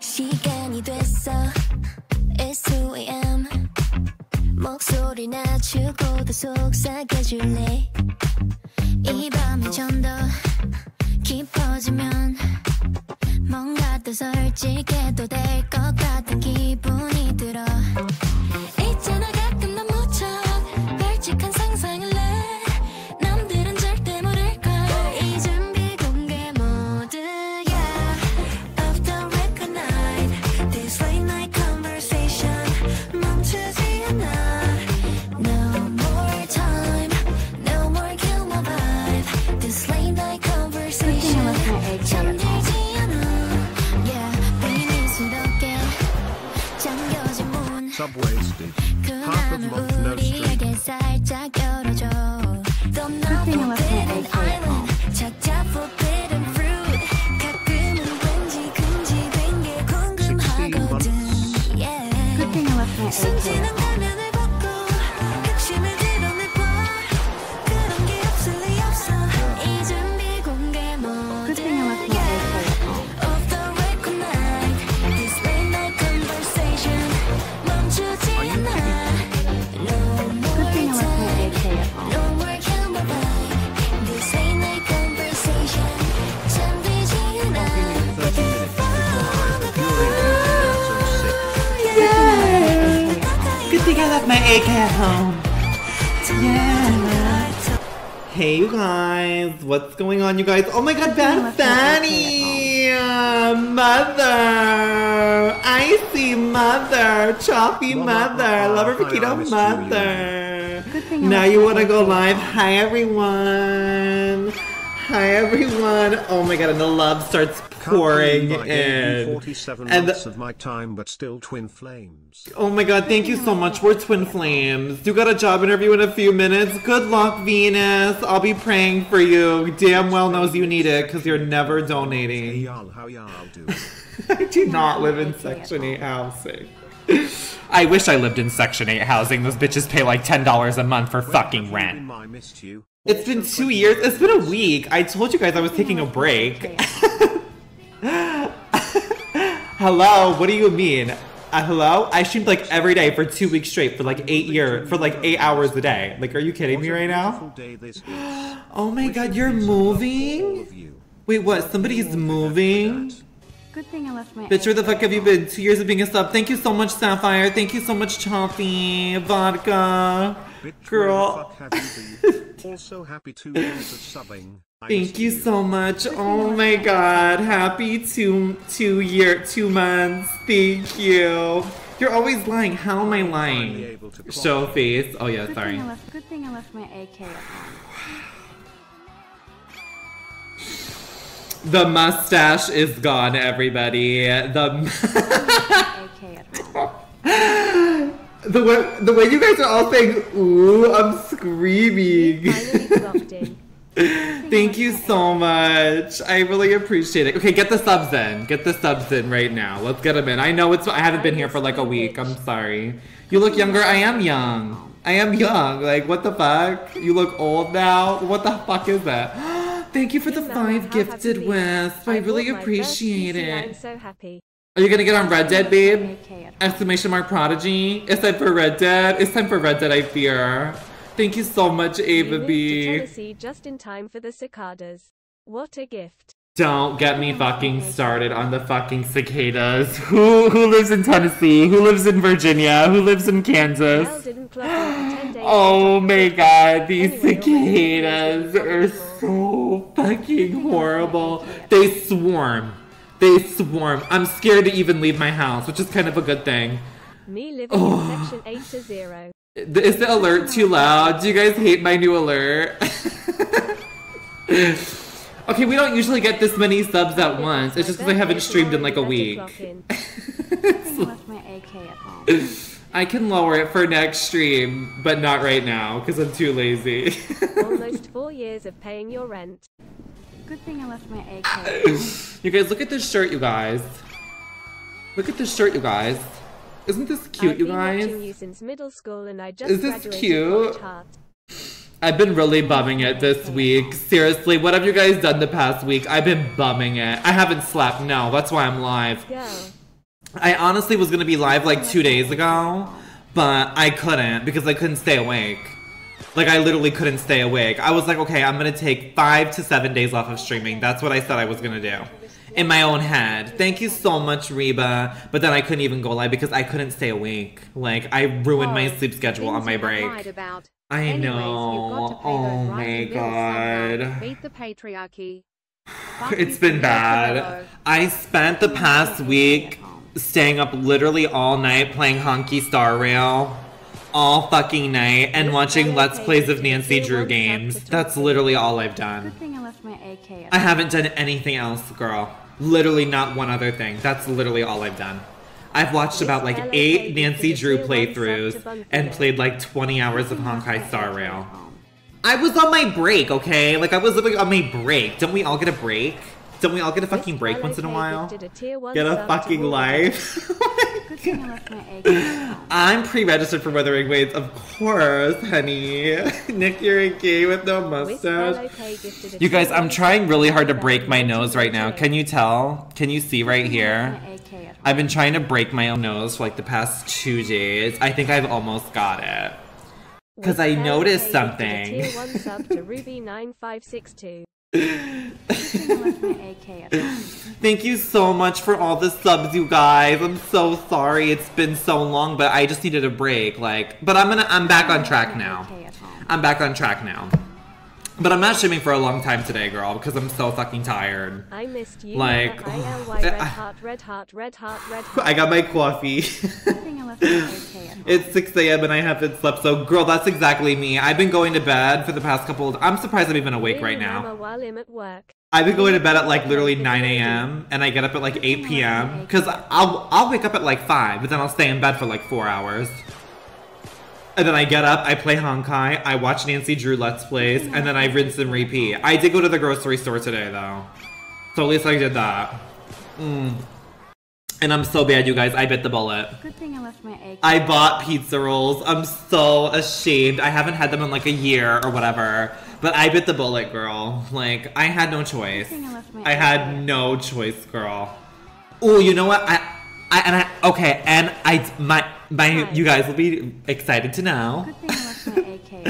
시간이 됐어. It's 2am. 목소리 낮추고 더 속삭여줄래. 이 밤이 좀 더 깊어지면 뭔가 더 솔직해도 될 것 같은 기분이 들어. 있잖아 가끔 난 무척 벌칙한 상상을 내. 남들은 절대 모를 거야. 이 준비 공개 모드야. Off the record night. This late night conversation. 멈추지 않아. No more time. No more kill my vibe. This late night conversation. 잠들지 Subwasted. Half a month, no street. My AK at home. Yeah. Hey you guys, what's going on you guys? Oh my god, Bad Fanny! Mother! Icy Mother! Choppy Mother! Lover Paquito Mother! Now you wanna go live? Hi everyone! Hi everyone! Oh my god, and the love starts pouring in. 47 minutes of my time, but still twin flames. Oh my god, thank you so much. We're twin flames. You got a job interview in a few minutes. Good luck, Venus. I'll be praying for you. Damn well knows you need it, because you're never donating. I do not live in Section 8 housing. I wish I lived in Section 8 housing. Those bitches pay like $10 a month for fucking rent. It's been 2 years. It's been a week. I told you guys I was taking a break. Hello, what do you mean? Hello? I streamed like every day for 2 weeks straight for like 8 hours a day. Like, are you kidding me right now? Oh my god, you're moving? Wait, what? Somebody's moving? Good thing I left my bitch, where the fuck have you been? 2 years of being a sub. Thank you so much, Sapphire. Thank you so much, Choppy. Vodka. Girl. Also happy 2 years of subbing. Thank you so much. Oh my god. Happy two months. Thank you. You're always lying. How am I lying? Show face. Oh yeah, sorry. Good thing I left my AK at home. The mustache is gone, everybody. The way you guys are all saying, ooh, I'm screaming. Thank you so much. I really appreciate it. Okay, get the subs in. Get the subs in right now. Let's get them in. I know it's. I haven't been here for like a week. I'm sorry. You look younger. I am young. I am young. Like, what the fuck? You look old now. What the fuck is that? Thank you for the 5 gifted wisps. I really appreciate it. I'm so happy. Are you gonna get on Red Dead, babe? Exclamation mark prodigy. It's time for Red Dead. It's time for Red Dead, I fear. Thank you so much, Ava B. To Tennessee just in time for the cicadas. What a gift. Don't get me fucking started on the fucking cicadas. Who lives in Tennessee? Who lives in Virginia? Who lives in Kansas? Oh my god, these cicadas are so fucking horrible. They swarm. They swarm. I'm scared to even leave my house, which is kind of a good thing. Me living in Section 8-0. Is the alert too loud? Do you guys hate my new alert? Okay, we don't usually get this many subs at once. It's just because I haven't streamed in like a week. I can lower it for next stream, but not right now because I'm too lazy. Almost 4 years of paying your rent. Good thing I left my AK. You guys, look at this shirt, you guys. Look at this shirt, you guys. Isn't this cute, you guys? I've been watching you since middle school and I just graduated. Is this cute? I've been really bumming it this week. Seriously, what have you guys done the past week? I've been bumming it. I haven't slept. No, that's why I'm live. I honestly was going to be live like 2 days ago, but I couldn't because I couldn't stay awake. Like, I literally couldn't stay awake. I was like, okay, I'm going to take 5 to 7 days off of streaming. That's what I said I was going to do in my own head. Thank you so much, Reba. But then I couldn't even go live because I couldn't stay awake. Like, I ruined my sleep schedule on my break. I know. Oh my god. Beat the patriarchy. It's been bad. I spent the past week staying up literally all night playing Honkai Star Rail all fucking night and watching Let's Plays of Nancy Drew games. That's literally all I've done. I haven't done anything else, girl. Literally not one other thing. That's literally all I've done. I've watched about like 8 Nancy Drew playthroughs and played like 20 hours of Honkai Star Rail. I was on my break, okay? Like, I was living on my break. Don't we all get a break? Don't we all get a fucking break once in a while? Get a fucking life. I'm pre-registered for Wuthering Waves, of course, honey. Nick, you're a gay with no mustache. You guys, I'm trying really hard to break my nose right now. Can you tell? Can you see right here? I've been trying to break my own nose for like the past 2 days. I think I've almost got it. Because I noticed something. Thank you so much for all the subs, you guys. I'm so sorry it's been so long, but I just needed a break. Like, but I'm back on track now. I'm back on track now. But I'm not streaming for a long time today, girl, because I'm so fucking tired. I missed you. Like, I got my coffee. It's 6 a.m. and I haven't slept, so girl, that's exactly me. I've been going to bed for the past couple of... I'm surprised I'm even awake right now. I've been going to bed at like literally 9 a.m. and I get up at like 8 p.m. because I'll wake up at like 5, but then I'll stay in bed for like 4 hours. And then I get up, I play Honkai, I watch Nancy Drew Let's Plays, and then I rinse and repeat. I did go to the grocery store today, though. So at least I did that. And I'm so bad, you guys. I bit the bullet. Good thing I left my egg. I bought pizza rolls. I'm so ashamed. I haven't had them in like a year or whatever. But I bit the bullet, girl. Like, I had no choice. I had no choice, girl. Oh, you know what? You guys will be excited to know. Good thing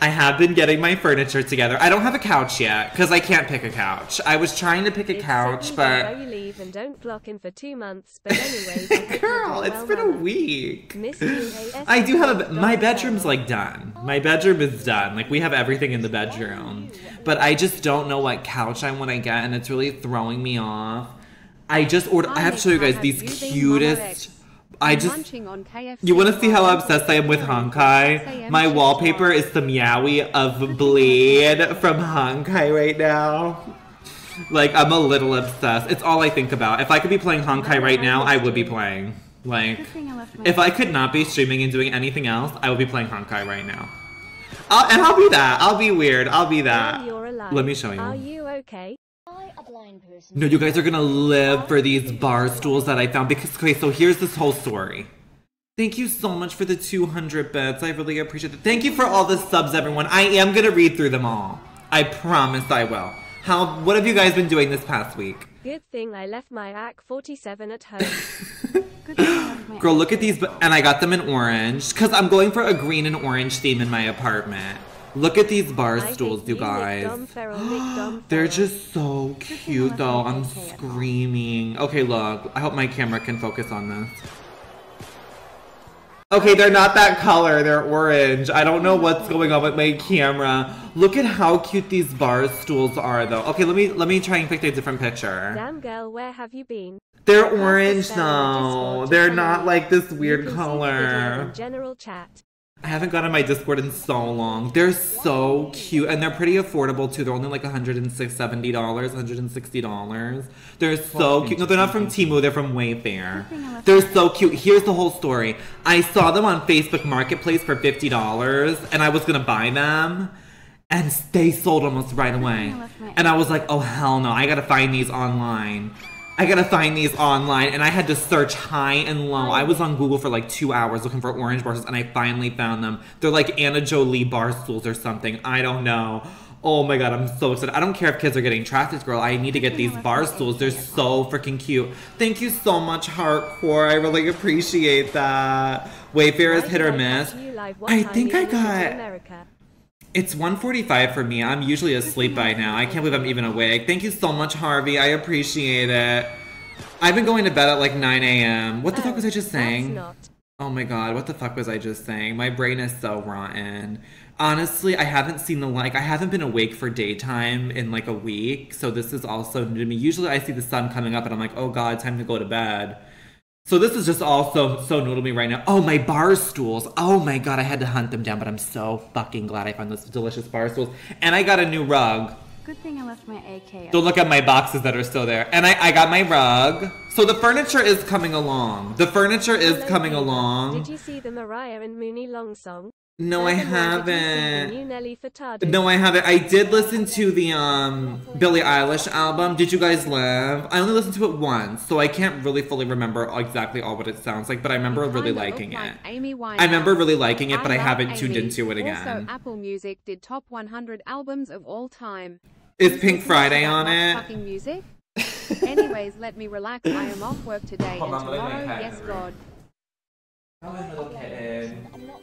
I have been getting my furniture together. I don't have a couch yet because I can't pick a couch. I was trying to pick a couch, but you leave and don't block in for 2 months. But anyways, girl, it's been a week. I do have my bedroom's like done. My bedroom is done. Like, we have everything in the bedroom, but I just don't know what couch I want to get, and it's really throwing me off. I just ordered. I have to show you guys these cutest. You want to see how obsessed I am with Honkai? My wallpaper is some yaoi of Bleed from Honkai right now. Like, I'm a little obsessed. It's all I think about. If I could be playing Honkai right now, I would be playing. Like, if I could not be streaming and doing anything else, I would be playing Honkai right now. I'll be that. I'll be weird. I'll be that. Let me show you. Are you okay? No, you guys are gonna live for these bar stools that I found because, okay, so here's this whole story. Thank you so much for the 200 bits. I really appreciate it. Thank you for all the subs, everyone. I am gonna read through them all. I promise I will. What have you guys been doing this past week? Good thing I left my AK-47 at home. Girl, look at these, and I got them in orange because I'm going for a green and orange theme in my apartment. Look at these bar stools, you guys. They're just so cute, though. I'm screaming. Okay, look. I hope my camera can focus on this. Okay, they're not that color. They're orange. I don't know what's going on with my camera. Look at how cute these bar stools are, though. Okay, let me try and pick a different picture. Damn girl, where have you been? They're orange, though. They're not like this weird color. General chat. I haven't gone on my Discord in so long. They're so cute, and they're pretty affordable too. They're only like $170, $160. They're so cute. No, they're not from Temu. They're from Wayfair. They're so cute. Here's the whole story. I saw them on Facebook Marketplace for $50, and I was gonna buy them, and they sold almost right away. And I was like, oh hell no! I gotta find these online. I gotta find these online, and I had to search high and low. I was on Google for like 2 hours looking for orange bar stools, and I finally found them. They're like Anna Jolie bar stools or something. I don't know. Oh my god, I'm so excited. I don't care if kids are getting trafficked, girl. I need to get these bar stools. They're so freaking cute. Thank you so much, Hardcore. I really appreciate that. Wayfair is hit or miss. I think I got... It's 1:45 for me. I'm usually asleep by now. I can't believe I'm even awake. Thank you so much, Harvey. I appreciate it. I've been going to bed at like 9 a.m. What the fuck was I just saying? Oh my god, what the fuck was I just saying? My brain is so rotten. Honestly, I haven't seen the I haven't been awake for daytime in like a week. So this is also new to me. Usually I see the sun coming up and I'm like, oh god, time to go to bed. So this is just also so new to me right now. Oh, my bar stools. Oh my god, I had to hunt them down, but I'm so fucking glad I found those delicious bar stools. And I got a new rug. Good thing I left my AK. Don't look at my boxes that are still there. And I got my rug. So the furniture is coming along. The furniture is coming along. Did you see the Mariah and Mooney Long song? No, I haven't. No, I haven't. I did listen to the Billie Eilish album. Did you guys live? I only listened to it once, so I can't really fully remember exactly all what it sounds like, but I remember really liking it. I remember really liking it, but I haven't tuned into it again. Also, Apple Music did top 100 albums of all time. Is Pink Friday on it? Fucking music. Anyways, let me relax. I am off work today and tomorrow. Yes, God. Oh, I'm a little kid.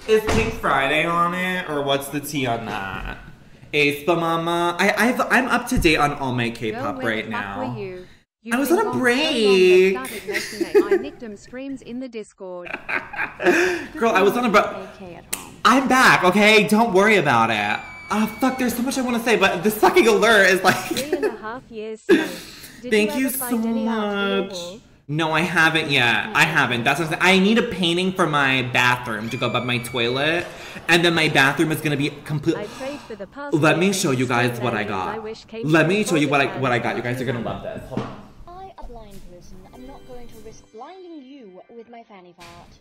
Is Pink Friday on it, or what's the tea on that? Aespa mama. I'm up to date on all my K-pop right now. I was on a break. I nicked them streams in the Discord. Girl, I was on a break. I'm back, okay? Don't worry about it. Ah, fuck, there's so much I want to say, but the sucking alert is like... 3.5 years. Thank you so much. No, I haven't yet. I haven't. That's what I'm saying. I need a painting for my bathroom to go above my toilet, and then my bathroom is gonna be complete. Let me show you guys what I got. Let me show you what I got. You guys are gonna love this. Hold on. I, a blind person, am not going to risk blinding you with my fanny fart.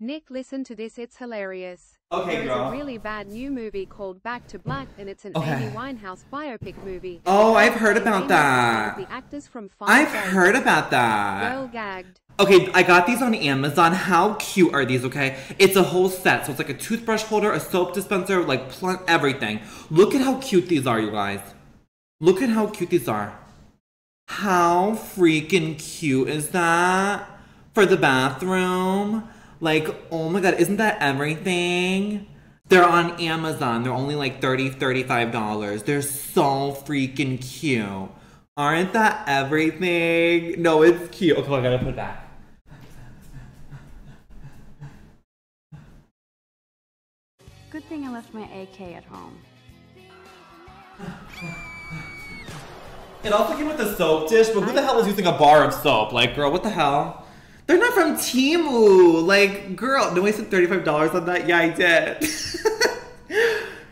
Nick, listen to this. It's hilarious. Okay, girl. There's a really bad new movie called Back to Black, and it's an Amy Winehouse biopic movie. Oh, I've heard about that. The actors from Five Dates. I've heard about that. Girl gagged. Okay, I got these on Amazon. How cute are these, okay? It's a whole set. So it's like a toothbrush holder, a soap dispenser, like everything. Look at how cute these are, you guys. Look at how cute these are. How freaking cute is that? For the bathroom. Like, oh my god, isn't that everything? They're on Amazon. They're only like $30, $35. They're so freaking cute. Aren't that everything? No, it's cute. Okay, I gotta put it back. Good thing I left my AK at home. It also came with a soap dish, but who the hell is using a bar of soap? Like, girl, what the hell? They're not from Temu. Like, girl, no, I spent $35 on that. Yeah, I did.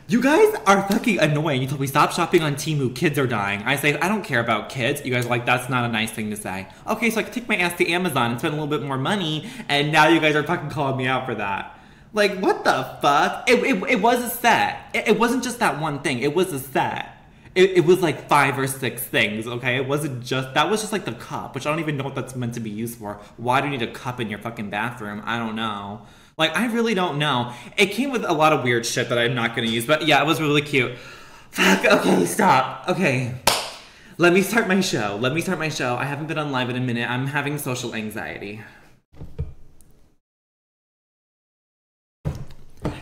You guys are fucking annoying. You told me stop shopping on Temu. Kids are dying. I say, I don't care about kids. You guys are like, that's not a nice thing to say. Okay, so I could take my ass to Amazon and spend a little bit more money, and now you guys are fucking calling me out for that. Like, what the fuck? It was a set. It wasn't just that one thing. It was a set. It was like 5 or 6 things, okay? It wasn't just... That was just like the cup, which I don't even know what that's meant to be used for. Why do you need a cup in your fucking bathroom? I don't know. Like, I really don't know. It came with a lot of weird shit that I'm not going to use, but yeah, it was really cute. Fuck, okay, stop. Okay. Let me start my show. Let me start my show. I haven't been on live in a minute. I'm having social anxiety.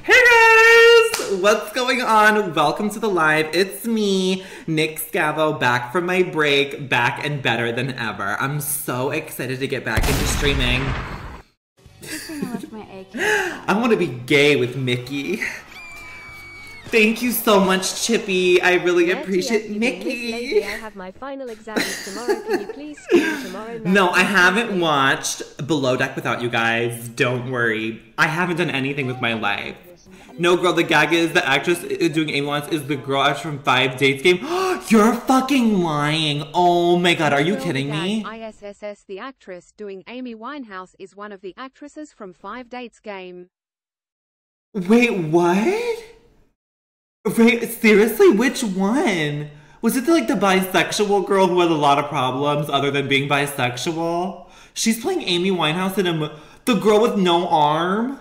Hey guys! What's going on? Welcome to the live. It's me, Nick Scavo, back from my break, back and better than ever. I'm so excited to get back into streaming. I want to be gay with Mickey. Thank you so much, Chippy. I really appreciate Mickey. Lady, I have my final exams tomorrow. Can you please come tomorrow night? No, I haven't watched Below Deck without you guys. Don't worry. I haven't done anything with my life. No, girl, the gag is the actress doing Amy Winehouse is the girl from 5 Dates Game. You're fucking lying. Oh my god, are you kidding me? ISSS, the actress doing Amy Winehouse, is one of the actresses from 5 Dates Game. Wait, what? Wait, seriously? Which one? Was it the bisexual girl who had a lot of problems other than being bisexual? She's playing Amy Winehouse in the girl with no arm?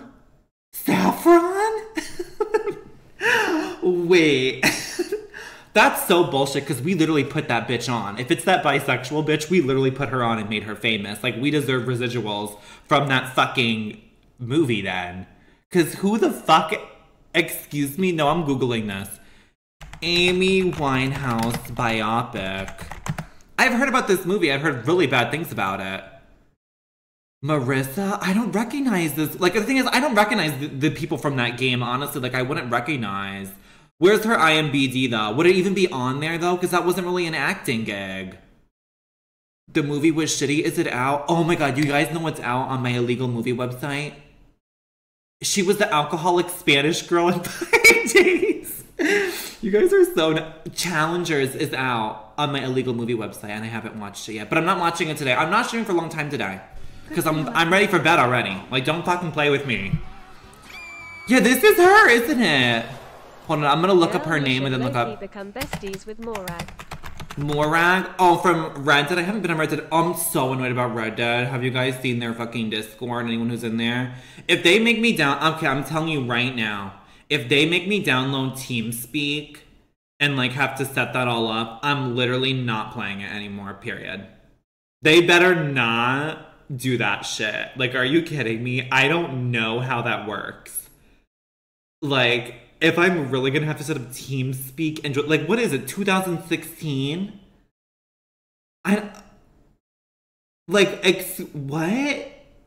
Saffron? Wait. That's so bullshit because we literally put that bitch on. If it's that bisexual bitch, we literally put her on and made her famous. Like, we deserve residuals from that fucking movie then. Because who the fuck... Excuse me? No, I'm Googling this. Amy Winehouse biopic. I've heard about this movie. I've heard really bad things about it. Marissa? I don't recognize this. Like, the thing is, I don't recognize the people from that game, honestly. Like, I wouldn't recognize... Where's her IMDb, though? Would it even be on there, though? Because that wasn't really an acting gig. The movie was shitty. Is it out? Oh, my God. You guys know what's out on my illegal movie website? She was the alcoholic Spanish girl in 5 days. You guys are so... Challengers is out on my illegal movie website, and I haven't watched it yet. But I'm not watching it today. I'm not streaming for a long time today. Because I'm ready for bed already. Like, don't fucking play with me. Yeah, this is her, isn't it? Hold on, I'm gonna look up her name and then look up. Become besties with Morag. Morag? Oh, from Red Dead. I haven't been on Red Dead. Oh, I'm so annoyed about Red Dead. Have you guys seen their fucking Discord? Anyone who's in there? If they make me down, okay, I'm telling you right now. If they make me download TeamSpeak and like have to set that all up, I'm literally not playing it anymore. Period. They better not do that shit. Like, are you kidding me? I don't know how that works. Like. If I'm really gonna have to set up TeamSpeak and like, what is it, 2016? What?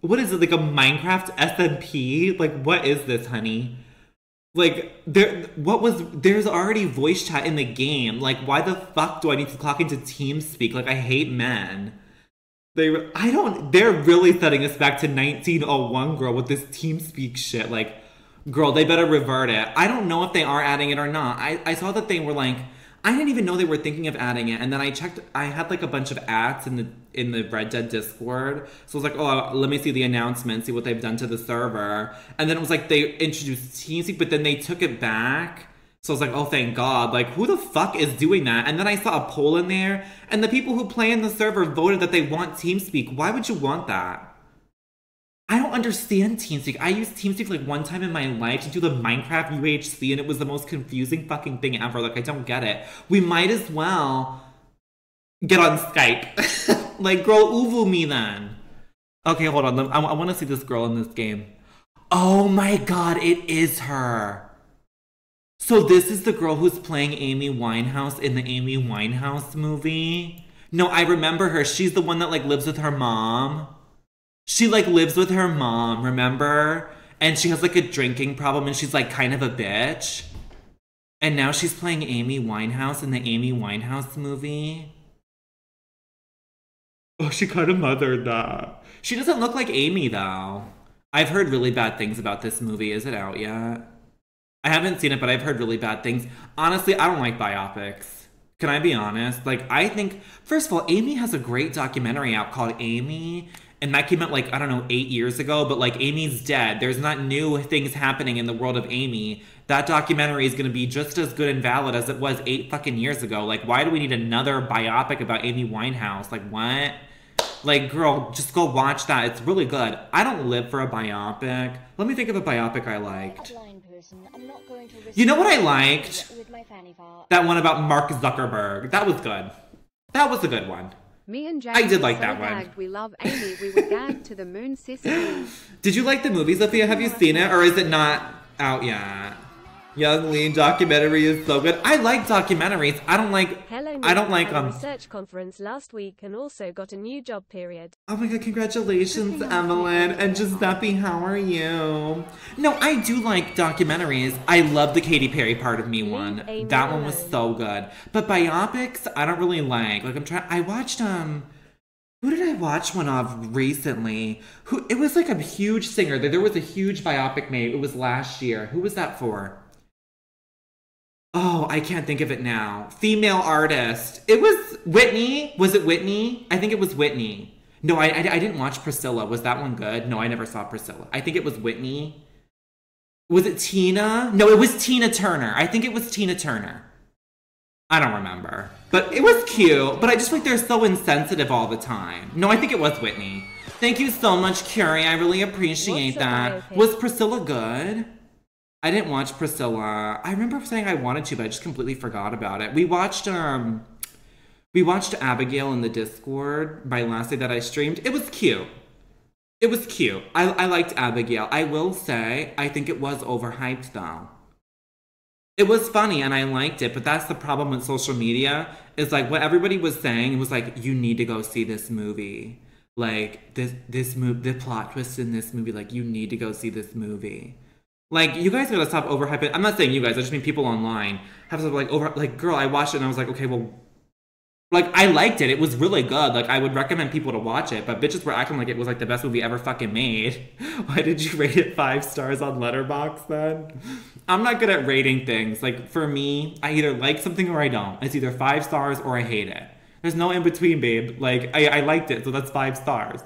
What is it, like a Minecraft SMP? Like, what is this, honey? Like, there's already voice chat in the game. Like, why the fuck do I need to clock into TeamSpeak? Like, I hate men. They're really setting us back to 1901, girl, with this TeamSpeak shit. Like, girl, they better revert it. I don't know if they are adding it or not. I saw that they were like, I didn't even know they were thinking of adding it. And then I checked, I had like a bunch of ads in the Red Dead Discord. So I was like, oh, let me see the announcement, see what they've done to the server. And then it was like, they introduced TeamSpeak, but then they took it back. So I was like, oh, thank God. Like, who the fuck is doing that? And then I saw a poll in there and the people who play in the server voted that they want TeamSpeak. Why would you want that? I don't understand TeamSpeak. I used TeamSpeak like one time in my life to do the Minecraft UHC and it was the most confusing fucking thing ever. Like, I don't get it. We might as well get on Skype. Like, girl, uvu me then. Okay, hold on. I want to see this girl in this game. Oh my God, it is her. So this is the girl who's playing Amy Winehouse in the Amy Winehouse movie? No, I remember her. She's the one that like lives with her mom. She, like, lives with her mom, remember? And she has, like, a drinking problem, and she's, like, kind of a bitch. And now she's playing Amy Winehouse in the Amy Winehouse movie. Oh, she kind of mothered that. She doesn't look like Amy, though. I've heard really bad things about this movie. Is it out yet? I haven't seen it, but I've heard really bad things. Honestly, I don't like biopics. Can I be honest? Like, I think, first of all, Amy has a great documentary out called Amy... And that came out, like, I don't know, 8 years ago. But, like, Amy's dead. There's not new things happening in the world of Amy. That documentary is going to be just as good and valid as it was 8 fucking years ago. Like, why do we need another biopic about Amy Winehouse? Like, what? Like, girl, just go watch that. It's really good. I don't live for a biopic. Let me think of a biopic I liked. You know what I liked? That one about Mark Zuckerberg. That was good. That was a good one. Me and Jack, I did like that one. We love Amy. We were gagged to the moon, sister. Did you like the movie, Sophia? Have you seen it, or is it not out yet? Young Lean documentary is so good. I like documentaries. I don't like. Hello, I don't like research conference last week, and also got a new job. Period. Oh my God! Congratulations, Evelyn and Giuseppe. How are you? No, I do like documentaries. I love the Katy Perry part of me one. Amy that one was so good. But biopics, I don't really like. Like I'm trying. I watched Who did I watch one of recently? Who? It was like a huge singer. There was a huge biopic made. It was last year. Who was that for? Oh, I can't think of it now. Female artist. It was Whitney. Was it Whitney? I think it was Whitney. No, I didn't watch Priscilla. Was that one good? No, I never saw Priscilla. I think it was Whitney. Was it Tina? No, it was Tina Turner. I think it was Tina Turner. I don't remember. But it was cute, but I just feel like they're so insensitive all the time. No, I think it was Whitney. Thank you so much, Curie. I really appreciate that. Was Priscilla good? I didn't watch Priscilla. I remember saying I wanted to, but I just completely forgot about it. We watched Abigail in the Discord by last day that I streamed. It was cute. It was cute. I liked Abigail. I will say, I think it was overhyped though. It was funny and I liked it, but that's the problem with social media. It's like what everybody was saying was like, you need to go see this movie. Like the plot twist in this movie, like you need to go see this movie. Like, you guys gotta stop overhyping. I'm not saying you guys, I just mean people online. Have to like over, like, girl, I watched it and I was like, okay, well, like, I liked it. It was really good. Like, I would recommend people to watch it, but bitches were acting like it was, like, the best movie ever fucking made. Why did you rate it 5 stars on Letterboxd then? I'm not good at rating things. Like, for me, I either like something or I don't. It's either 5 stars or I hate it. There's no in between, babe. Like, I liked it, so that's 5 stars.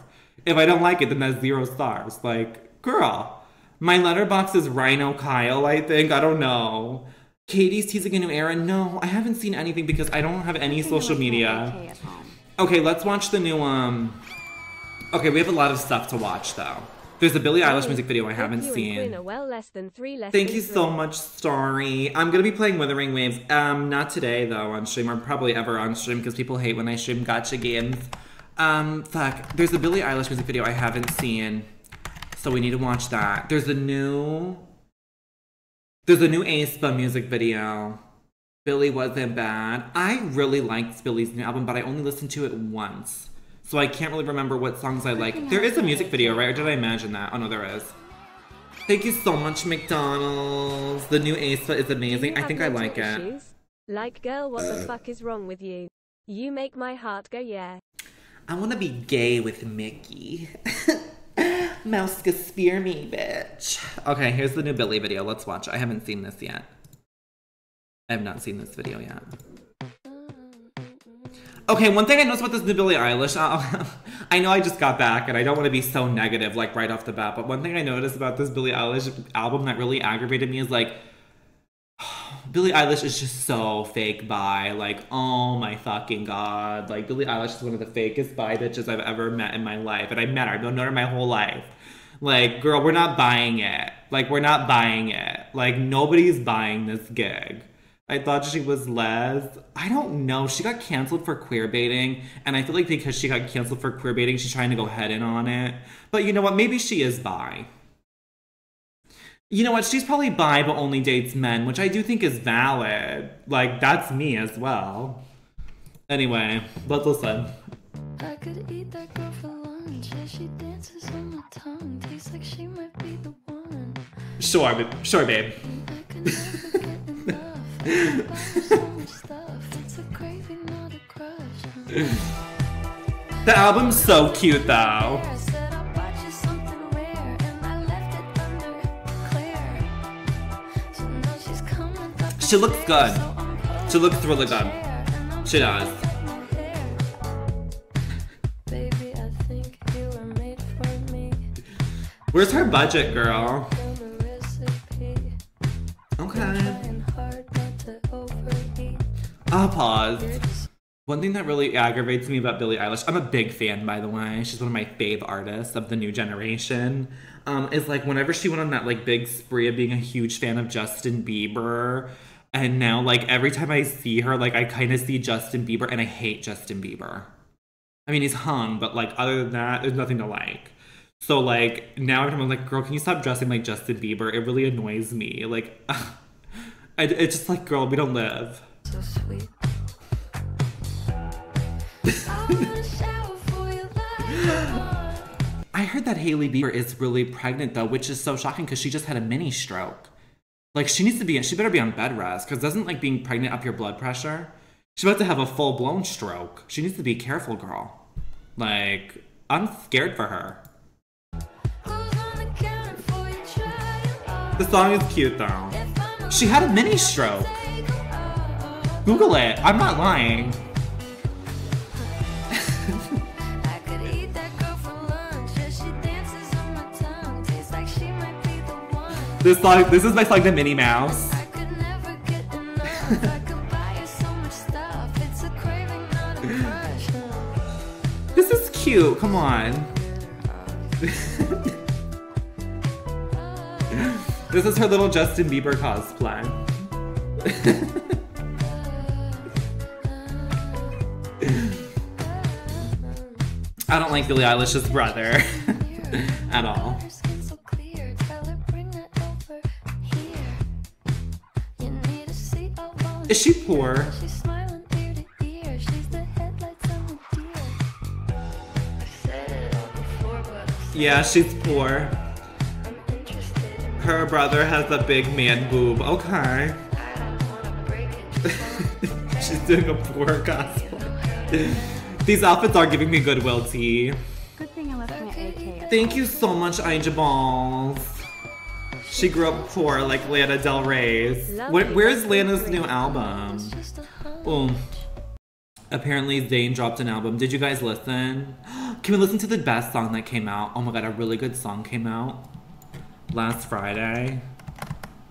If I don't like it, then that's 0 stars. Like, girl, my Letterboxd is Rhino Kyle, I think. I don't know. Katie's teasing a new era? No, I haven't seen anything because I don't have any social media. Okay, let's watch the new, Okay, we have a lot of stuff to watch, though. There's a Billie Eilish music video I haven't seen. Thank you so much, Starry. I'm gonna be playing Wuthering Waves. Not today, though, on stream, or probably ever on stream, because people hate when I stream gacha games. Fuck. There's a Billie Eilish music video I haven't seen, so we need to watch that. There's a new aespa music video. Billie wasn't bad. I really liked Billie's new album, but I only listened to it once. So I can't really remember what songs I like. There is a music video, right? Or did I imagine that? Oh no, there is. Thank you so much, McDonald's. The new aespa is amazing. I think I like it. Like, girl, what the fuck is wrong with you? You make my heart go, yeah. I want to be gay with Mickey. Mouse can spear me, bitch. Okay, here's the new Billie video. Let's watch it. I haven't seen this yet. I have not seen this video yet. Okay, one thing I noticed about this new Billie Eilish, I know I just got back and I don't want to be so negative like right off the bat, but one thing I noticed about this Billie Eilish album that really aggravated me is like, Billie Eilish is just so fake bi. Like, oh my fucking god. Like, Billie Eilish is one of the fakest bi bitches I've ever met in my life. And I met her. I've known her my whole life. Like, girl, we're not buying it. Like, we're not buying it. Like, nobody's buying this gig. I thought she was les. I don't know. She got canceled for queer baiting. And I feel like because she got canceled for queer baiting, she's trying to go head in on it. But you know what? Maybe she is bi. You know what, she's probably bi but only dates men, which I do think is valid. Like, that's me as well. Anyway, let's listen. I could eat that girl for lunch. Yeah, she dances on my tongue. Tastes like she might be the one. Sure, babe. I could never get enough. I buy her so much stuff. It's a craving, not a crush. The album's so cute, though. She looks good. She looks really good. She does. Where's her budget, girl? Okay. I'll pause. One thing that really aggravates me about Billie Eilish, I'm a big fan, by the way. She's one of my fave artists of the new generation. Is like whenever she went on that like big spree of being a huge fan of Justin Bieber. And now, like, every time I see her, like, I kind of see Justin Bieber, and I hate Justin Bieber. I mean, he's hung, but, like, other than that, there's nothing to like. So, like, now every time I'm like, girl, can you stop dressing like Justin Bieber? It really annoys me. Like, it's just like, girl, we don't live. So sweet. I heard that Hailey Bieber is really pregnant, though, which is so shocking because she just had a mini stroke. Like, she better be on bed rest, because doesn't, like, being pregnant up your blood pressure? She's about to have a full-blown stroke. She needs to be careful, girl. Like, I'm scared for her. The song is cute, though. She had a mini-stroke. Google it. I'm not lying. This is my song, The Minnie Mouse. I could never get enough. I could buy her so much cute. Come on. This is her little Justin Bieber cosplay. I don't like Billie Eilish's brother at all. Is she poor? Yeah, she's poor. Her brother has a big man boob. Okay. She's doing a poor gospel. These outfits are giving me Goodwill tea. Good thing I left my AK. Thank you so much, Angel Balls. She grew up poor like Lana Del Rey's. Where's Lana's new album? Oh. Apparently Zayn dropped an album. Did you guys listen? Can we listen to the best song that came out? Oh my god, a really good song came out last Friday.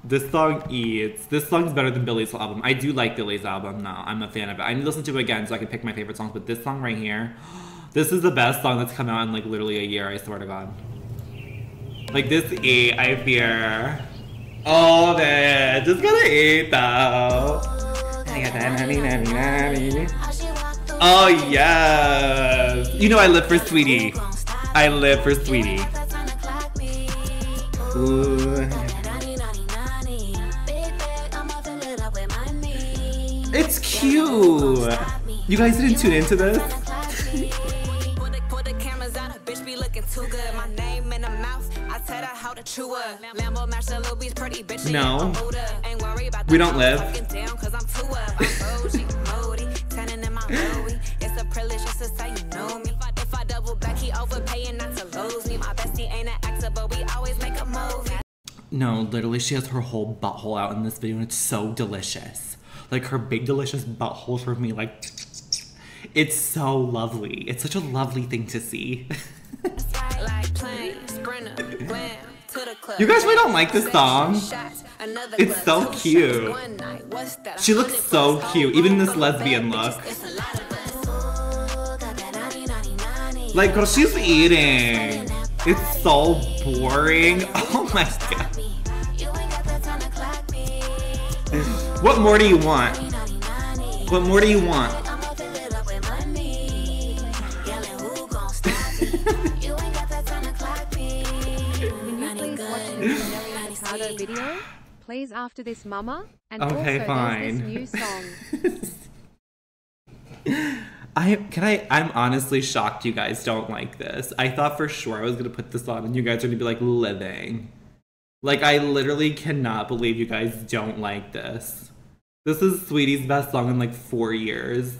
This song eats. This song's better than Billie's whole album. I do like Billie's album now. I'm a fan of it. I need to listen to it again so I can pick my favorite songs, but this song right here, this is the best song that's come out in like literally a year, I swear to god. Like this eat, I fear. All that, just gonna eat though. Oh yes! You know I live for Saweetie. I live for Saweetie. Ooh. It's cute! You guys didn't tune into this? No. We don't live. It's a privilege just to you know me. If I double back, he overpaying not to lose me. My bestie ain't an actor, but we always make a movie. No, literally, she has her whole butthole out in this video, and it's so delicious. Like her big, delicious buttholes for me. Like, it's so lovely. It's such a lovely thing to see. You guys really don't like this song? It's so cute. She looks so cute, even in this lesbian look. Like, girl, she's eating. It's so boring. Oh my god. What more do you want? What more do you want? Video plays after this, mama, and okay, also fine. There's this new song. I'm honestly shocked you guys don't like this. I thought for sure I was gonna put this on and you guys are gonna be like living. Like I literally cannot believe you guys don't like this. This is Saweetie's best song in like 4 years,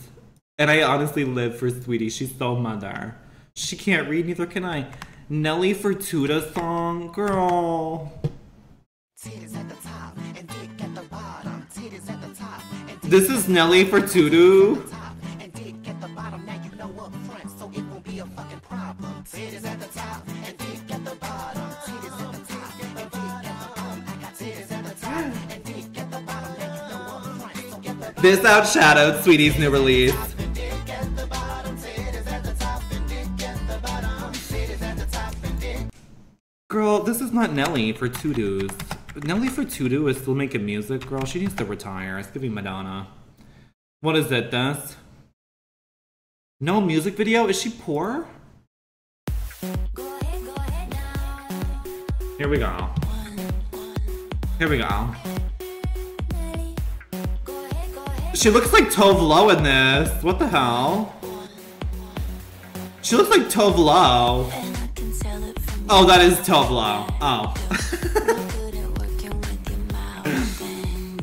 and I honestly live for Saweetie. She's so mother. She can't read, neither can I. Nelly Furtado song, girl. This is Nelly Furtado. This outshadowed Saweetie's new release. Girl, this is not Nelly Furtado's. Nelly Furtado is still making music, girl. She needs to retire. It's gonna be Madonna. What is it, this? No music video? Is she poor? Here we go. Here we go. She looks like Tove Lo in this. What the hell? She looks like Tove Lo. Oh, that is Tove Lo. Oh.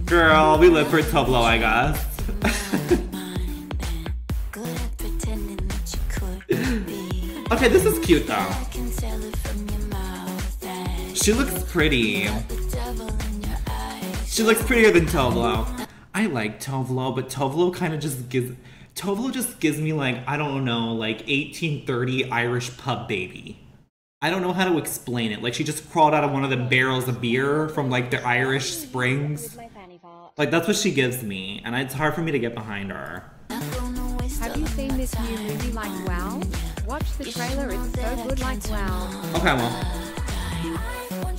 Girl, we live for Tove Lo, I guess. Okay, this is cute though. She looks pretty. She looks prettier than Tove Lo. I like Tove Lo, but Tove Lo kind of just gives... Tove Lo just gives me like, I don't know, like 1830 Irish pub baby. I don't know how to explain it. Like she just crawled out of one of the barrels of beer from like the Irish Springs. Like, that's what she gives me, and it's hard for me to get behind her. Have you seen this new movie, like, wow? Watch the trailer, it's so good, like wow. Okay, well.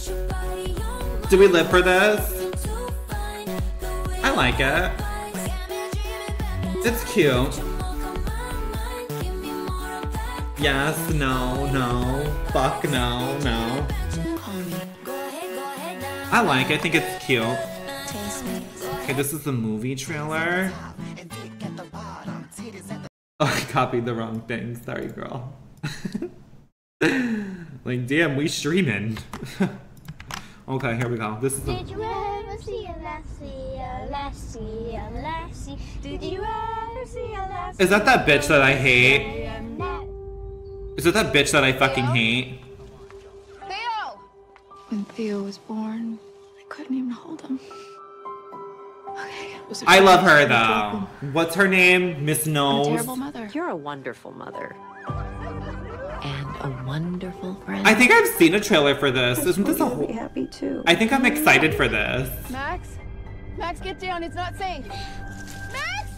Do we live for this? I like it. It's cute. Yes, no, no. Fuck no, no. I like it, I think it's cute. Okay, this is the movie trailer. Oh, I copied the wrong thing. Sorry, girl. Like, damn, we streaming. Okay, here we go. This is the... Did you ever see a lassie, a lassie, a lassie? Did you ever see a lassie? Is that that bitch that I hate? Is it that bitch that I fucking hate? Theo! When Theo was born, I couldn't even hold him. Okay. I love her though. What's her name? Miss Nose. Terrible mother. You're a wonderful mother. And a wonderful friend. I think I've seen a trailer for this. Isn't this a whole... happy too. I think I'm excited for this. Max? Max, get down. It's not safe. Max!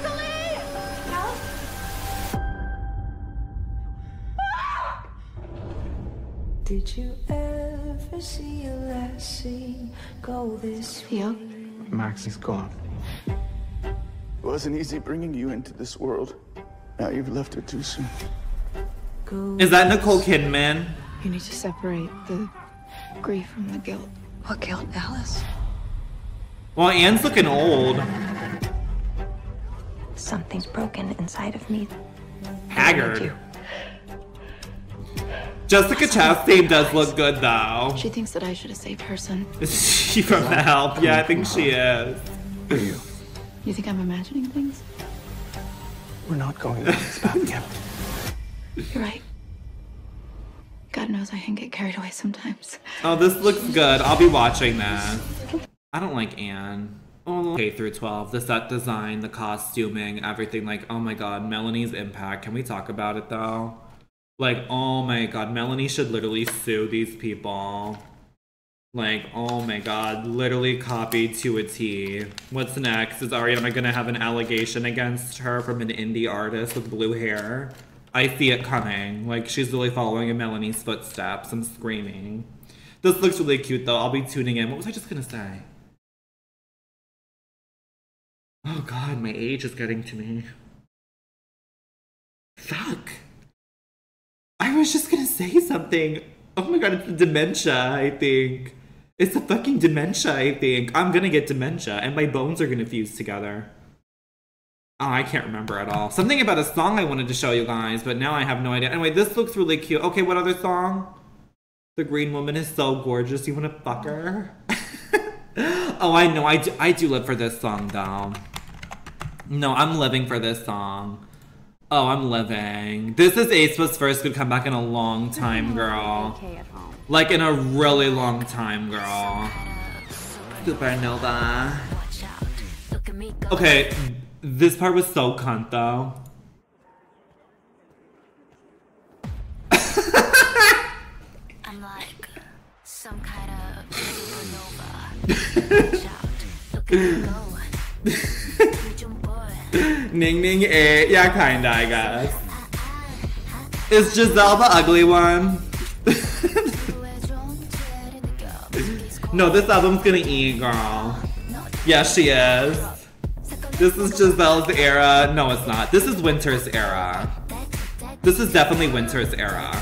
Celine! Help! Ah! Did you ever see a lassie go this way? Max is gone. It wasn't easy bringing you into this world. Now you've left it too soon. Is that Nicole Kidman? You need to separate the grief from the guilt. What guilt, Alice? Well, Anne's looking old. Something's broken inside of me. Haggard. Jessica Chastain does look good, though. She thinks that I should have saved her son. Is she from The Help? Yeah, I think she is. You think I'm imagining things? We're not going to this back yet. You're right. God knows I can get carried away sometimes. Oh, this looks good. I'll be watching that. I don't like Anne. Oh, K through 12, the set design, the costuming, everything. Like, oh my God, Melanie's impact. Can we talk about it, though? Like, oh my God, Melanie should literally sue these people. Like, oh my God, literally copied to a T. What's next? Is Ariana gonna have an allegation against her from an indie artist with blue hair? I see it coming. Like, she's really following in Melanie's footsteps. I'm screaming. This looks really cute though. I'll be tuning in. What was I just gonna say? Oh God, my age is getting to me. Fuck. I was just gonna say something. Oh my God, it's the dementia, I think. It's the fucking dementia, I think. I'm gonna get dementia and my bones are gonna fuse together. Oh, I can't remember at all. Something about a song I wanted to show you guys, but now I have no idea. Anyway, this looks really cute. Okay, what other song? The green woman is so gorgeous. You wanna fuck her? Oh, I know. I do live for this song, though. No, I'm living for this song. Oh, I'm living. This is aespa's first good comeback in a long time, girl. Like, in a really long time, girl. Supernova. Okay, this part was so cunt, though. I'm like some kind of supernova. Ning Ning A. Yeah, kinda, I guess. Is Giselle the ugly one? No, this album's gonna eat, girl. Yeah, she is. This is Giselle's era. No, it's not. This is Winter's era. This is definitely Winter's era.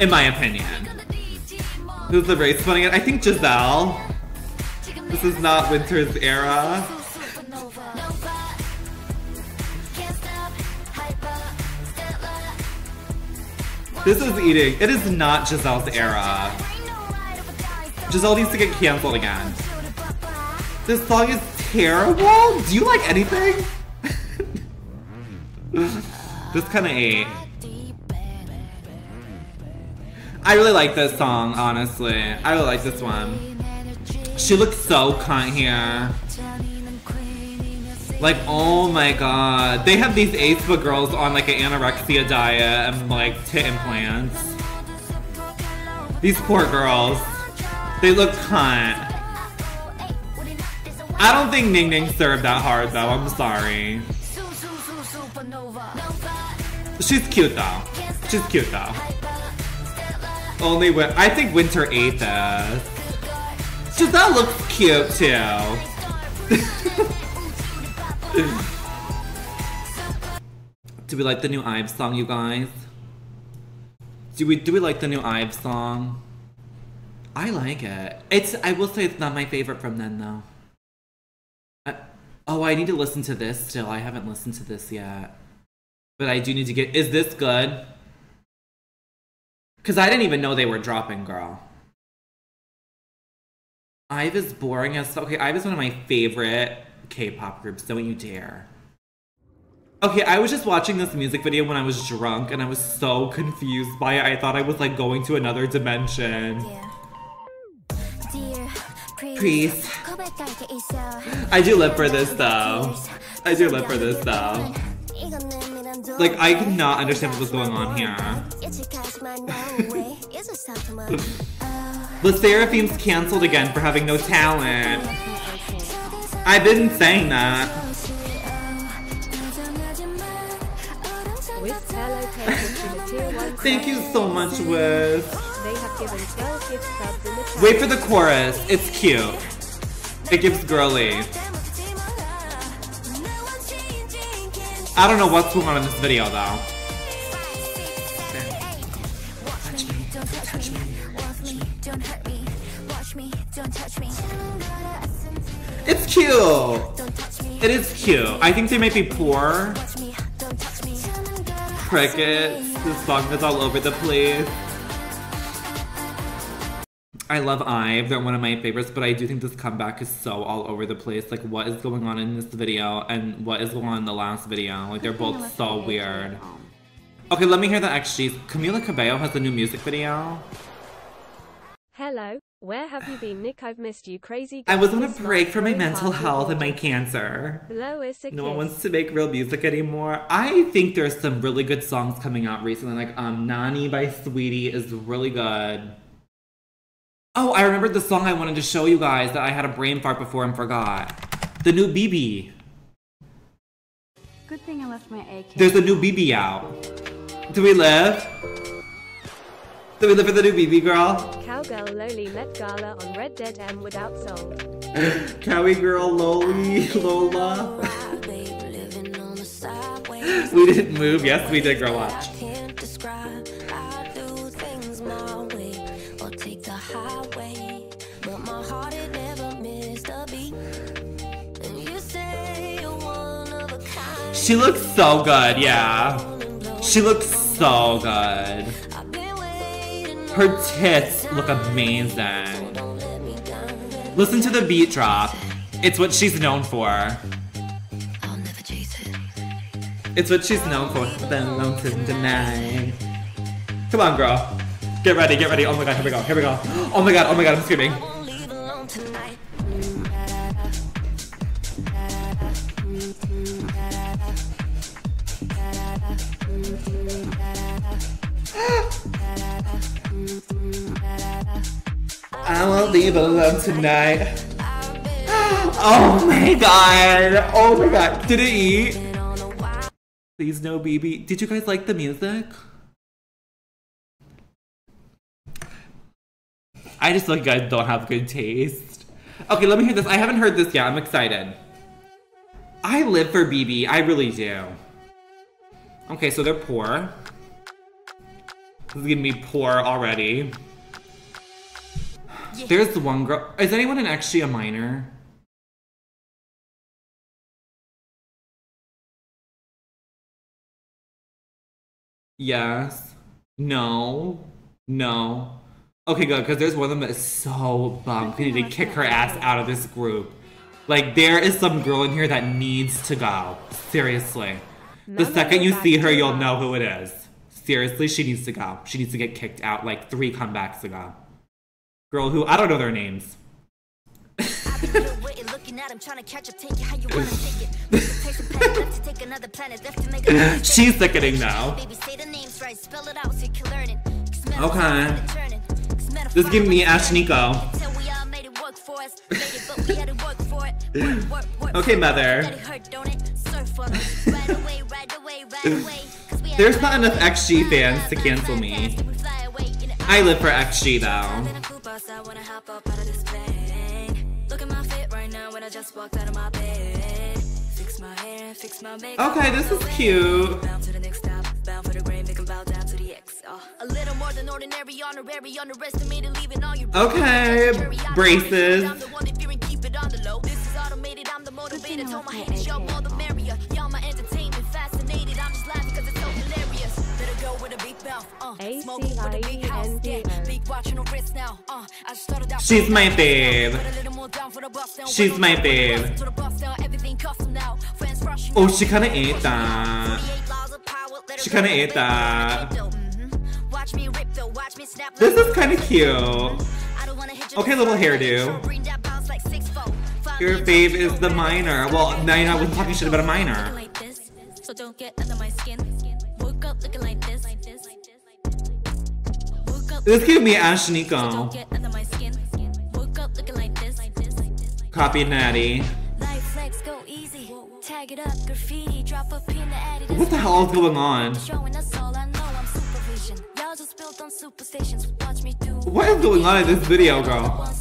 In my opinion. This is the race funny. I think Giselle. This is not Winter's era. This is eating. It is not Giselle's era. Giselle needs to get canceled again. This song is terrible. Do you like anything? This kind of ate. I really like this song, honestly. I really like this one. She looks so cunt here. Like, oh my God. They have these aespa girls on like an anorexia diet and like tit implants. These poor girls. They look cunt. I don't think Ning Ning served that hard though, I'm sorry. She's cute though. She's cute though. Only when I think Winter ate this. So that looks cute too. Do we like the new IVE song, you guys? Do we like the new IVE song? I like it. I will say it's not my favorite from then though. Oh, I need to listen to this still. I haven't listened to this yet. But I do need to get... Is this good? Because I didn't even know they were dropping, girl. IVE is boring as... Okay, IVE is one of my favorite K-pop groups. Don't you dare. Okay, I was just watching this music video when I was drunk, and I was so confused by it. I thought I was, like, going to another dimension. Priest. I do live for this, though. I do live for this, though. Like, I could not understand what was going on here. The Seraphim's cancelled again for having no talent. I've been saying that. Thank you so much, Wiz. Wait for the chorus. It's cute. It gives girly. I don't know what's going on in this video, though. Touch me, don't touch me, love me, don't hurt me, watch me, don't touch me. It's cute! It is cute. I think they might be poor. Crickets. This song is all over the place. I love IVE, they're one of my favorites, but I do think this comeback is so all over the place. Like, what is going on in this video and what is going on in the last video? Like, they're both so weird. Okay, let me hear the XGs. Camila Cabello has a new music video. Hello, where have you been, Nick? I've missed you, crazy girl. I was on a break for my mental health and my cancer. No one wants to make real music anymore. I think there's some really good songs coming out recently. Like, Nani by Saweetie is really good. Oh, I remembered the song I wanted to show you guys that I had a brain fart before and forgot. The new BB. Good thing I left my AK. There's a new BB out. Do we live? Do we live for the new BB, girl? Cowgirl Loli met Gala on Red Dead M without soul. Cowie girl Loli, Lola. We didn't move. Yes, we did, girl. Watch. She looks so good, yeah. She looks so good. Her tits look amazing. Listen to the beat drop. It's what she's known for. It's what she's known for. Come on, girl. Get ready, get ready. Oh my god, here we go, here we go. Oh my god, I'm screaming. I won't leave alone tonight. Oh my god. Oh my god. Did it eat? Please no, BB. Did you guys like the music? I just feel like you guys don't have good taste. Okay, let me hear this. I haven't heard this yet. I'm excited. I live for BB. I really do. Okay, so they're poor. This is gonna be poor already. Yeah. There's one girl. Is anyone in XG a minor? Yes. No. No. Okay, good, because there's one of them that is so bummed. We need to kick her ass out of this group. Like, there is some girl in here that needs to go. Seriously. The second you see her, you'll know who it is. Seriously, she needs to go. She needs to get kicked out like 3 comebacks ago. Girl who, I don't know their names. She's sickening now. Okay. This is giving me Ashnikko. Okay, mother. There's not enough XG fans to cancel me. I live for XG though. Okay, this is cute. Okay, braces. She's my babe. She's my babe. Oh, she kinda ate that. She kinda ate that. This is kinda cute. Okay, little hairdo. Your babe is the minor. Well, now you're not talking shit about a minor. So don't get under my skin. Woke up looking like this. This gave me Ashnikko. Copy Natty. What the hell is going on? What is going on in this video, girl?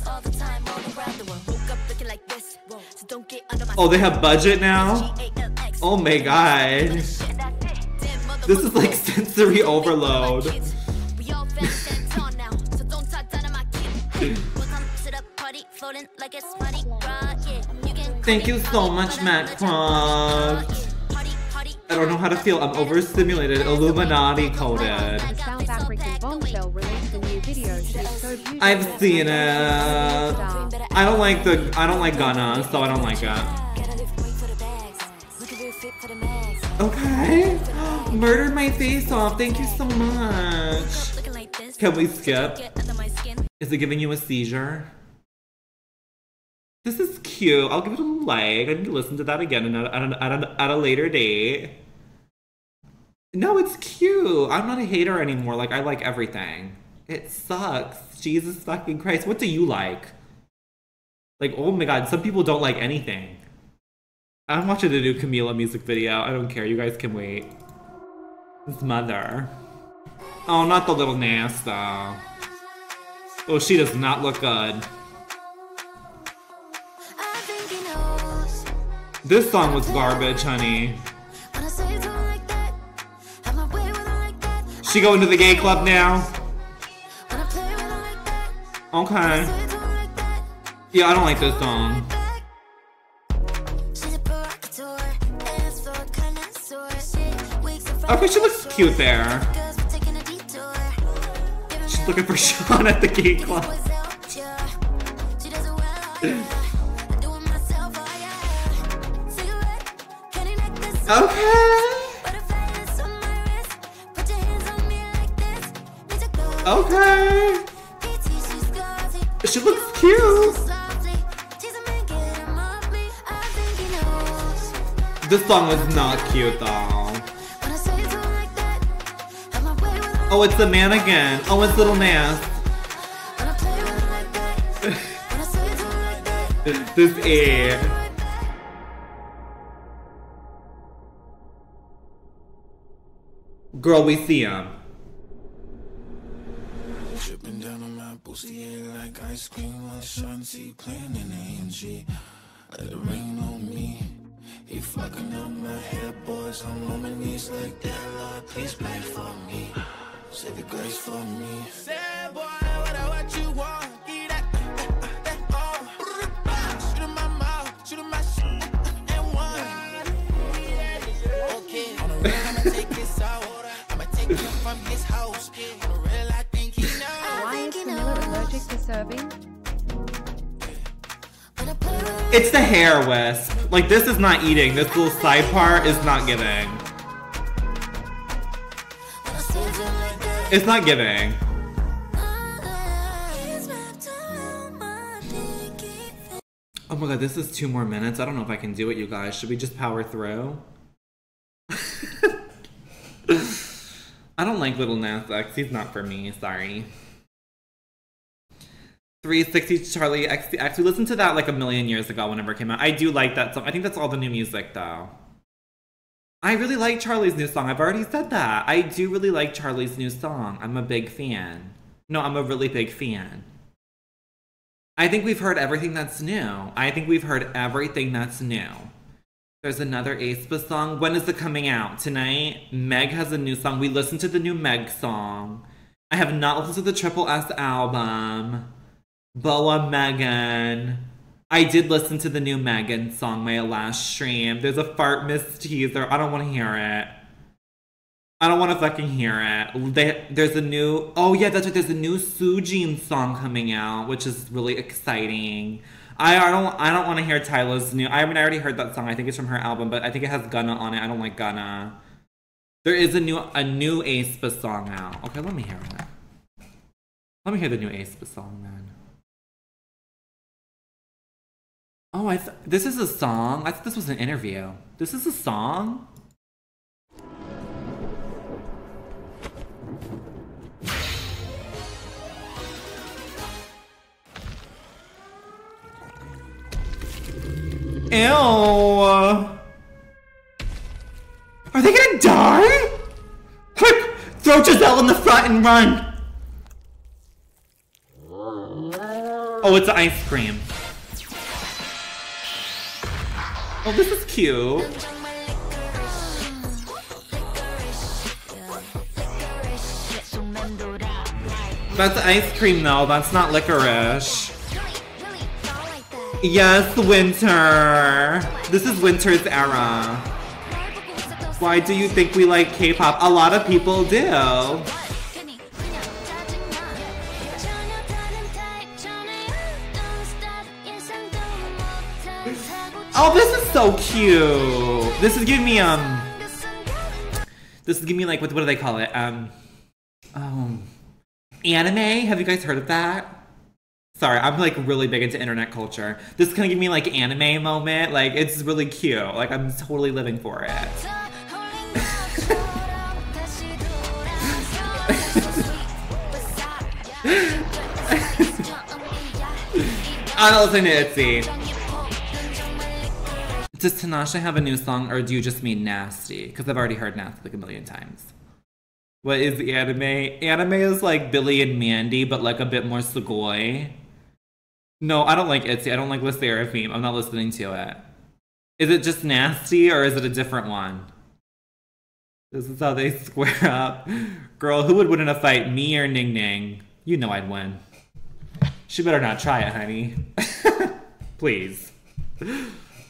Oh, they have budget now? Oh my god. This is like sensory overload. Thank you so much, Matt Croft. I don't know how to feel. I'm overstimulated. Illuminati coded. I've seen it. I don't like Gunna, so I don't like it. Okay. Murdered my face off. Thank you so much. Can we skip? Is it giving you a seizure? This is cute. I'll give it a like. I need to listen to that again at a later date. No, it's cute. I'm not a hater anymore. Like, I like everything. It sucks. Jesus fucking Christ. What do you like? Like, oh my god, some people don't like anything. I'm watching the new Camila music video. I don't care. You guys can wait. His mother. Oh, not the little Nas, though. Oh, she does not look good. This song was garbage, honey. She going to the gay club now? Okay. Yeah, I don't like this song. Okay, she looks cute there. She's looking for Sean at the gay club. Okay. Okay. She looks cute. This song is not cute though. Oh, it's the man again. Oh, it's little Nas. This is. Girl, we see him. Dripping down on my boosty like ice cream on Shanty playing in AMG. Let it rain on me. He fucking up my hair, boys. I'm on my knees like that. Lord, please pray for me. Say the grace for me. Say, boy, what you want. Eat that, that all. Shoot in my mouth, shoot in my shit, and one. Okay, on the road, I'm gonna take this out. From his house, for real, I think he knows. Why is Camila allergic to serving? It's the hair wisp. Like, this is not eating. This little side part is not giving. It's not giving. Oh my god, this is 2 more minutes. I don't know if I can do it, you guys. Should we just power through? I don't like little Nas X. He's not for me. Sorry. 360 Charlie XCX. We listened to that like a million years ago whenever it came out. I do like that song. I think that's all the new music, though. I really like Charlie's new song. I've already said that. I do really like Charlie's new song. I'm a big fan. No, I'm a really big fan. I think we've heard everything that's new. I think we've heard everything that's new. There's another aespa song. When is it coming out? Tonight? Meg has a new song. We listened to the new Meg song. I have not listened to the Triple S album. Boa Megan. I did listen to the new Megan song, my last stream. There's a fart mist teaser. I don't want to hear it. I don't want to fucking hear it. There's a new... Oh, yeah, that's right. There's a new Sujin song coming out, which is really exciting. I don't want to hear Tyla's new... I mean, I already heard that song. I think it's from her album, but I think it has Gunna on it. I don't like Gunna. There is a new aespa song out. Okay, let me hear it. Let me hear the new aespa song, then. Oh, this is a song. I thought this was an interview. This is a song? Ew! Are they gonna die? Quick! Throw Giselle in the front and run! Oh, it's ice cream. Oh, this is cute. That's ice cream, though. That's not licorice. Yes, Winter. This is Winter's era. Why do you think we like K-pop? A lot of people do. Oh, this is so cute. This is giving me this is giving me like what do they call it? Anime. Have you guys heard of that? Sorry, I'm like really big into internet culture. This is gonna give me like anime moment. Like it's really cute. Like I'm totally living for it. I don't listen to ITZY. Does Tinashe have a new song, or do you just mean Nasty? Because I've already heard Nasty like a million times. What is the anime? Anime is like Billy and Mandy, but like a bit more Sugoi. No, I don't like ITZY. I don't like Le Sserafim. I'm not listening to it. Is it just Nasty, or is it a different one? This is how they square up. Girl, who would win in a fight, me or Ning Ning? You know I'd win. She better not try it, honey. Please.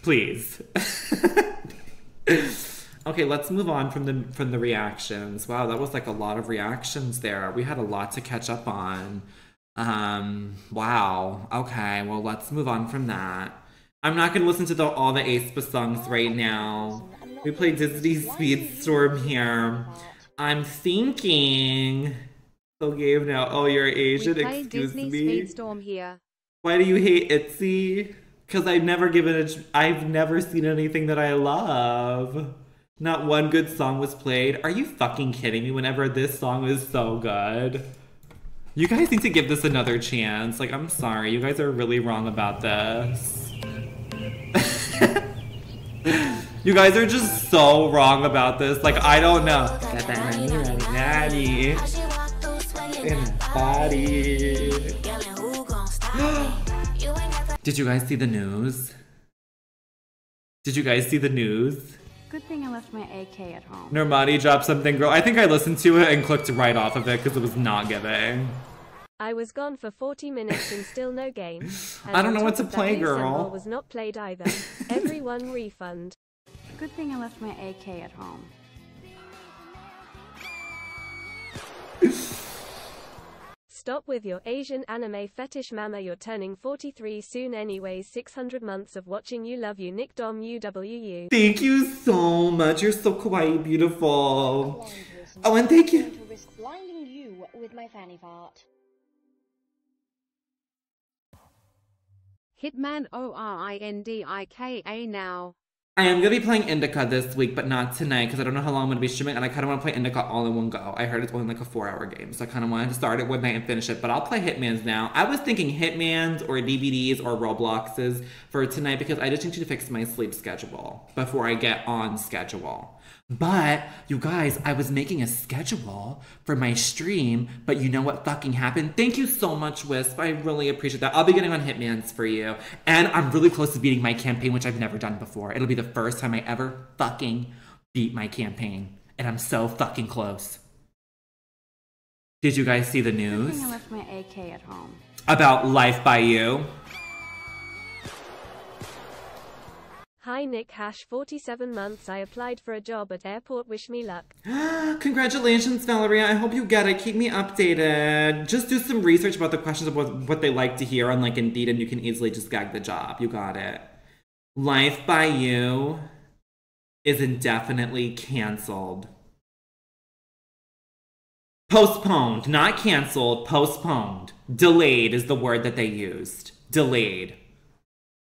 Please. Okay, let's move on from the reactions. Wow, that was like a lot of reactions there. We had a lot to catch up on. Wow. Okay, well, let's move on from that. I'm not going to listen to all the aespa songs right now. We play Disney Speedstorm here. I'm thinking... So Gabe now. Oh, you're Asian? Excuse me. Disney Speedstorm here. Why do you hate ITZY? Because I've never seen anything that I love. Not one good song was played. Are you fucking kidding me? Whenever this song is so good. You guys need to give this another chance. Like, I'm sorry. You guys are really wrong about this. You guys are just so wrong about this. Like, I don't know. Nanny. In body. Did you guys see the news? Did you guys see the news? Good thing I left my AK at home. Normati dropped something, girl. I think I listened to it and clicked right off of it because it was not giving. I was gone for 40 minutes and still no game. I don't know what to play, girl. Was not played either. Everyone refund. Good thing I left my AK at home. Stop with your Asian anime fetish, mama. You're turning 43 soon anyways. 600 months of watching you. Love you, Nick Dom UWU. Thank you so much. You're so kawaii beautiful. Oh, and thank you. To risk blinding you with my fanny fart. Hitman ORINDIKA now. I am going to be playing Indica this week, but not tonight, because I don't know how long I'm going to be streaming, and I kind of want to play Indica all in one go. I heard it's only like a 4-hour game, so I kind of wanted to start it one night and finish it, but I'll play Hitman's now. I was thinking Hitman's or DVDs or Robloxes for tonight, because I just need to fix my sleep schedule before I get on schedule. But, you guys, I was making a schedule for my stream, but you know what fucking happened? Thank you so much, Wisp. I really appreciate that. I'll be getting on Hitman's for you. And I'm really close to beating my campaign, which I've never done before. It'll be the first time I ever fucking beat my campaign. And I'm so fucking close. Did you guys see the news? I think I left my AK at home. About Life by You. Hi Nick Hash, 47 months. I applied for a job at airport. Wish me luck. Congratulations, Valeria. I hope you get it. Keep me updated. Just do some research about the questions of what they like to hear on like Indeed, and you can easily just gag the job. You got it. Life by You is indefinitely canceled. Postponed, not canceled, postponed. Delayed is the word that they used. Delayed.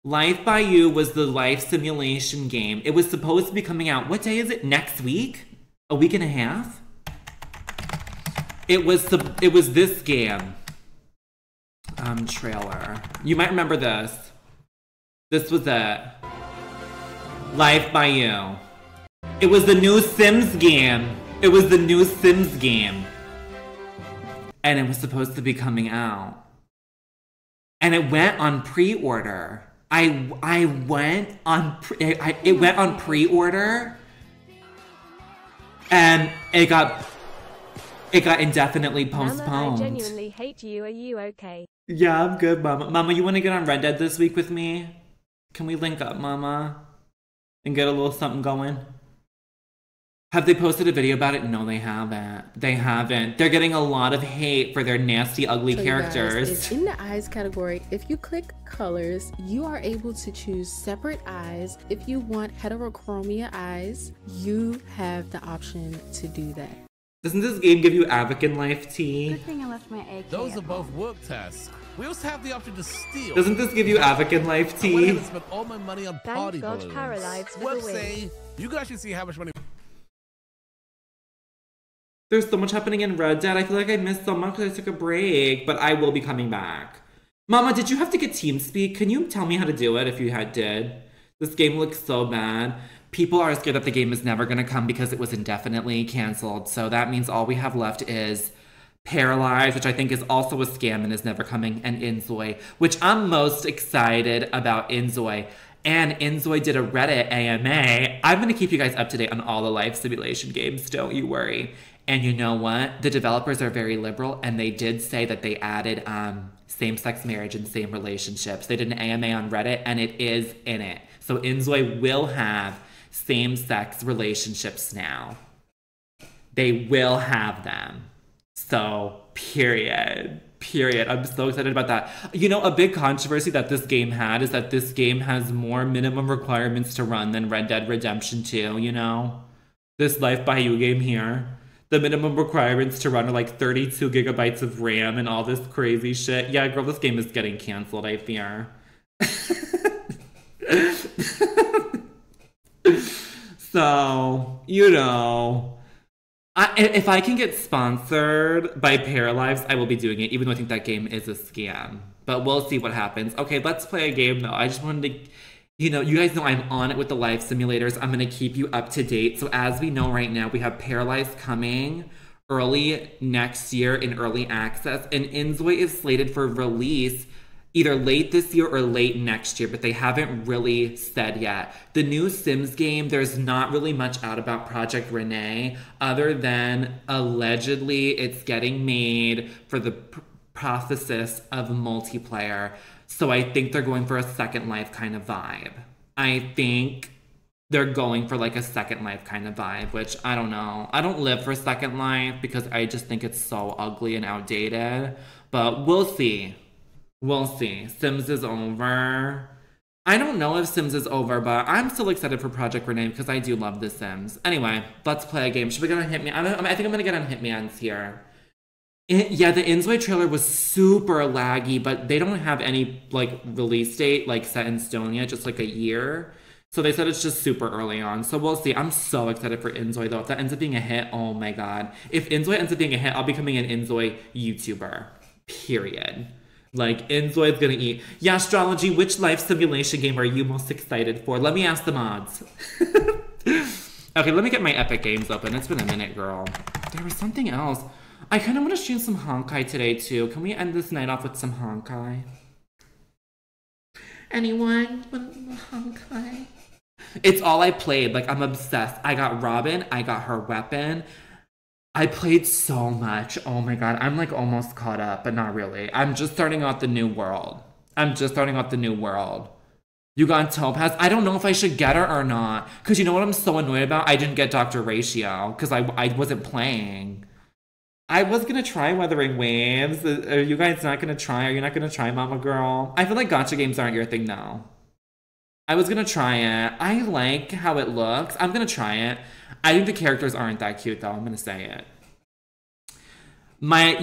Life by You was the life simulation game. It was supposed to be coming out, what day is it? Next week? A week and a half? It was this game. Trailer. You might remember this. This was it. Life by You. It was the new Sims game. It was the new Sims game. And it was supposed to be coming out. And it went on pre-order. It went on pre-order, and it got indefinitely postponed. Mama, I genuinely hate you. Are you okay? Yeah, I'm good, Mama. Mama, you want to get on Red Dead this week with me? Can we link up, Mama, and get a little something going? Have they posted a video about it? No, they haven't. They haven't. They're getting a lot of hate for their nasty, ugly characters. Guys, in the eyes category, if you click colors, you are able to choose separate eyes. If you want heterochromia eyes, you have the option to do that. Doesn't this game give you African life tea? Good thing I left my AK. Those are both work tests. We also have the option to steal. Doesn't this give you African life tea? I went ahead and spent all my money on party balloons. Website, you guys should see how much money. There's so much happening in Red Dead. I feel like I missed so much because I took a break, but I will be coming back. Mama, did you have to get TeamSpeak? Can you tell me how to do it if you did? This game looks so bad. People are scared that the game is never going to come because it was indefinitely canceled. So that means all we have left is Paralyzed, which I think is also a scam and is never coming, and Inzoi, which I'm most excited about Inzoi. And Inzoi did a Reddit AMA. I'm going to keep you guys up to date on all the life simulation games. Don't you worry. And you know what? The developers are very liberal, and they did say that they added same-sex marriage and same relationships. They did an AMA on Reddit, and it is in it. So Inzoi will have same-sex relationships now. They will have them. So, period. Period. I'm so excited about that. You know, a big controversy that this game had is that this game has more minimum requirements to run than Red Dead Redemption 2, you know? This Life by You game here. The minimum requirements to run are like 32 gigabytes of RAM and all this crazy shit. Yeah, girl, this game is getting canceled, I fear. So, you know, if I can get sponsored by Paralives, I will be doing it, even though I think that game is a scam. But we'll see what happens. Okay, let's play a game, though. I just wanted to... You know, you guys know I'm on it with the life simulators. I'm going to keep you up to date. So as we know right now, we have Paralyzed coming early next year in early access. And Inzoi is slated for release either late this year or late next year, but they haven't really said yet. The new Sims game, there's not really much out about Project Renee other than allegedly it's getting made for the process of multiplayer. So I think they're going for a Second Life kind of vibe. I think they're going for like a Second Life kind of vibe, which I don't know. I don't live for Second Life because I just think it's so ugly and outdated. But we'll see. We'll see. Sims is over. I don't know if Sims is over, but I'm still excited for Project Renee because I do love The Sims. Anyway, let's play a game. Should we get on Hitman? I think I'm going to get on Hitman's here. Yeah, the Inzoi trailer was super laggy, but they don't have any, like, release date, like, set in stone yet, just, like, a year. So they said it's just super early on. So we'll see. I'm so excited for Inzoi, though. If that ends up being a hit, oh, my God. If Inzoi ends up being a hit, I'll be becoming an Inzoi YouTuber. Period. Like, Inzoi's gonna eat. Yeah, Astrology, which life simulation game are you most excited for? Let me ask the mods. Okay, let me get my Epic Games open. It's been a minute, girl. There was something else. I kind of want to stream some Honkai today, too. Can we end this night off with some Honkai? Anyone want Honkai? It's all I played. Like, I'm obsessed. I got Robin. I got her weapon. I played so much. Oh, my God. I'm, like, almost caught up, but not really. I'm just starting out the new world. You got Topaz. I don't know if I should get her or not. Because you know what I'm so annoyed about? I didn't get Dr. Ratio because I wasn't playing. I was going to try Wuthering Waves. Are you guys not going to try? Are you not going to try, Mama Girl? I feel like gacha games aren't your thing now. I was going to try it. I like how it looks. I'm going to try it. I think the characters aren't that cute, though. I'm going to say it.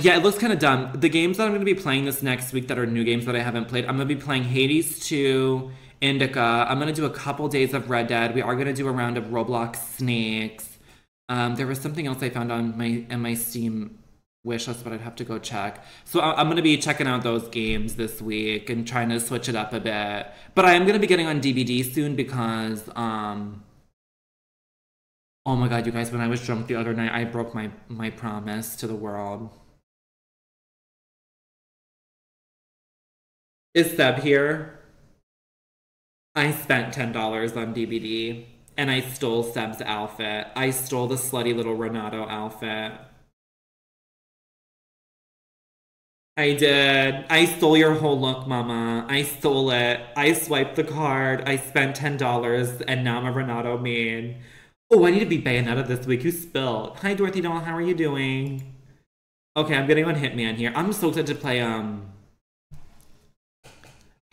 Yeah, it looks kind of dumb. The games that I'm going to be playing this next week that are new games that I haven't played, I'm going to be playing Hades 2... Indica. I'm going to do a couple days of Red Dead. We are going to do a round of Roblox Snakes. There was something else I found on my Steam wishlist, but I'd have to go check. So I'm going to be checking out those games this week and trying to switch it up a bit. But I am going to be getting on DVD soon because, oh my God, you guys, when I was drunk the other night, I broke my promise to the world. Is Seb here? I spent $10 on DVD, and I stole Seb's outfit. I stole the slutty little Renato outfit. I did. I stole your whole look, Mama. I stole it. I swiped the card. I spent $10, and now I'm a Renato man. Oh, I need to be Bayonetta this week. You spilled. Hi, Dorothy Doll. How are you doing? Okay, I'm getting on Hitman here. I'm so excited to play,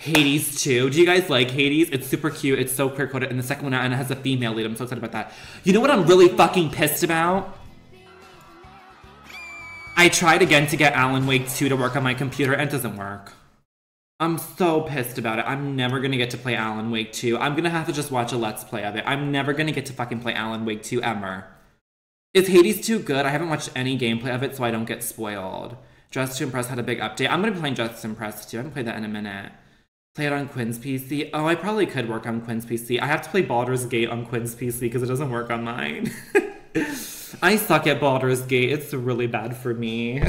Hades 2. Do you guys like Hades? It's super cute. It's so queer-coded. And the second one out, and it has a female lead. I'm so excited about that. You know what I'm really fucking pissed about? I tried again to get Alan Wake 2 to work on my computer, and it doesn't work. I'm so pissed about it. I'm never going to get to play Alan Wake 2. I'm going to have to just watch a Let's Play of it. I'm never going to get to fucking play Alan Wake 2 ever. Is Hades 2 good? I haven't watched any gameplay of it, so I don't get spoiled. Dress to Impress had a big update. I'm going to be playing Dress to Impress, too. I haven't played that in a minute. Play it on Quinn's PC. Oh, I probably could work on Quinn's PC. I have to play Baldur's Gate on Quinn's PC because it doesn't work on mine. I suck at Baldur's Gate. It's really bad for me.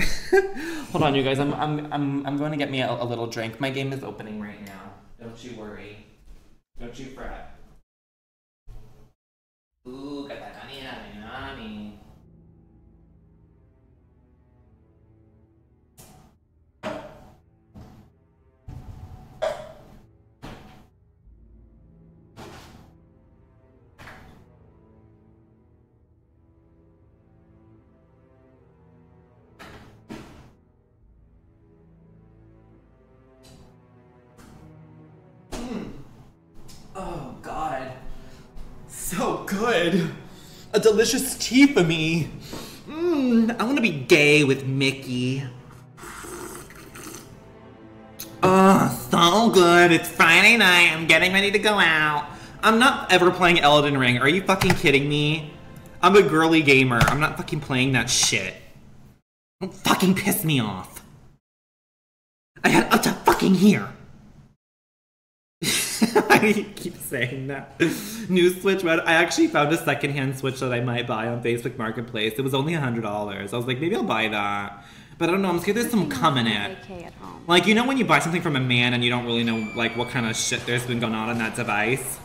Hold on, you guys. I'm going to get me a little drink. My game is opening right now. Don't you worry. Don't you fret. Ooh, got that honey. Good. A delicious tea for me. I want to be gay with Mickey. Oh, so good. It's Friday night. I'm getting ready to go out. I'm not ever playing Elden Ring. Are you fucking kidding me? I'm a girly gamer. I'm not fucking playing that shit. Don't fucking piss me off. I had up to fucking here. I keep saying that. New Switch Red. I actually found a secondhand Switch that I might buy on Facebook Marketplace. It was only $100. I was like, maybe I'll buy that. But I don't know. I'm scared there's some cum in it. Like, you know when you buy something from a man and you don't really know, like, what kind of shit there's been going on that device?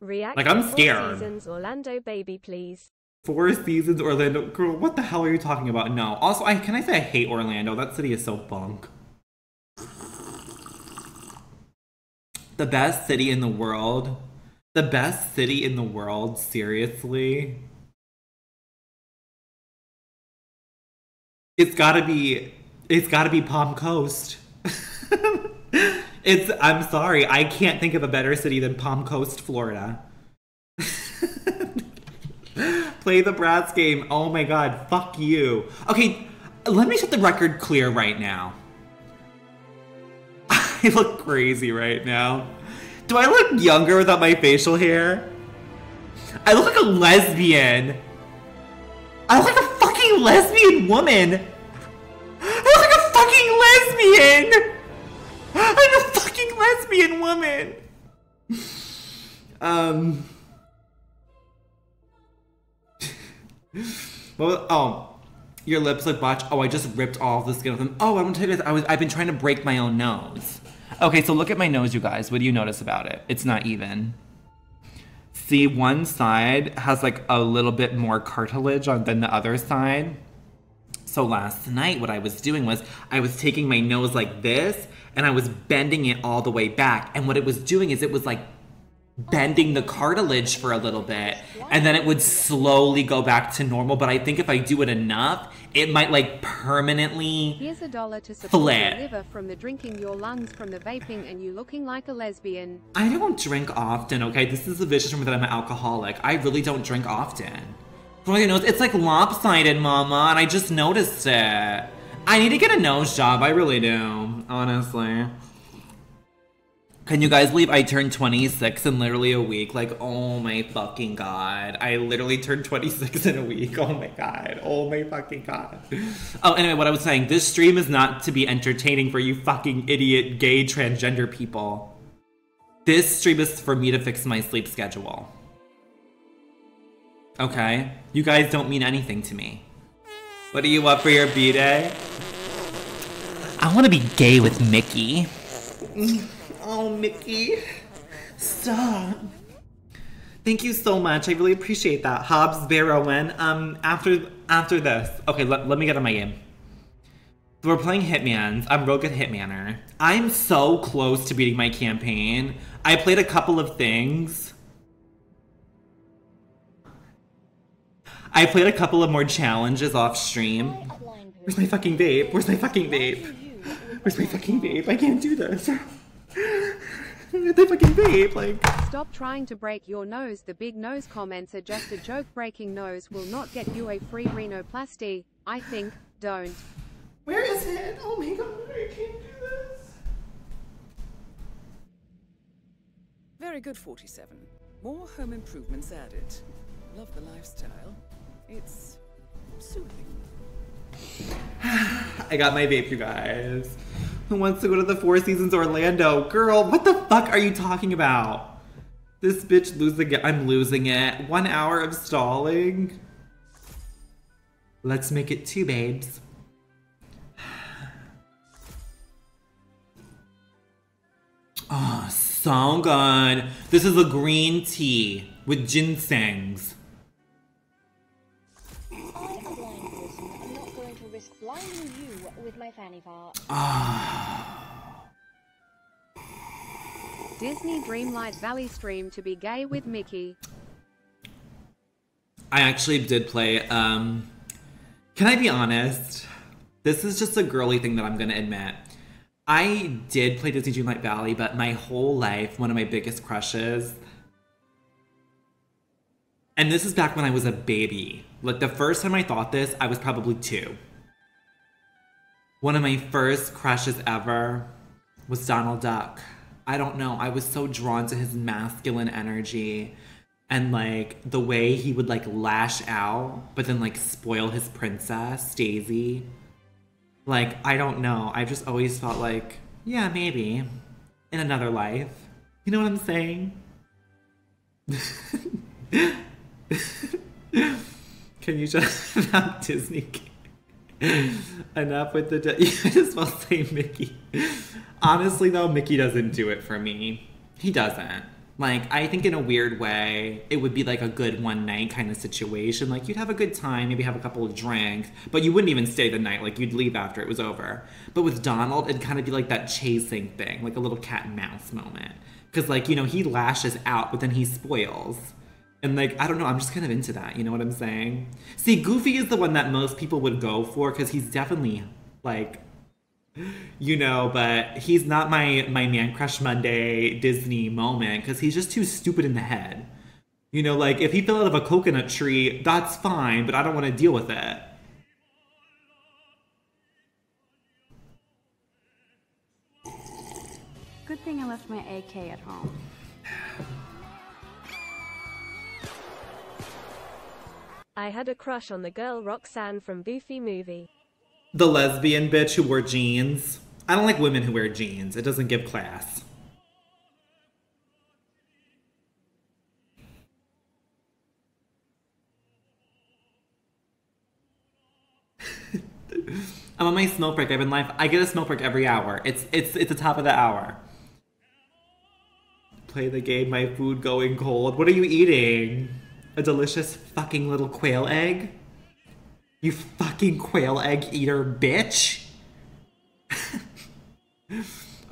Like, I'm scared. 4 Seasons Orlando, baby, please. 4 Seasons Orlando. Girl, what the hell are you talking about? No. Also, can I say I hate Orlando? That city is so bunk. The best city in the world. The best city in the world, seriously. It's gotta be Palm Coast. I'm sorry, I can't think of a better city than Palm Coast, Florida. Play the Bratz game. Oh my God, fuck you. Okay, let me set the record clear right now. I look crazy right now. Do I look younger without my facial hair? I look like a lesbian. I look like a fucking lesbian woman. I'm a fucking lesbian woman. Well, oh, your lips look botched. Oh, I just ripped all the skin off them. Oh, I want to tell you guys, I've been trying to break my own nose. Okay, so look at my nose, you guys. What do you notice about it? It's not even. See, one side has like a little bit more cartilage on than the other side. So last night, what I was doing was I was taking my nose like this, and I was bending it all the way back. And what it was doing is it was like bending the cartilage for a little bit, and then it would slowly go back to normal. But I think if I do it enough, it might like permanently Here's $1 to support your liver from the drinking, your lungs from the vaping, and you looking like a lesbian. I don't drink often, okay? This is the vicious rumor that I'm an alcoholic. I really don't drink often. Your nose, it's like lopsided, mama, and I just noticed it. I need to get a nose job. I really do, honestly. Can you guys believe I turned 26 in literally a week? Like, oh my fucking god. I literally turned 26 in a week. Oh my god. Oh my fucking god. Oh, anyway, what I was saying. This stream is not to be entertaining for you fucking idiot gay transgender people. This stream is for me to fix my sleep schedule. Okay? You guys don't mean anything to me. What do you want for your B-Day? I want to be gay with Mickey. Oh, Mickey. Stop. Thank you so much. I really appreciate that. Hobbs, Bear, Owen. After this. Okay, let me get on my game. We're playing Hitmans. I'm real good Hitmaner. I'm so close to beating my campaign. I played a couple of things. I played a couple of more challenges off stream. Where's my fucking vape? Where's my fucking vape? Where's my fucking vape? I can't do this. They fucking vape, like. Stop trying to break your nose. The big nose comments are just a joke. Breaking nose will not get you a free rhinoplasty. I think. Don't. Where is it? Oh my god, I can't do this. Very good, 47. More home improvements added. Love the lifestyle. It's soothing. I got my vape, you guys. Who wants to go to the Four Seasons Orlando? Girl, what the fuck are you talking about? This bitch losing it. I'm losing it. 1 hour of stalling. Let's make it 2, babes. Oh, so good. This is a green tea with ginsengs. Blinding you with my fanny fart. Disney Dreamlight Valley stream to be gay with Mickey. I actually did play, can I be honest? This is just a girly thing that I'm gonna admit. I did play Disney Dreamlight Valley, but my whole life, one of my biggest crushes, and this is back when I was a baby. Like the first time I thought this, I was probably 2. One of my first crushes ever was Donald Duck. I don't know, I was so drawn to his masculine energy and like the way he would like lash out, but then like spoil his princess, Daisy. Like, I don't know, I just always felt like, yeah, maybe in another life. You know what I'm saying? Can you just have Disney enough with the I just want to say Mickey. Honestly though, Mickey doesn't do it for me. He doesn't. Like, I think in a weird way, it would be like a good one night kind of situation. Like, you'd have a good time, maybe have a couple of drinks, but you wouldn't even stay the night. Like, you'd leave after it was over. But with Donald, it'd kind of be like that chasing thing, like a little cat and mouse moment. Because, like, you know, he lashes out, but then he spoils. And, like, I don't know, I'm just kind of into that, you know what I'm saying? See, Goofy is the one that most people would go for, because he's definitely, like, you know, but he's not my Man Crush Monday Disney moment, because he's just too stupid in the head. You know, like, if he fell out of a coconut tree, that's fine, but I don't want to deal with it. Good thing I left my AK at home. I had a crush on the girl Roxanne from Boofy Movie. The lesbian bitch who wore jeans. I don't like women who wear jeans. It doesn't give class. I'm on my smoke break. I've been live. I get a smoke break every hour. It's the top of the hour. Play the game. My food going cold. What are you eating? A delicious fucking little quail egg? You fucking quail egg eater, bitch.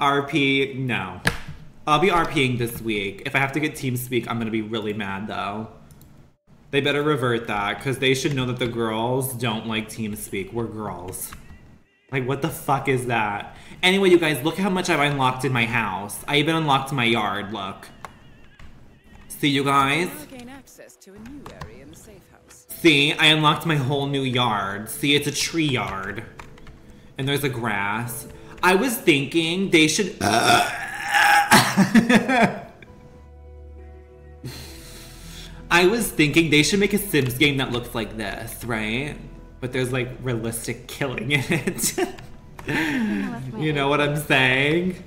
RP, no. I'll be RPing this week. If I have to get TeamSpeak, I'm gonna be really mad though. They better revert that, because they should know that the girls don't like TeamSpeak. We're girls. Like, what the fuck is that? Anyway, you guys, look how much I've unlocked in my house. I even unlocked my yard, look. See, you guys? Gain access to a new area in the safe house. See, I unlocked my whole new yard. See, it's a tree yard. And there's a grass. I was thinking they should... I was thinking they should make a Sims game that looks like this, right? But there's like realistic killing in it. You know what I'm saying?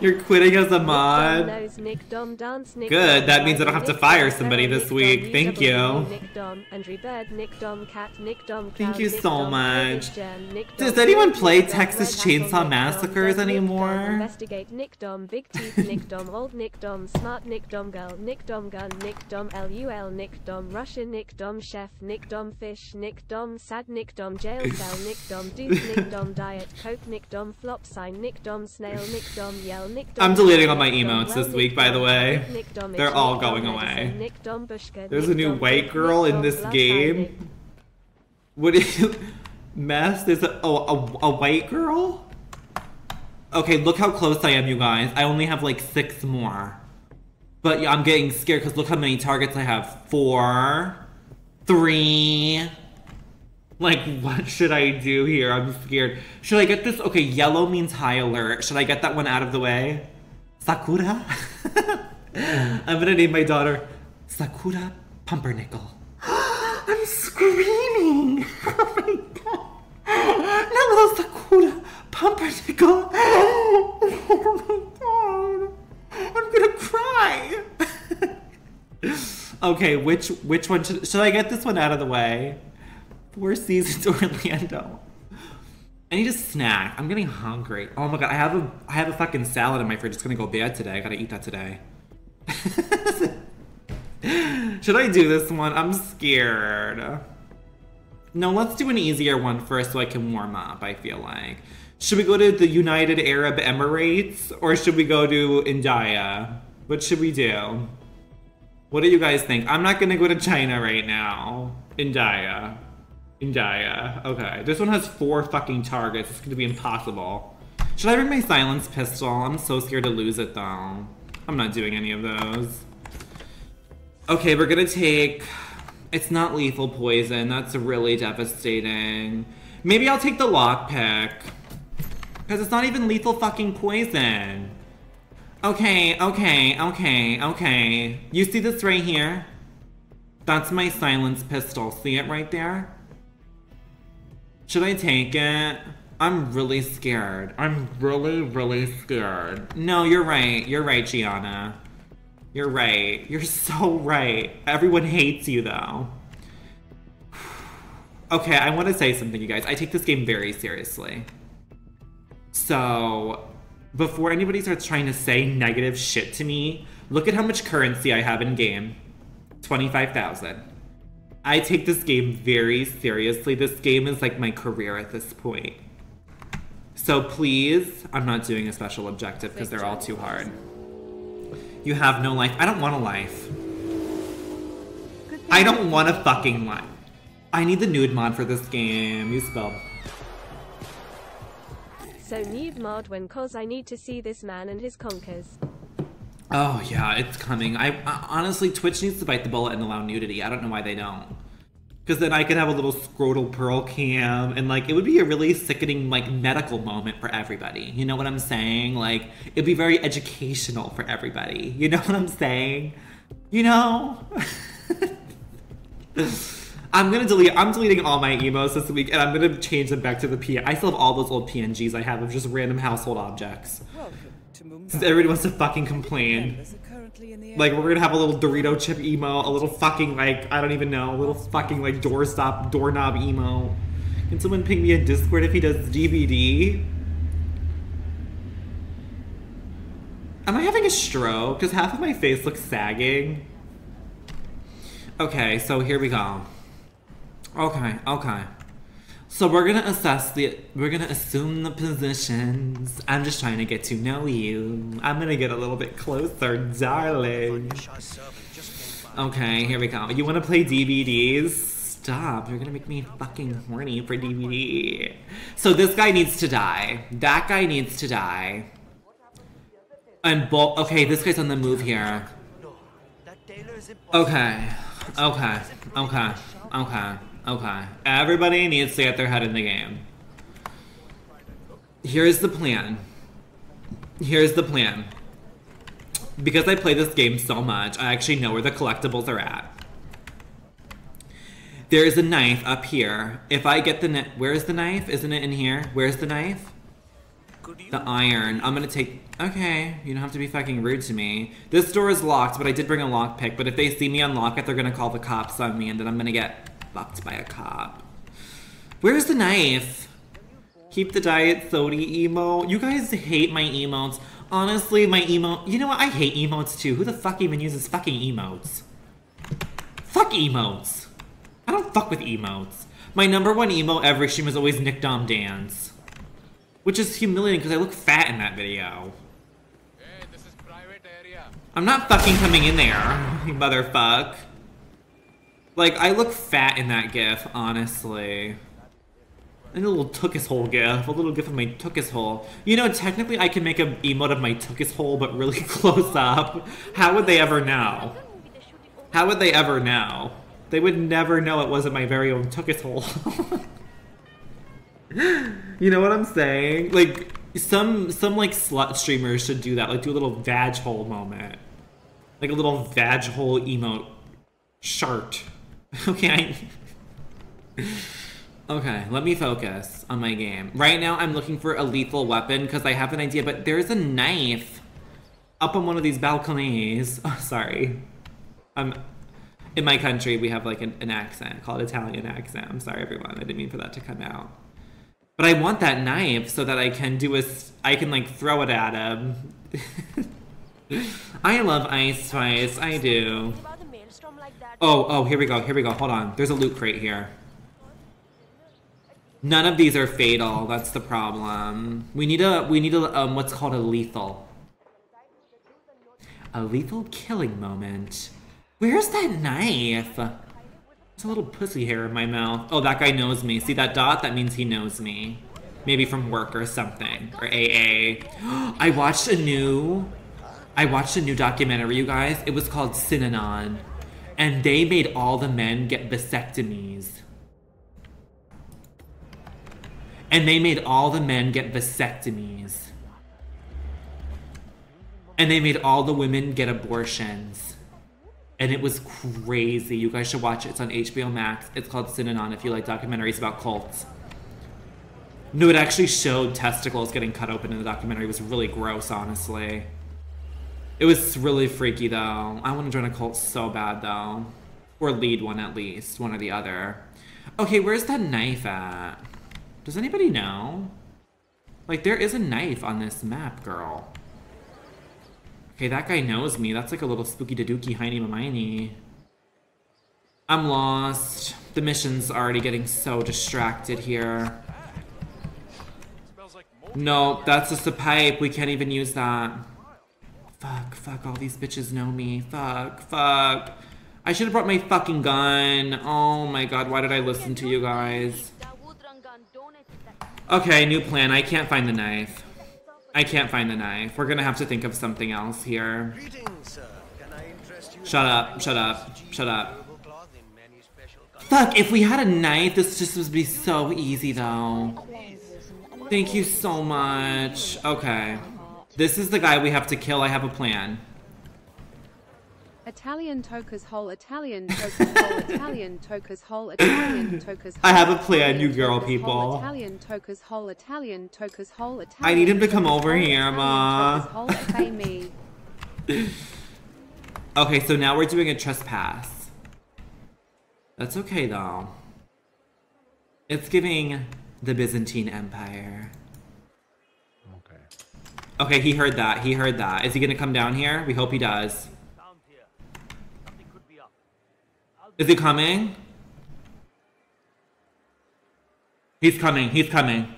You're quitting as a mod. Good, that means I don't have to fire somebody this week. Thank you. Thank you so much. Does anyone play Texas Chainsaw Massacres anymore? I'm deleting all my emotes this week, by the way. They're all going away. There's a new white girl in this game. What is you... Mess? There's a white girl? Okay, look how close I am, you guys. I only have like 6 more. But yeah, I'm getting scared because look how many targets I have. 4, 3... Like, what should I do here? I'm scared. Should I get this? Okay, yellow means high alert. Should I get that one out of the way? Sakura? I'm gonna name my daughter Sakura Pumpernickel. I'm screaming! Oh my god! Not little Sakura Pumpernickel! Oh my god! I'm gonna cry! Okay, which one should I get this one out of the way? 4 Seasons Orlando. I need a snack. I'm getting hungry. Oh my god, I have a fucking salad in my fridge. It's gonna go bad today. I gotta eat that today. Should I do this one? I'm scared. No, let's do an easier one first so I can warm up, I feel like. Should we go to the United Arab Emirates or should we go to India? What should we do? What do you guys think? I'm not gonna go to China right now. India. India. Okay, this one has 4 fucking targets. It's gonna be impossible. Should I bring my silence pistol? I'm so scared to lose it though. I'm not doing any of those. Okay, we're gonna take... It's not lethal poison. That's really devastating. Maybe I'll take the lockpick. Because it's not even lethal fucking poison. Okay. You see this right here? That's my silence pistol. See it right there? Should I take it? I'm really scared. I'm really, really scared. No, you're right. You're right, Gianna. You're right. You're so right. Everyone hates you, though. Okay, I want to say something, you guys. I take this game very seriously. So, before anybody starts trying to say negative shit to me, look at how much currency I have in game. 25,000. I take this game very seriously. This game is like my career at this point. So please, I'm not doing a special objective because they're all too hard. You have no life. I don't want a life. I don't want a fucking life. I need the nude mod for this game. You spelled. So nude mod when cause I need to see this man and his conkers. Oh yeah, it's coming. I honestly, Twitch needs to bite the bullet and allow nudity. I don't know why they don't. Because then I could have a little scrotal pearl cam and like, it would be a really sickening like medical moment for everybody. You know what I'm saying? Like, it'd be very educational for everybody. You know what I'm saying? You know? I'm deleting all my emotes this week and I'm gonna change them back to the PNG. I still have all those old PNGs I have of just random household objects. Since everybody wants to fucking complain. Like, we're gonna have a little Dorito chip emo, a little fucking, like, I don't even know, a little fucking, like, doorknob emo. Can someone ping me a Discord if he does DVD? Am I having a stroke? Because half of my face looks sagging. Okay, so here we go. Okay, okay. So we're gonna assess the, we're gonna assume the positions. I'm just trying to get to know you. I'm gonna get a little bit closer, darling. Okay, here we go. You wanna play DVDs? Stop, you're gonna make me fucking horny for DVD. So this guy needs to die. That guy needs to die. And okay, this guy's on the move here. Okay, okay, okay, okay. Okay, everybody needs to get their head in the game. Here's the plan. Here's the plan. Because I play this game so much, I actually know where the collectibles are at. There's a knife up here. If I get the knife, where's the knife? Isn't it in here? Where's the knife? The iron. I'm gonna take, okay, you don't have to be fucking rude to me. This door is locked, but I did bring a lockpick, but if they see me unlock it, they're gonna call the cops on me and then I'm gonna get fucked by a cop. Where's the knife? Keep the diet soda emo. You guys hate my emotes. Honestly, my emote, you know what? I hate emotes too. Who the fuck even uses fucking emotes? Fuck emotes. I don't fuck with emotes. My number one emo every stream is always Nick Dom Dance, which is humiliating because I look fat in that video. Hey, this is private area. I'm not fucking coming in there, you motherfuck. Like, I look fat in that gif, honestly. And a little tookus hole gif. A little gif of my tookus hole. You know, technically I can make an emote of my tookus hole, but really close up. How would they ever know? How would they ever know? They would never know it wasn't my very own tookus hole. You know what I'm saying? Like, some like, slut streamers should do that. Like, do a little vag hole moment. Like, a little vag hole emote shart. Okay. Okay, let me focus on my game. Right now I'm looking for a lethal weapon because I have an idea, but there's a knife up on one of these balconies. Oh, sorry. In my country, we have like an accent called Italian accent. I'm sorry, everyone. I didn't mean for that to come out. But I want that knife so that I can do a... I can like throw it at him. I love Ice Spice. I do. Oh, oh, here we go, here we go. Hold on. There's a loot crate here. None of these are fatal. That's the problem. We need a what's called a lethal killing moment. Where's that knife? There's a little pussy hair in my mouth. Oh, that guy knows me. See that dot? That means he knows me. Maybe from work or something, or AA. I watched a new documentary, you guys. It was called Synanon. And they made all the men get vasectomies. And they made all the women get abortions. And it was crazy. You guys should watch it. It's on HBO Max. It's called Synanon if you like documentaries about cults. No, it actually showed testicles getting cut open in the documentary. It was really gross, honestly. It was really freaky, though. I want to join a cult so bad, though. Or lead one, at least. One or the other. Okay, where's that knife at? Does anybody know? Like, there is a knife on this map, girl. Okay, that guy knows me. That's like a little spooky-da-dooky, hiney-maminy. I'm lost. The mission's already getting so distracted here. No, that's just a pipe. We can't even use that. Fuck, fuck, all these bitches know me. Fuck, fuck. I should have brought my fucking gun. Oh my god, why did I listen to you guys? Okay, new plan. I can't find the knife. I can't find the knife. We're gonna have to think of something else here. Shut up, shut up, shut up. Fuck, if we had a knife, this just would be so easy though. Thank you so much. Okay. This is the guy we have to kill. I have a plan. Italian toker's hole, Italian toker's hole, Italian toker's hole, Italian toker's hole. I have a plan, you girl people. Italian toker's hole, Italian toker's hole, Italian. I need him to come over here, ma. Okay, so now we're doing a trespass. That's okay, though. It's giving the Byzantine Empire. Okay. Okay, he heard that. He heard that. Is he gonna come down here? We hope he does. Down here. Something could be up. Is he coming? He's coming. He's coming.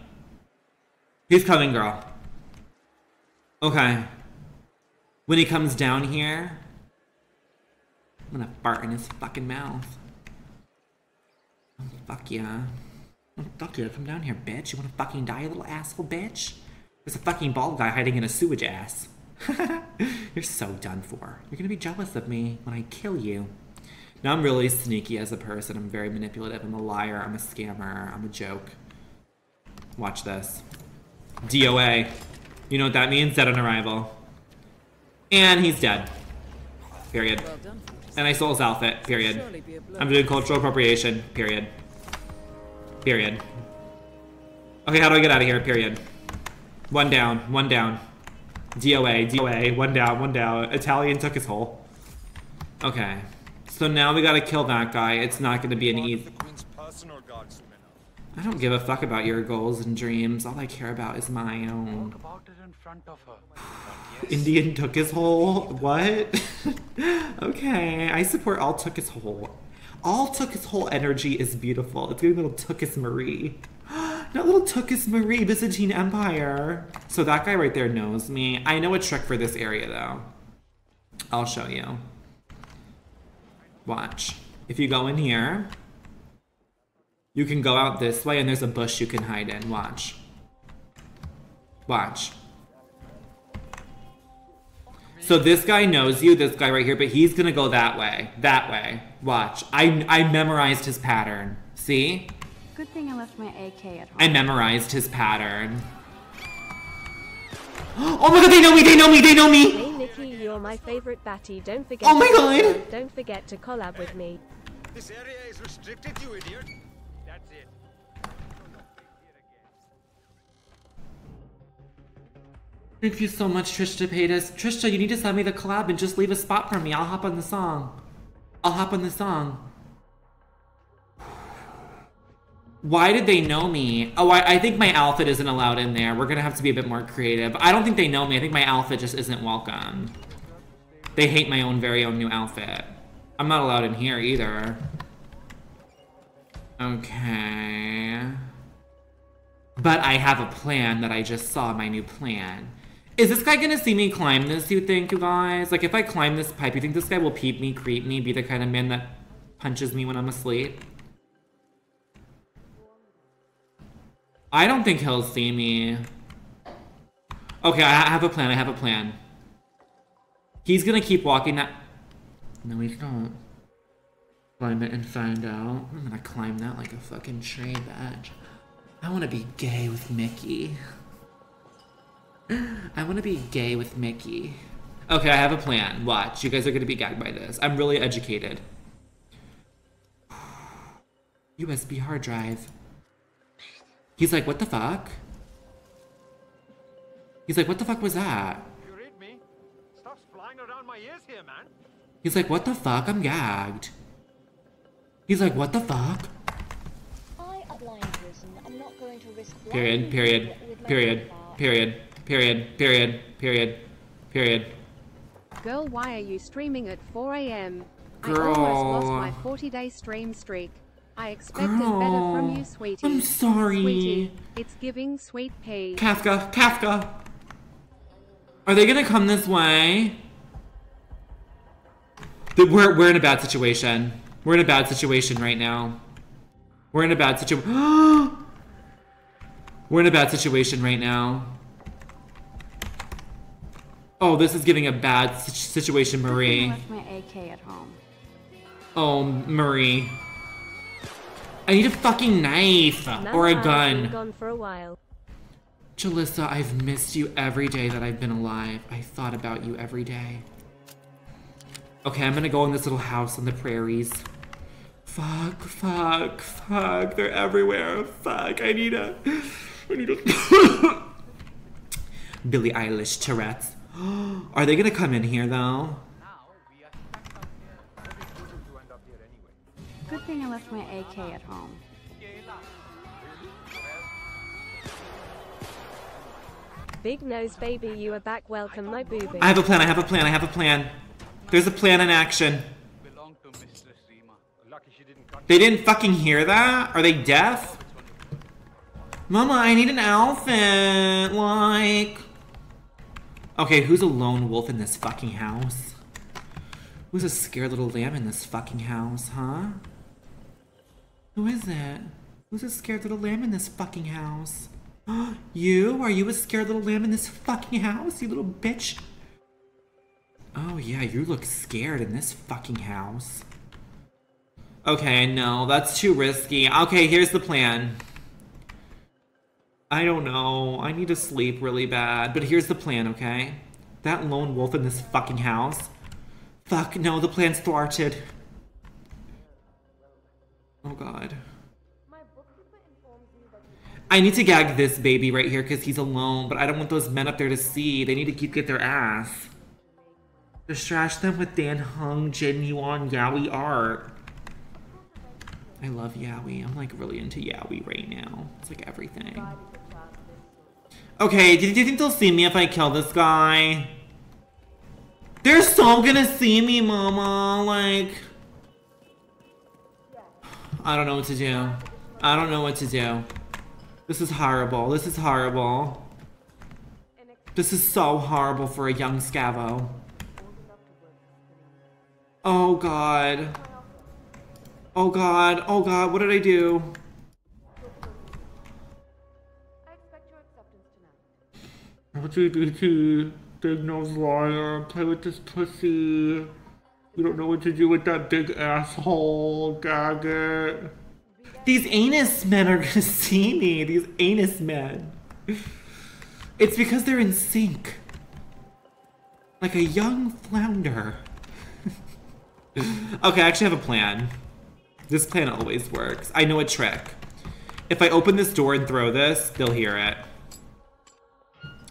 He's coming, girl. Okay. When he comes down here, I'm gonna fart in his fucking mouth. Oh, fuck yeah. Oh, fuck yeah. Come down here, bitch. You wanna fucking die, little asshole, bitch? There's a fucking bald guy hiding in a sewage ass. You're so done for. You're gonna be jealous of me when I kill you. Now I'm really sneaky as a person. I'm very manipulative. I'm a liar. I'm a scammer. I'm a joke. Watch this. DOA. You know what that means? Dead on arrival. And he's dead. Period. And I stole his outfit. Period. I'm doing cultural appropriation. Period. Period. Okay, how do I get out of here? Period. One down. One down. DOA. DOA. One down. One down. Italian took his hole. Okay. So now we gotta kill that guy. It's not gonna be an easy... I don't give a fuck about your goals and dreams. All I care about is my own. Indian took his hole? What? Okay, I support all took his hole. All took his whole energy is beautiful. It's gonna be little Tookus Marie. Not little Tookus Marie, Byzantine Empire. So that guy right there knows me. I know a trick for this area though. I'll show you. Watch. If you go in here, you can go out this way and there's a bush you can hide in. Watch. Watch. So this guy knows you, this guy right here, but he's gonna go that way. That way. Watch. I memorized his pattern. See? Good thing I left my AK at home. I memorized his pattern. Oh my god, they know me, they know me, they know me! You're my favorite batty. Don't forget. Oh my god! Don't forget to collab with me. This area is restricted, you idiot. That's it. Thank you so much, Trisha Paytas. Trisha, you need to send me the collab and just leave a spot for me. I'll hop on the song. I'll hop on the song. Why did they know me? Oh, I think my outfit isn't allowed in there. We're gonna have to be a bit more creative. I don't think they know me. I think my outfit just isn't welcome. They hate my own very own new outfit. I'm not allowed in here either. Okay. But I have a plan that I just saw, my new plan. Is this guy gonna see me climb this, you think, you guys? Like, if I climb this pipe, you think this guy will peep me, creep me, be the kind of man that punches me when I'm asleep? I don't think he'll see me. Okay, I have a plan, I have a plan. He's gonna keep walking that... No, he's not. Climb it and find out. I'm gonna climb that like a fucking tree, bitch. I wanna be gay with Mickey. I wanna be gay with Mickey. Okay, I have a plan. Watch, you guys are gonna be gagged by this. I'm really educated. USB hard drive. He's like, what the fuck? He's like, what the fuck was that? You read me? Stuff's flying around my ears here, man. He's like, what the fuck? I'm gagged. He's like, what the fuck? I, a blind person, I'm not going to risk period, period, period, period, period, period, period, period. Girl, why are you streaming at 4 a.m.? Girl. I almost lost my 40-day stream streak. I expected better from you, sweetie. I'm sorry. Sweetie, it's giving sweet pea. Kafka, Kafka. Are they gonna come this way? We're in a bad situation. We're in a bad situation right now. We're in a bad situation. We're in a bad situation right now. Oh, this is giving a bad situation, Marie. I left my AK at home. Oh, Marie. I need a fucking knife or a gun. I've gone for a while. Jalissa, I've missed you every day that I've been alive. I thought about you every day. Okay, I'm gonna go in this little house on the prairies. Fuck, fuck, fuck. They're everywhere. Fuck, I need a... Billie Eilish Tourette's. Are they gonna come in here though? left my AK at home. Big nose baby, you are back. Welcome, my booby. I have a plan, I have a plan, I have a plan. There's a plan in action. They didn't fucking hear that? Are they deaf? Mama, I need an outfit, like... Okay, who's a lone wolf in this fucking house? Who's a scared little lamb in this fucking house, huh? Who is it? Who's a scared little lamb in this fucking house? You? Are you a scared little lamb in this fucking house, you little bitch? Oh yeah, you look scared in this fucking house. Okay, no, that's too risky. Okay, here's the plan. I don't know. I need to sleep really bad. But here's the plan, okay? That lone wolf in this fucking house. Fuck, no, the plan's thwarted. Oh god. I need to gag this baby right here because he's alone, but I don't want those men up there to see. They need to get their ass. Just trash them with Dan Hung, Jin Yuan, Yaoi art. I love Yaoi. I'm like really into Yaoi right now. It's like everything. Okay, do you think they'll see me if I kill this guy? They're so gonna see me, mama. Like... I don't know what to do. I don't know what to do. This is horrible. This is horrible. This is so horrible for a young scavo. Oh god. Oh god, oh god, what did I do? I expect your acceptance tonight. What do you do? Big nose liar, play with this pussy. You don't know what to do with that big asshole, gag it. These anus men are gonna see me, these anus men. It's because they're in sync. Like a young flounder. Okay, I actually have a plan. This plan always works. I know a trick. If I open this door and throw this, they'll hear it.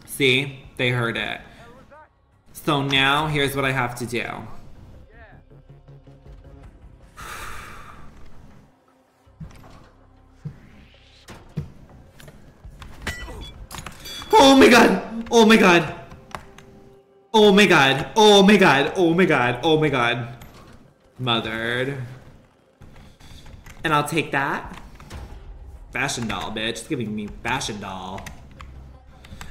See? They heard it. So now, here's what I have to do. Oh my god! Oh my god! Oh my god! Oh my god! Oh my god! Oh my god! Mothered. And I'll take that. Fashion doll, bitch. It's giving me fashion doll.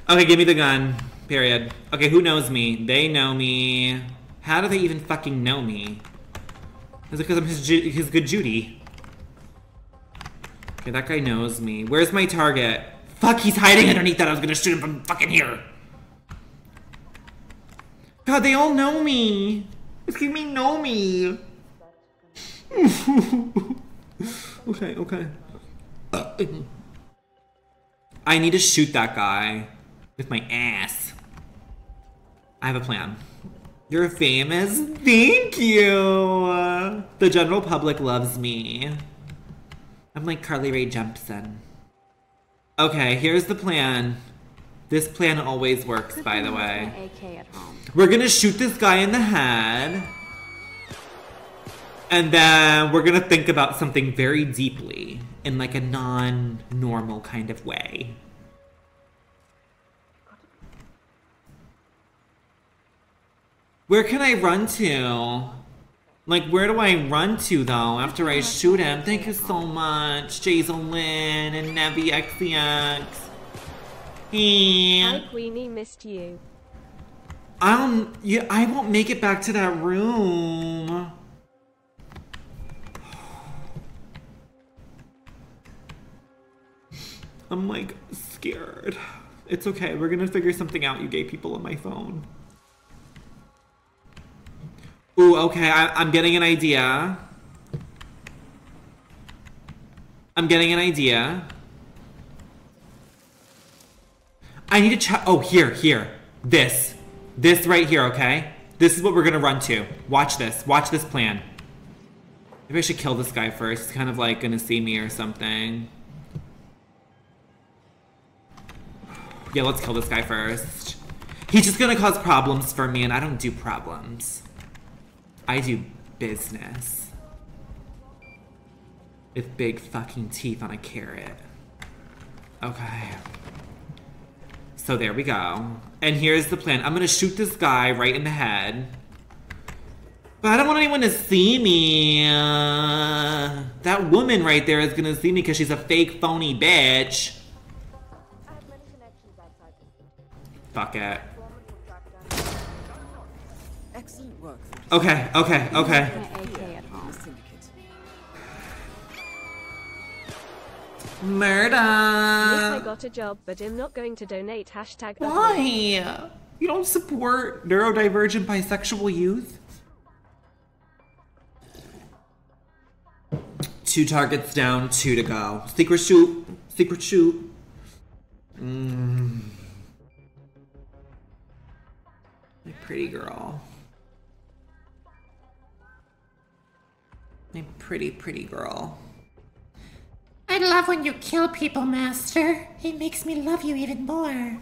Okay, give me the gun. Period. Okay, who knows me? They know me. How do they even fucking know me? Is it because I'm his good Judy? Okay, that guy knows me. Where's my target? Fuck, he's hiding underneath that. I was gonna shoot him from fucking here. God, they all know me. It's giving me know me. Okay, okay. I need to shoot that guy with my ass. I have a plan. You're famous. Thank you. The general public loves me. I'm like Carly Rae Jepsen. Okay, here's the plan. This plan always works, by the way. We're gonna shoot this guy in the head. And then we're gonna think about something very deeply in like a non-normal kind of way. Where can I run to? Like, where do I run to though after I shoot him? Thank you so much, Jason Lynn and Navi XCX. Hi, Queenie, missed you. I won't make it back to that room. I'm like scared. It's okay, we're gonna figure something out, you gay people on my phone. Ooh, okay, I'm getting an idea. I'm getting an idea. I need to check, oh, here. This right here, okay? This is what we're gonna run to. Watch this plan. Maybe I should kill this guy first. He's kind of like gonna see me or something. Yeah, let's kill this guy first. He's just gonna cause problems for me, and I don't do problems. I do business. with big fucking teeth on a carrot. Okay. So there we go. And here's the plan. I'm gonna shoot this guy right in the head. But I don't want anyone to see me. That woman right there is gonna see me because she's a fake phony bitch. Fuck it. Excellent work. Okay, okay, okay. Murder. Yes, I got a job, but I'm not going to donate. Hashtag. Why? You don't support neurodivergent bisexual youth? Two targets down, two to go. Secret shoot. Secret shoot. My pretty girl. My pretty, pretty girl. I love when you kill people, Master. It makes me love you even more.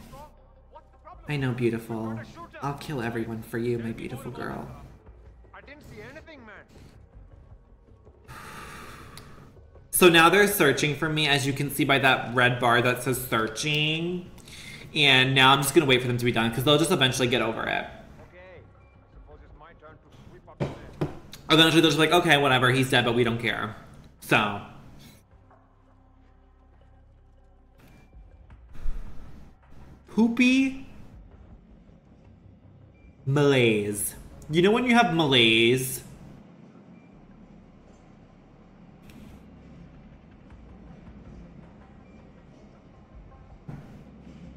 I know, beautiful. I'll kill everyone for you, my beautiful girl. I didn't see anything, man. So now they're searching for me, as you can see by that red bar that says searching. And now I'm just gonna wait for them to be done, because they'll just eventually get over it. Eventually they'll just be like, okay, whatever, he's dead, but we don't care. So. Poopy malaise. You know when you have malaise?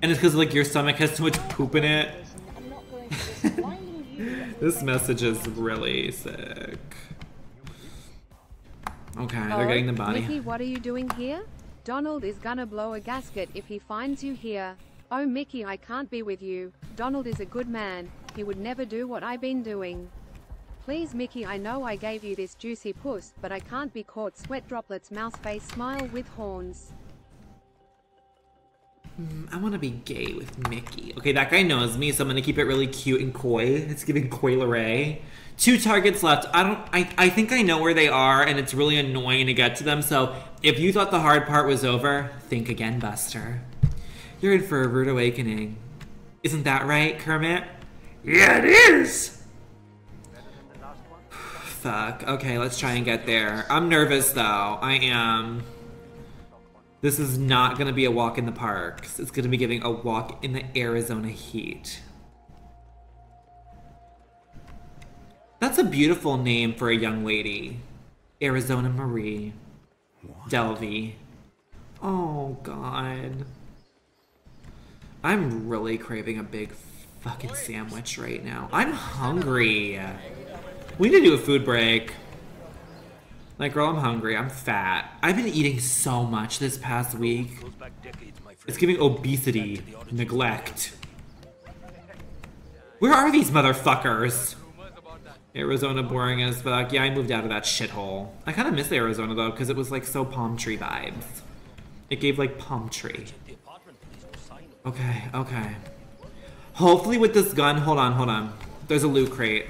And it's because like your stomach has too much poop in it. This message is really sick. Okay, they're getting the body. Mickey, what are you doing here? Donald is gonna blow a gasket if he finds you here. Oh Mickey, I can't be with you. Donald is a good man. He would never do what I've been doing. Please Mickey, I know I gave you this juicy puss, but I can't be caught. Sweat droplets, mouse face, smile with horns. I want to be gay with Mickey. Okay, that guy knows me, so I'm gonna keep it really cute and coy. It's giving Coi Leray. Two targets left. I think I know where they are, and it's really annoying to get to them. So if you thought the hard part was over, think again, Buster. You're in for a rude awakening. Isn't that right, Kermit? Yeah, it is! Fuck. Okay, let's try and get there. I'm nervous, though. I am. This is not going to be a walk in the park. It's going to be giving a walk in the Arizona heat. That's a beautiful name for a young lady. Arizona Marie. What? Delvey. Oh, God. I'm really craving a big fucking sandwich right now. I'm hungry. We need to do a food break. Like, girl, I'm hungry. I'm fat. I've been eating so much this past week. It's giving obesity, neglect. Where are these motherfuckers? Arizona boring as fuck. Yeah, I moved out of that shithole. I kind of miss Arizona, though, because it was, like, so palm tree vibes. It gave, like, palm tree. Okay, okay. Hopefully with this gun, hold on, hold on. There's a loot crate.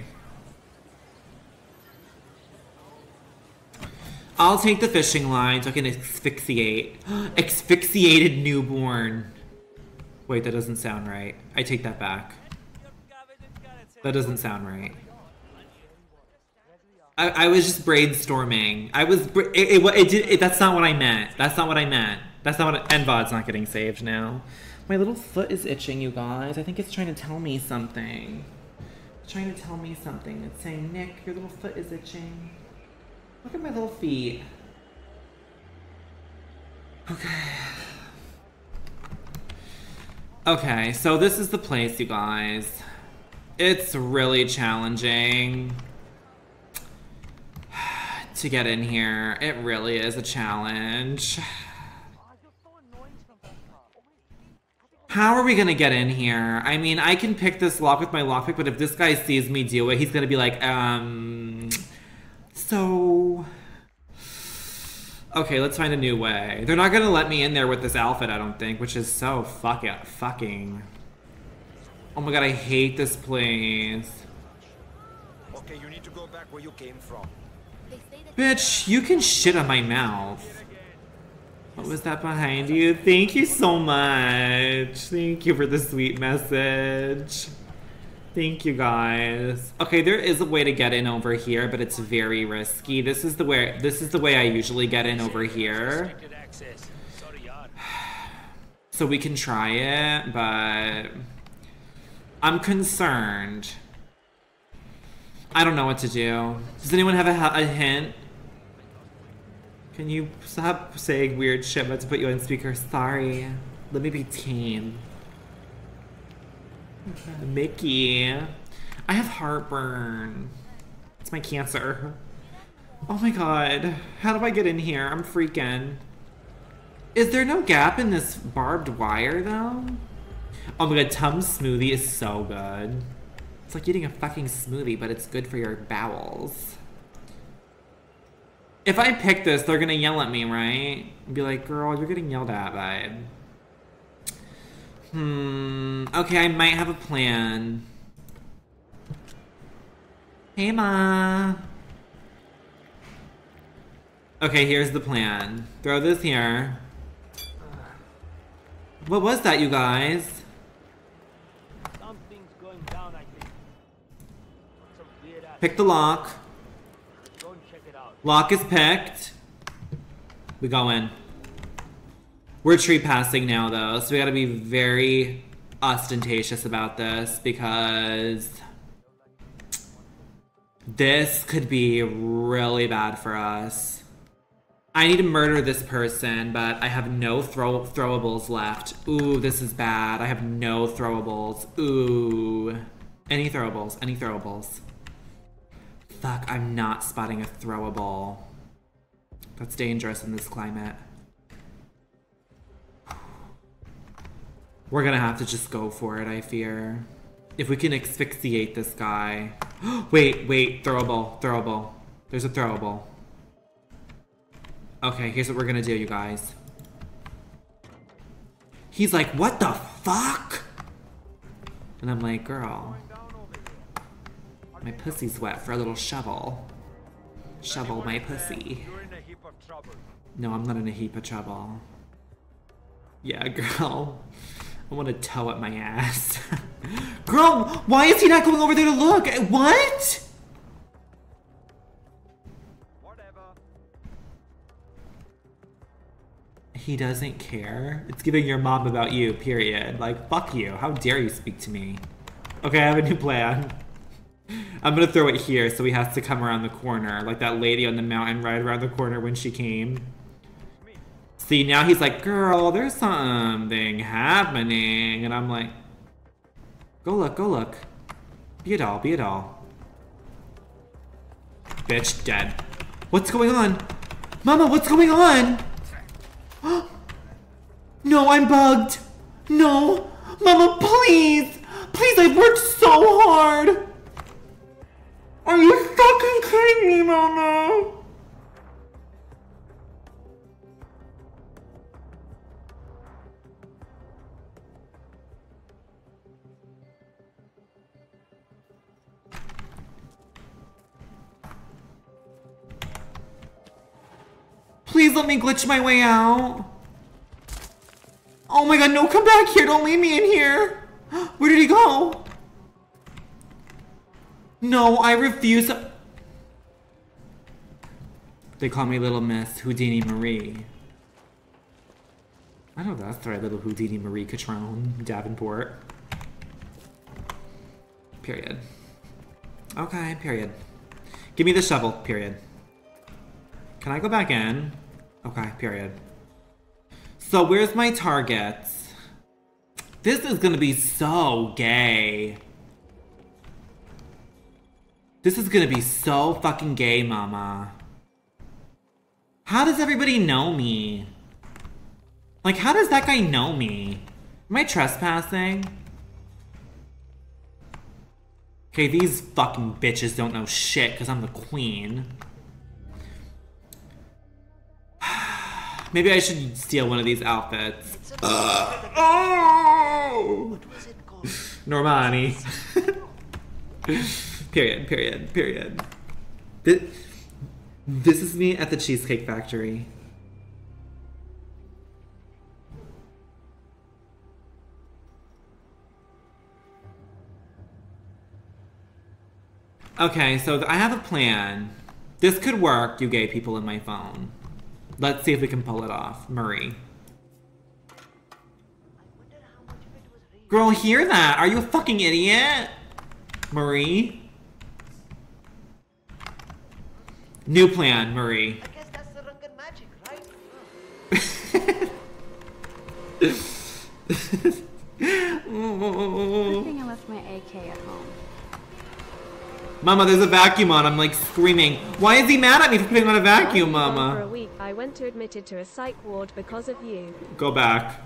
I'll take the fishing line so I can asphyxiate. Asphyxiated newborn. Wait, that doesn't sound right. I take that back. That doesn't sound right. I was just brainstorming. I was, that's not what I meant. That's not what I meant. That's not what, NVOD's not getting saved now. My little foot is itching, you guys. I think it's trying to tell me something. It's trying to tell me something. It's saying, Nick, your little foot is itching. Look at my little feet. Okay. Okay, so this is the place, you guys. It's really challenging to get in here. It really is a challenge. How are we gonna get in here? I mean, I can pick this lock with my lockpick, but if this guy sees me do it, he's gonna be like, so. Okay, let's find a new way. They're not gonna let me in there with this outfit, I don't think, which is so fucking. Oh my god, I hate this place. Okay, you need to go back where you came from. Bitch, you can shit on my mouth. What was that behind you? Thank you so much. Thank you for the sweet message. Thank you guys. Okay, there is a way to get in over here, but it's very risky. This is the way I usually get in over here. So we can try it, but I'm concerned. I don't know what to do. Does anyone have a hint? Can you stop saying weird shit? I'm about to put you on speaker. Sorry. Let me be tame. Okay. Mickey. I have heartburn. It's my cancer. Oh my god. How do I get in here? I'm freaking. Is there no gap in this barbed wire though? Oh my god, Tum Smoothie is so good. It's like eating a fucking smoothie, but it's good for your bowels. If I pick this, they're gonna yell at me, right? And be like, girl, you're getting yelled at, vibe. Okay, I might have a plan. Hey, Ma. Okay, here's the plan. Throw this here. What was that, you guys? Something's going down, I think. Some weird ass. Pick the lock. Lock is picked. We go in. We're tree passing now though, so we gotta be very ostentatious about this because this could be really bad for us. I need to murder this person, but I have no throwables left. Ooh, this is bad. I have no throwables. Ooh. Any throwables, any throwables. Fuck, I'm not spotting a throwable. That's dangerous in this climate. We're gonna have to just go for it, I fear. If we can asphyxiate this guy. Wait, wait, throwable, throwable. There's a throwable. Okay, here's what we're gonna do, you guys. He's like, what the fuck? And I'm like, girl. My pussy's wet for a little shovel. Shovel my pussy. No, I'm not in a heap of trouble. Yeah, girl. I want to toe up my ass. Girl, why is he not going over there to look? What? Whatever. He doesn't care. It's giving your mom about you, period. Like, fuck you. How dare you speak to me? Okay, I have a new plan. I'm gonna throw it here so he has to come around the corner, like that lady on the mountain right around the corner when she came. See, now he's like, girl, there's something happening. And I'm like, go look, go look. Be a doll, be a doll. Bitch, dead. What's going on? Mama, what's going on? No, I'm bugged. No, Mama, please. Please, I've worked so hard. Are you fucking kidding me, Mama? Please let me glitch my way out. Oh my god, no, come back here. Don't leave me in here. Where did he go? No, I refuse. They call me Little Miss Houdini Marie. I know that's right, Little Houdini Marie Catron Davenport. Period. Okay, period. Give me the shovel, period. Can I go back in? Okay, period. So where's my targets? This is gonna be so gay. This is gonna be so fucking gay, Mama. How does everybody know me? Like, how does that guy know me? Am I trespassing? Okay, these fucking bitches don't know shit because I'm the queen. Maybe I should steal one of these outfits. Oh! Normani. Period, period, period. This is me at the Cheesecake Factory. Okay, so I have a plan. This could work, you gay people in my phone. Let's see if we can pull it off. Murray. Girl, hear that? Are you a fucking idiot? Murray. New plan, Murray. I guess that's the Runken magic, right? Good thing I left my AK at home. Mama, there's a vacuum on. I'm like screaming. Why is he mad at me for putting on a vacuum, Mama? For a week, I went to admitted to a psych ward because of you. Go back.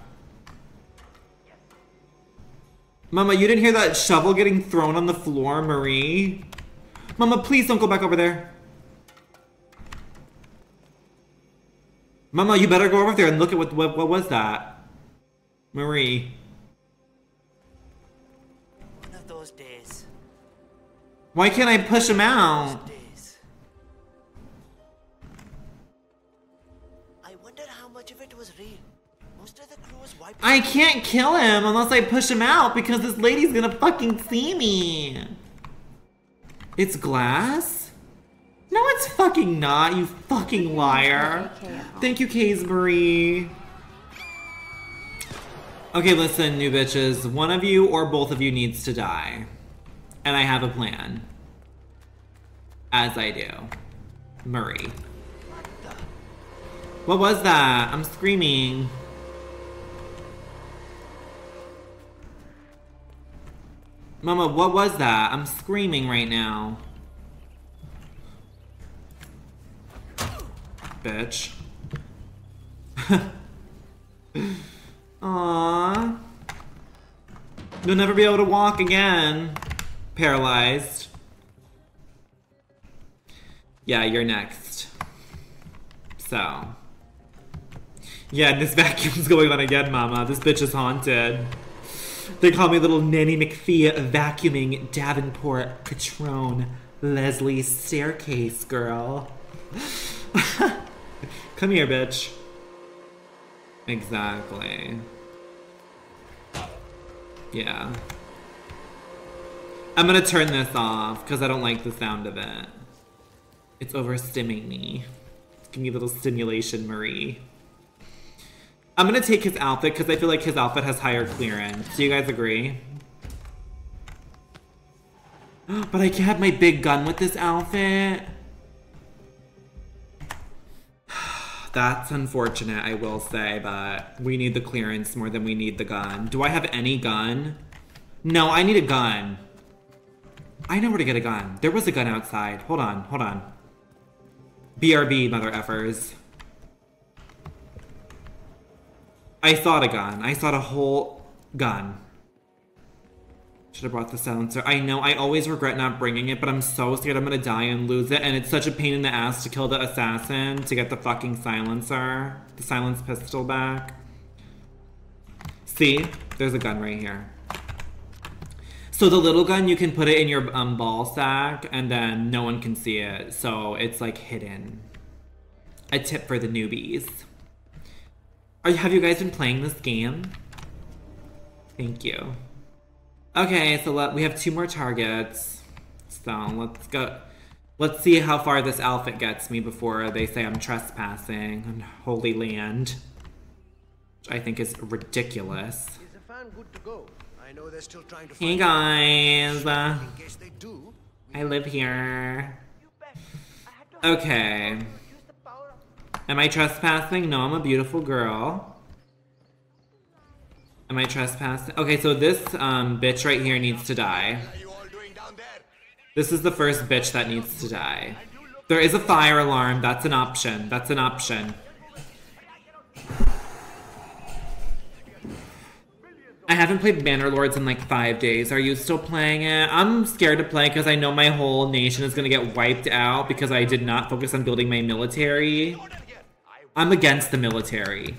Mama, you didn't hear that shovel getting thrown on the floor, Marie? Mama, please don't go back over there. Mama, you better go over there and look at what was that? Marie. One of those days. Why can't I push him out? I wonder how much of it was real. Most of the crew was wiped. I can't kill him unless I push him out because this lady's gonna fucking see me. It's glass? No, it's fucking not, you fucking liar. Thank you, Kaysbury. Okay, listen, new bitches. One of you or both of you needs to die. And I have a plan. As I do. Murray. What was that? I'm screaming. Mama, what was that? I'm screaming right now. Bitch. Aww. You'll never be able to walk again. Paralyzed. Yeah, you're next. So. Yeah, this vacuum's going on again, Mama. This bitch is haunted. They call me little Nanny McPhee vacuuming Davenport Catrone Leslie Staircase Girl. Come here, bitch. Exactly. Yeah. I'm gonna turn this off because I don't like the sound of it. It's overstimming me. Give me a little stimulation, Marie. I'm gonna take his outfit because I feel like his outfit has higher clearance. Do you guys agree? But I can't have my big gun with this outfit. That's unfortunate, I will say, but we need the clearance more than we need the gun. Do I have any gun? No, I need a gun. I know where to get a gun. There was a gun outside. Hold on, hold on. BRB, mother effers. I sought a gun. I sought a whole gun. Should have brought the silencer. I know, I always regret not bringing it, but I'm so scared I'm gonna die and lose it, and it's such a pain in the ass to kill the assassin to get the fucking silencer. The silenced pistol back. See? There's a gun right here. So the little gun, you can put it in your ball sack, and then no one can see it, so it's like hidden. A tip for the newbies. Have you guys been playing this game? Thank you. Okay, so we have two more targets. So let's go. Let's see how far this outfit gets me before they say I'm trespassing on holy land, which I think is ridiculous. Is the fan good to go? I know they're still trying to find guys. In case they do, I live here. Okay. Am I trespassing? No, I'm a beautiful girl. Am I trespassing? Okay, so this bitch right here needs to die. This is the first bitch that needs to die. There is a fire alarm. That's an option. That's an option. I haven't played Bannerlords in like 5 days. Are you still playing it? I'm scared to play because I know my whole nation is going to get wiped out because I did not focus on building my military. I'm against the military.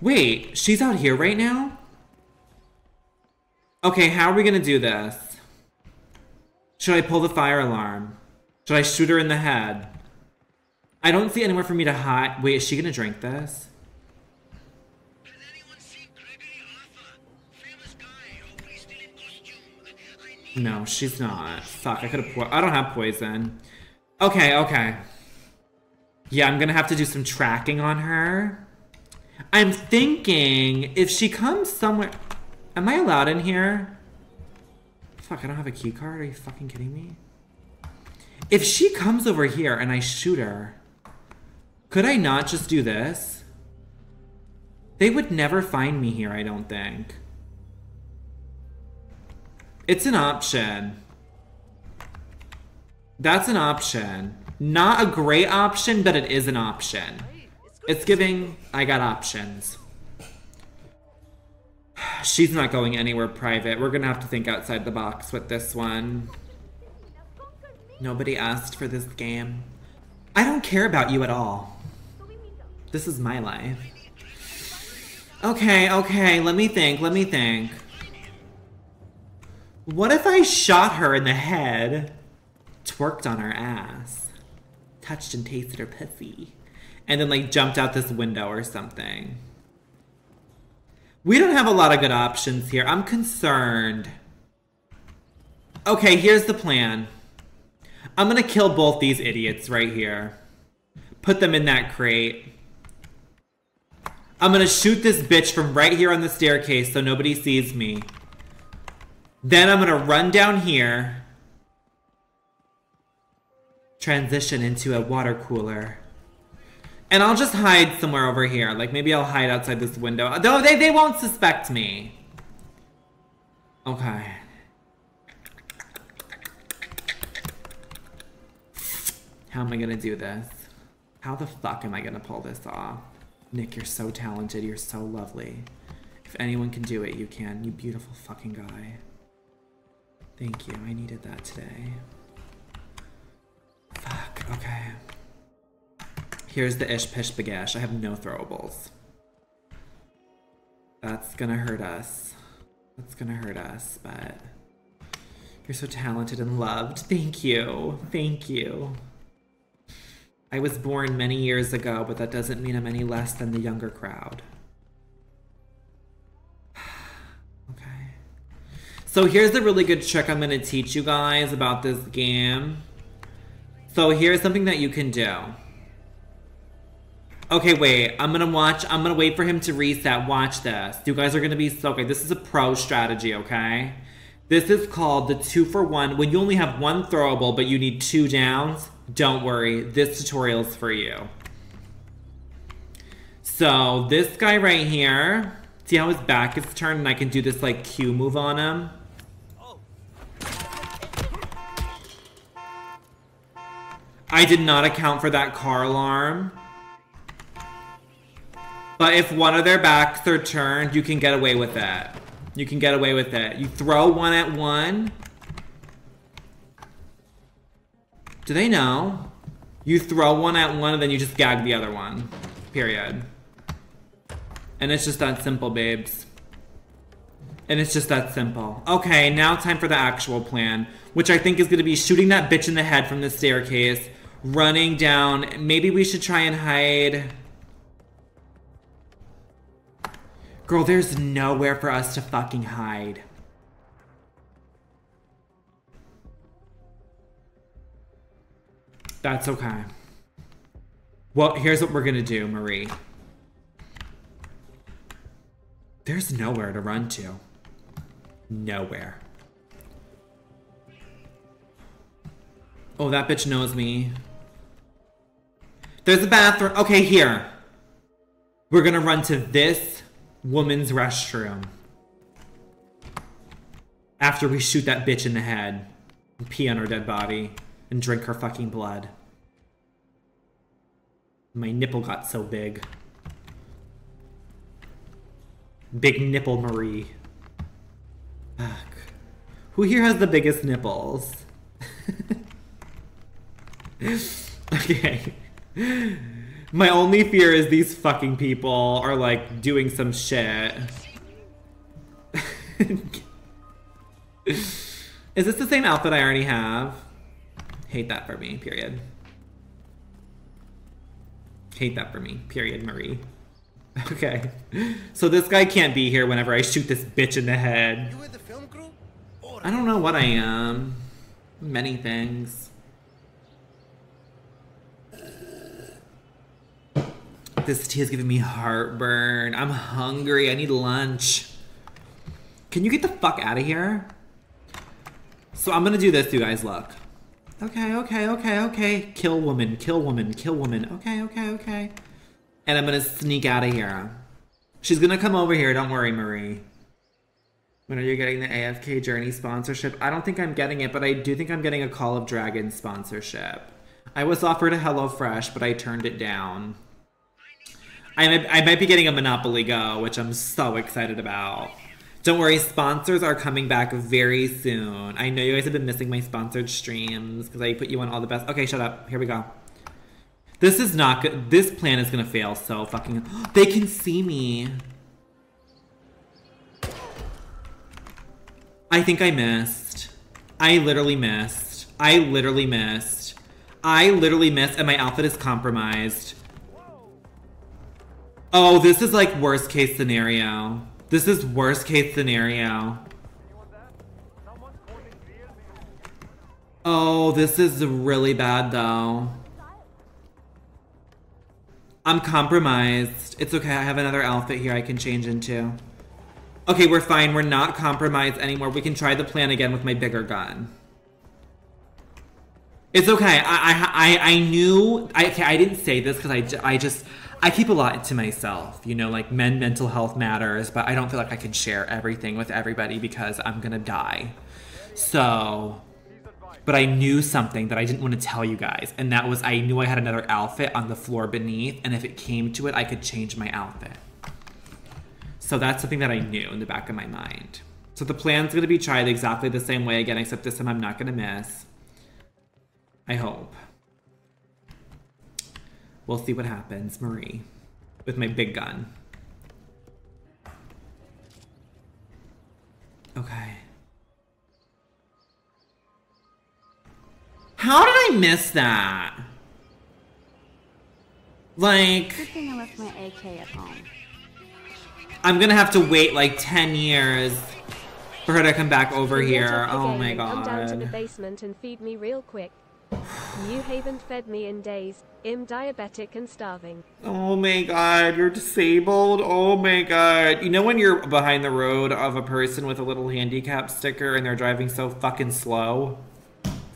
Wait, she's out here right now? Okay, how are we gonna do this? Should I pull the fire alarm? Should I shoot her in the head? I don't see anywhere for me to hide. Wait, is she gonna drink this? Has anyone seen Gregory Arthur? Famous guy, always still in costume. No, she's not. Fuck, I could've I don't have poison. Okay, okay. Yeah, I'm gonna have to do some tracking on her. I'm thinking if she comes somewhere... Am I allowed in here? Fuck, I don't have a key card. Are you fucking kidding me? If she comes over here and I shoot her, could I not just do this? They would never find me here, I don't think. It's an option. That's an option. Not a great option, but it is an option. It's giving, I got options. She's not going anywhere private. We're gonna have to think outside the box with this one. Nobody asked for this game. I don't care about you at all. This is my life. Okay, okay, let me think, let me think. What if I shot her in the head, twerked on her ass, touched and tasted her pussy, and then like jumped out this window or something? We don't have a lot of good options here. I'm concerned. Okay, here's the plan. I'm gonna kill both these idiots right here. Put them in that crate. I'm gonna shoot this bitch from right here on the staircase so nobody sees me. Then I'm gonna run down here. Transition into a water cooler. And I'll just hide somewhere over here. Like maybe I'll hide outside this window. No, they won't suspect me. Okay. How am I gonna do this? How the fuck am I gonna pull this off? Nick, you're so talented. You're so lovely. If anyone can do it, you can. You beautiful fucking guy. Thank you. I needed that today. Fuck. Okay. Here's the ish pish bagash. I have no throwables. That's gonna hurt us. That's gonna hurt us, but... You're so talented and loved. Thank you. Thank you. I was born many years ago, but that doesn't mean I'm any less than the younger crowd. Okay. So here's a really good trick I'm gonna teach you guys about this game. So here's something that you can do. Okay, wait, I'm gonna wait for him to reset. Watch this. You guys are gonna be so, okay, this is a pro strategy, okay? This is called the 2-for-1. When you only have one throwable, but you need 2 downs, don't worry, this tutorial's for you. So this guy right here, see how his back is turned and I can do this like Q move on him? I did not account for that car alarm. But if one of their backs are turned, you can get away with it. You can get away with it. You throw one at one. Do they know? You throw one at one and then you just gag the other one. Period. And it's just that simple, babes. And it's just that simple. Okay, now time for the actual plan, which I think is gonna be shooting that bitch in the head from the staircase, running down. Maybe we should try and hide. Girl, there's nowhere for us to fucking hide. That's okay. Well, here's what we're gonna do, Marie. There's nowhere to run to. Nowhere. Oh, that bitch knows me. There's a bathroom. Okay, here. We're gonna run to this woman's restroom. After we shoot that bitch in the head and pee on her dead body and drink her fucking blood. My nipple got so big. Big nipple Marie. Fuck. Who here has the biggest nipples? Okay. My only fear is these fucking people are like doing some shit. Is this the same outfit I already have? Hate that for me, period. Hate that for me, period, Marie. Okay. So this guy can't be here whenever I shoot this bitch in the head. You with the film crew? I don't know what I am. Many things. This tea is giving me heartburn. I'm hungry. I need lunch. Can you get the fuck out of here? So I'm gonna do this, you guys, look. Okay, okay, okay, okay. Kill woman, kill woman, kill woman. Okay, okay, okay. And I'm gonna sneak out of here. She's gonna come over here. Don't worry, Marie. When are you getting the AFK Journey sponsorship? I don't think I'm getting it, but I do think I'm getting a Call of Dragons sponsorship. I was offered a HelloFresh, but I turned it down. I might be getting a Monopoly Go, which I'm so excited about. Don't worry, sponsors are coming back very soon. I know you guys have been missing my sponsored streams because I put you on all the best. Okay, shut up. Here we go. This is not good. This plan is gonna fail so fucking. They can see me. I think I missed. I literally missed. I literally missed. I literally missed, and my outfit is compromised. Oh, this is like worst case scenario. This is worst case scenario. Oh, this is really bad though. I'm compromised. It's okay, I have another outfit here I can change into. Okay, we're fine. We're not compromised anymore. We can try the plan again with my bigger gun. It's okay. I knew... okay, I didn't say this because I just... I keep a lot to myself, you know, like men, mental health matters, but I don't feel like I can share everything with everybody because I'm gonna die. So, but I knew something that I didn't want to tell you guys. And that was, I knew I had another outfit on the floor beneath. And if it came to it, I could change my outfit. So that's something that I knew in the back of my mind. So the plan's gonna be tried exactly the same way again, except this time I'm not gonna miss. I hope. We'll see what happens, Marie, with my big gun. Okay. How did I miss that? Like... Good thing I left my AK at home. I'm gonna have to wait like 10 years for her to come back over here. Oh my god. Come down to the basement and feed me real quick. You haven't fed me in days. I'm diabetic and starving. Oh my god, you're disabled. Oh my god. You know when you're behind the road of a person with a little handicap sticker and they're driving so fucking slow?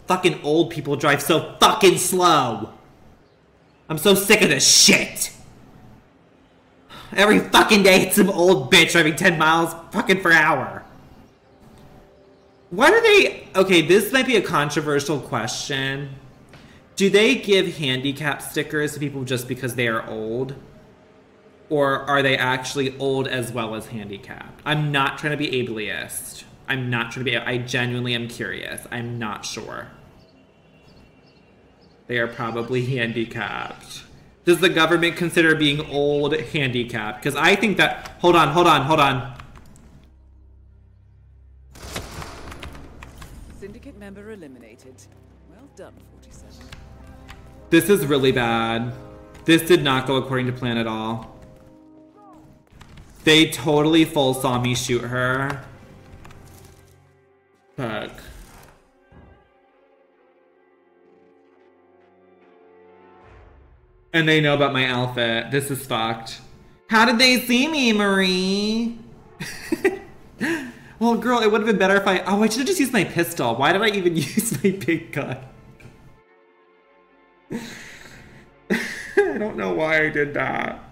Fucking old people drive so fucking slow. I'm so sick of this shit. Every fucking day it's some old bitch driving 10 miles fucking per hour. Why do they... Okay, this might be a controversial question. Do they give handicap stickers to people just because they are old? Or are they actually old as well as handicapped? I'm not trying to be ableist. I'm not trying to be... I genuinely am curious. I'm not sure. They are probably handicapped. Does the government consider being old handicapped? Because I think that... Hold on, hold on, hold on. Syndicate member eliminated. Well done, 47. This is really bad. This did not go according to plan at all. They totally full saw me shoot her. Fuck. And they know about my outfit. This is fucked. How did they see me, Marie? Well, girl, it would have been better if I... Oh, I should have just used my pistol. Why did I even use my big gun? I don't know why I did that.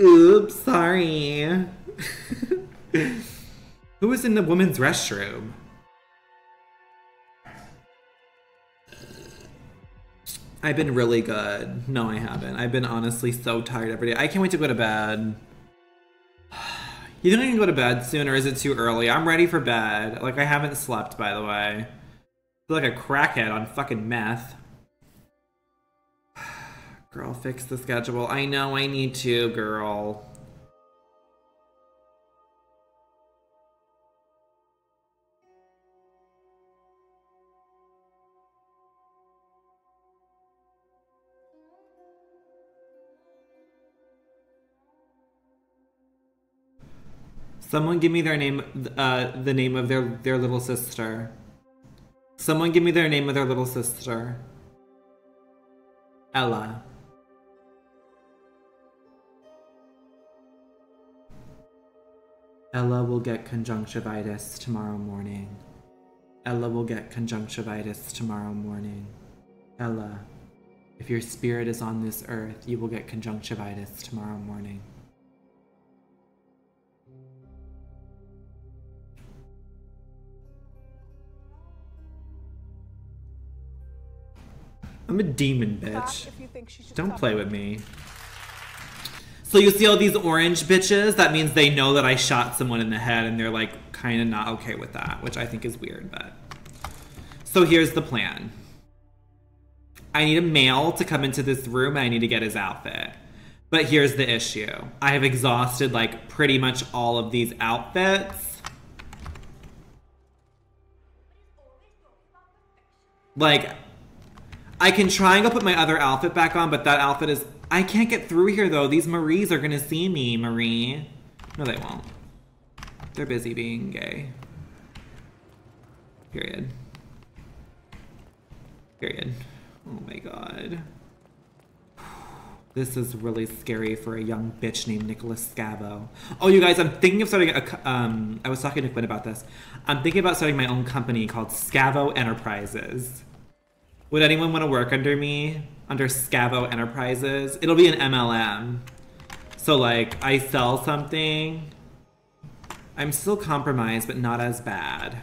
Oops, sorry. Who was in the women's restroom? I've been really good. No, I haven't. I've been honestly so tired every day. I can't wait to go to bed. You think I can go to bed soon, or is it too early? I'm ready for bed. Like, I haven't slept, by the way. I feel like a crackhead on fucking meth. Girl, fix the schedule. I know, I need to, girl. Someone give me their name, the name of their little sister. Someone give me their name of their little sister. Ella. Ella will get conjunctivitis tomorrow morning. Ella will get conjunctivitis tomorrow morning. Ella, if your spirit is on this earth, you will get conjunctivitis tomorrow morning. I'm a demon, bitch. Don't play with me. So you see all these orange bitches? That means they know that I shot someone in the head and they're like kind of not okay with that, which I think is weird, but. So here's the plan. I need a male to come into this room and I need to get his outfit. But here's the issue. I have exhausted like pretty much all of these outfits. Like, I can try and go put my other outfit back on, but that outfit is... I can't get through here, though. These Maries are gonna see me, Marie. No, they won't. They're busy being gay. Period. Period. Oh my god. This is really scary for a young bitch named Nicholas Scavo. Oh, you guys, I'm thinking of starting a... I was talking to Quinn about this. I'm thinking about starting my own company called Scavo Enterprises. Would anyone want to work under me? Under Scavo Enterprises. It'll be an MLM. So like, I sell something. I'm still compromised, but not as bad.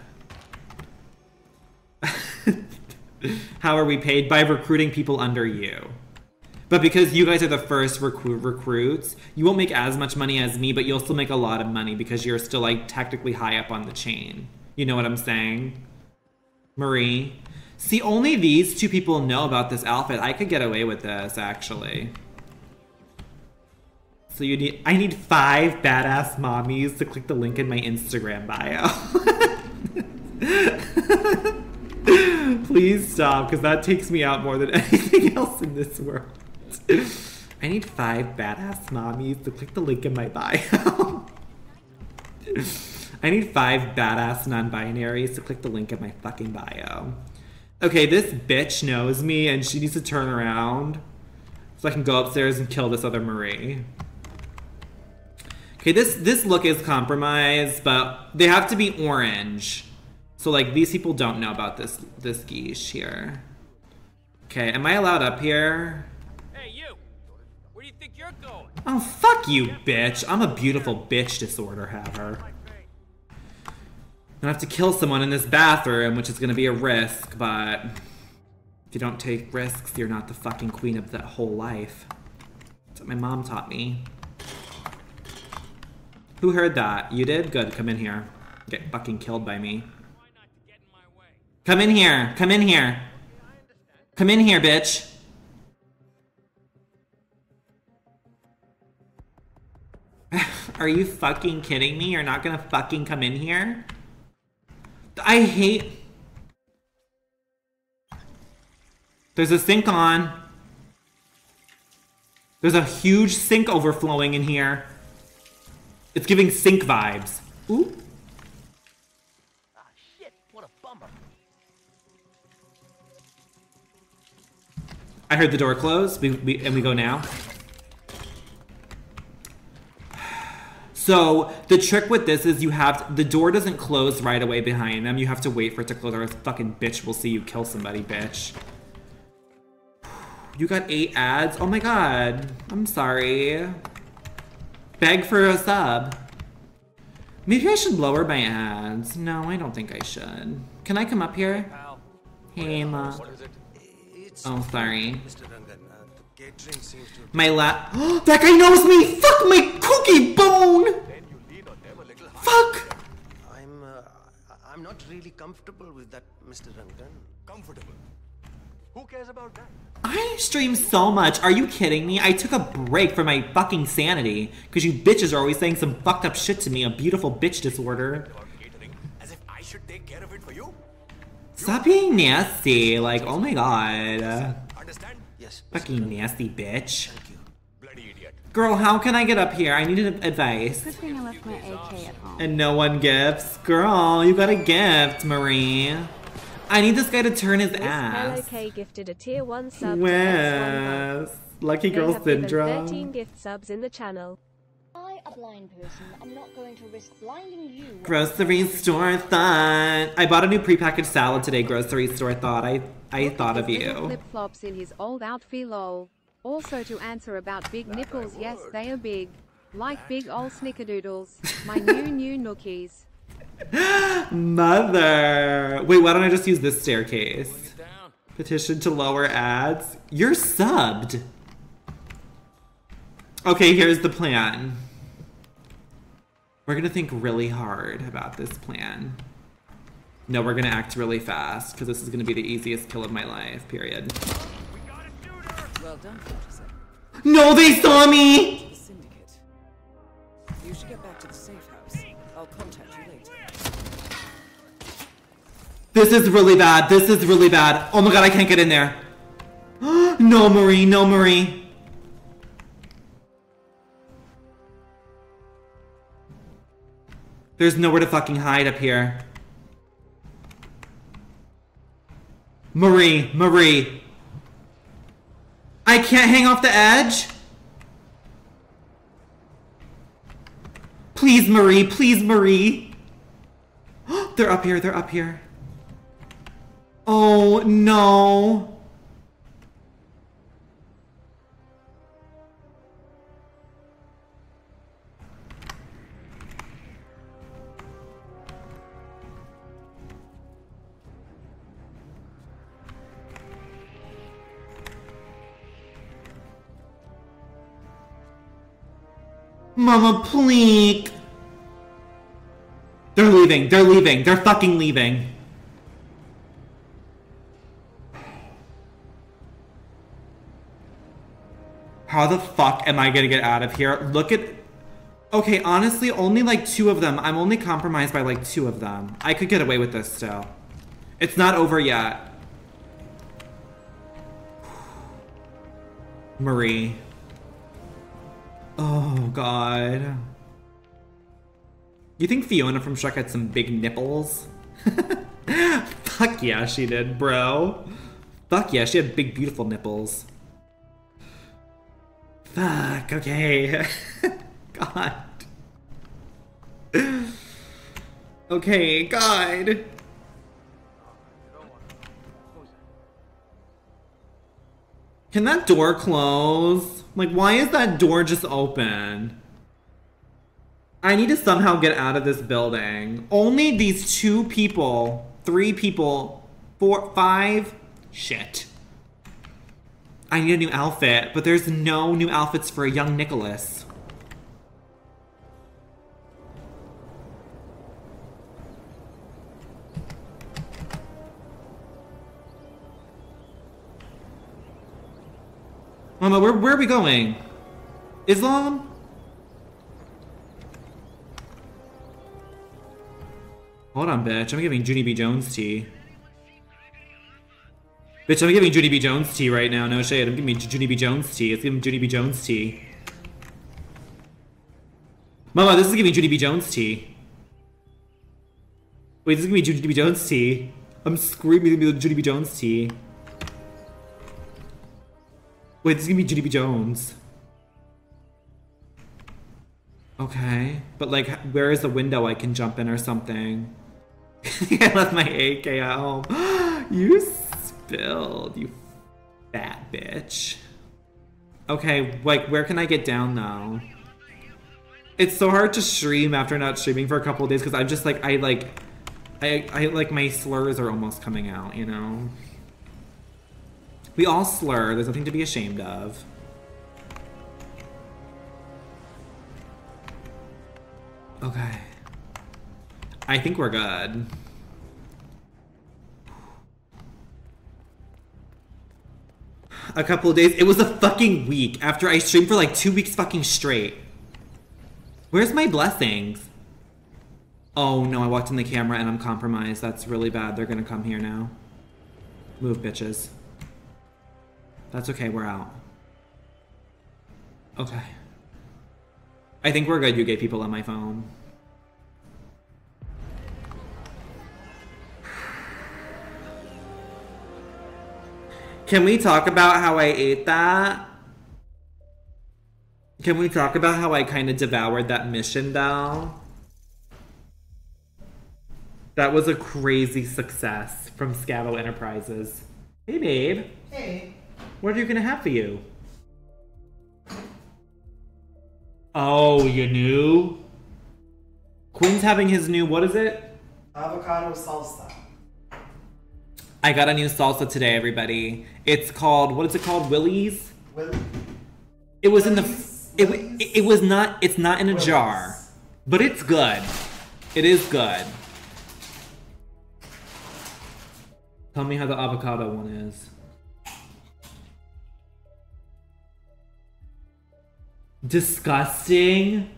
How are we paid? By recruiting people under you. But because you guys are the first recruits, you won't make as much money as me, but you'll still make a lot of money because you're still like technically high up on the chain. You know what I'm saying? Marie? See, only these two people know about this outfit. I could get away with this, actually. So you need... I need 5 badass mommies to click the link in my Instagram bio. Please stop, because that takes me out more than anything else in this world. I need 5 badass mommies to click the link in my bio. I need 5 badass non-binaries to click the link in my fucking bio. Okay, this bitch knows me and she needs to turn around so I can go upstairs and kill this other Marie. Okay, this look is compromised, but they have to be orange. So like these people don't know about this geesh here. Okay, am I allowed up here? Hey you. Where do you think you're going? Oh, fuck you, bitch. I'm a beautiful bitch disorder haver. I'm gonna have to kill someone in this bathroom, which is gonna be a risk, but if you don't take risks, you're not the fucking queen of that whole life. That's what my mom taught me. Who heard that? You did? Good, come in here. Get fucking killed by me. Come in here, come in here. Come in here, bitch. Are you fucking kidding me? You're not gonna fucking come in here? I hate... There's a sink on. There's a huge sink overflowing in here. It's giving sink vibes. Ooh. Ah, shit. What a bummer. I heard the door close. We go now. So the trick with this is you have to, the door doesn't close right away behind them. You have to wait for it to close or else fucking bitch will see you kill somebody, bitch. You got 8 ads? Oh my god. I'm sorry. Beg for a sub. Maybe I should lower my ads. No, I don't think I should. Can I come up here? Hey, Ma. Oh, sorry. My lap. That guy knows me! Fuck my cookie bone! Fuck! I'm not really comfortable with that, Mr. Rangan. Comfortable? Who cares about that? I stream so much. Are you kidding me? I took a break for my fucking sanity. Because you bitches are always saying some fucked up shit to me. A beautiful bitch disorder. As if I should take care of it for you? Stop being nasty. Like, oh my god. Understand? Fucking nasty bitch. Bloody idiot. Girl, how can I get up here? I need advice. Good thing I left my AK at home. And no one gifts? Girl, you got a gift, Marie. I need this guy to turn his ass. LOK gifted a tier 1 sub. Yes. Lucky girl syndrome. 13 gift subs in the channel. I, a blind person, am not going to risk blinding you. Grocery store thought. I bought a new prepackaged salad today, grocery store thought. I thought of you. Flip flops in his old outfit, lol. Also to answer about big nipples, yes, they are big. Like big old snickerdoodles. My new nookies. Mother. Wait, why don't I just use this staircase? Petition to lower ads. You're subbed. Okay, here's the plan. We're gonna think really hard about this plan. No, we're gonna act really fast because this is gonna be the easiest kill of my life, period. Well done, no, they saw me! Syndicate. You should get back to the safe house. I'll contact you later. This is really bad. This is really bad. Oh my god, I can't get in there. No, Marie. No, Marie. There's nowhere to fucking hide up here. Marie. Marie. I can't hang off the edge? Please, Marie. Please, Marie. They're up here. They're up here. Oh, no. Mama, please. They're leaving. They're leaving. They're fucking leaving. How the fuck am I gonna get out of here? Look at... Okay, honestly, only like 2 of them. I'm only compromised by like 2 of them. I could get away with this still. It's not over yet. Marie. Oh, God. You think Fiona from Shrek had some big nipples? Fuck yeah, she did, bro. Fuck yeah, she had big, beautiful nipples. Fuck, okay. God. Okay, God. Can that door close? Like, why is that door just open? I need to somehow get out of this building. Only these 2 people, 3 people, 4, 5. Shit. I need a new outfit, but there's no new outfits for a young Nicholas. Mama, where are we going? Islam? Hold on, bitch. I'm giving Junie B. Jones tea. Bitch, I'm giving Junie B. Jones tea right now. No shade. I'm giving Junie B. Jones tea. It's giving Junie B. Jones tea. Mama, this is giving Junie B. Jones tea. Wait, this is giving Junie B. Jones tea. I'm screaming with Junie B. Jones tea. Wait, this is gonna be Junie B. Jones. Okay. But, like, where is the window I can jump in or something? I left my AK at home. You spilled, you fat bitch. Okay, like, where can I get down, though? It's so hard to stream after not streaming for a couple of days because I'm just, like, I my slurs are almost coming out, you know? We all slur. There's nothing to be ashamed of. Okay. I think we're good. A couple of days. It was a fucking week after I streamed for like 2 weeks fucking straight. Where's my blessings? Oh no, I walked in the camera and I'm compromised. That's really bad. They're gonna come here now. Move, bitches. That's okay, we're out. Okay. I think we're good, you gay people on my phone. Can we talk about how I ate that? Can we talk about how I kind of devoured that mission, though? That was a crazy success from Scavo Enterprises. Hey, babe. Hey. What are you gonna have for you? Oh, you knew? Quinn's having his new, what is it? Avocado salsa. I got a new salsa today, everybody. It's called, what is it called? Willie's? Willie's. It was Willie's. In the, it was not, it's not in a Willie's. Jar, but it's good. It is good. Tell me how the avocado one is. Disgusting.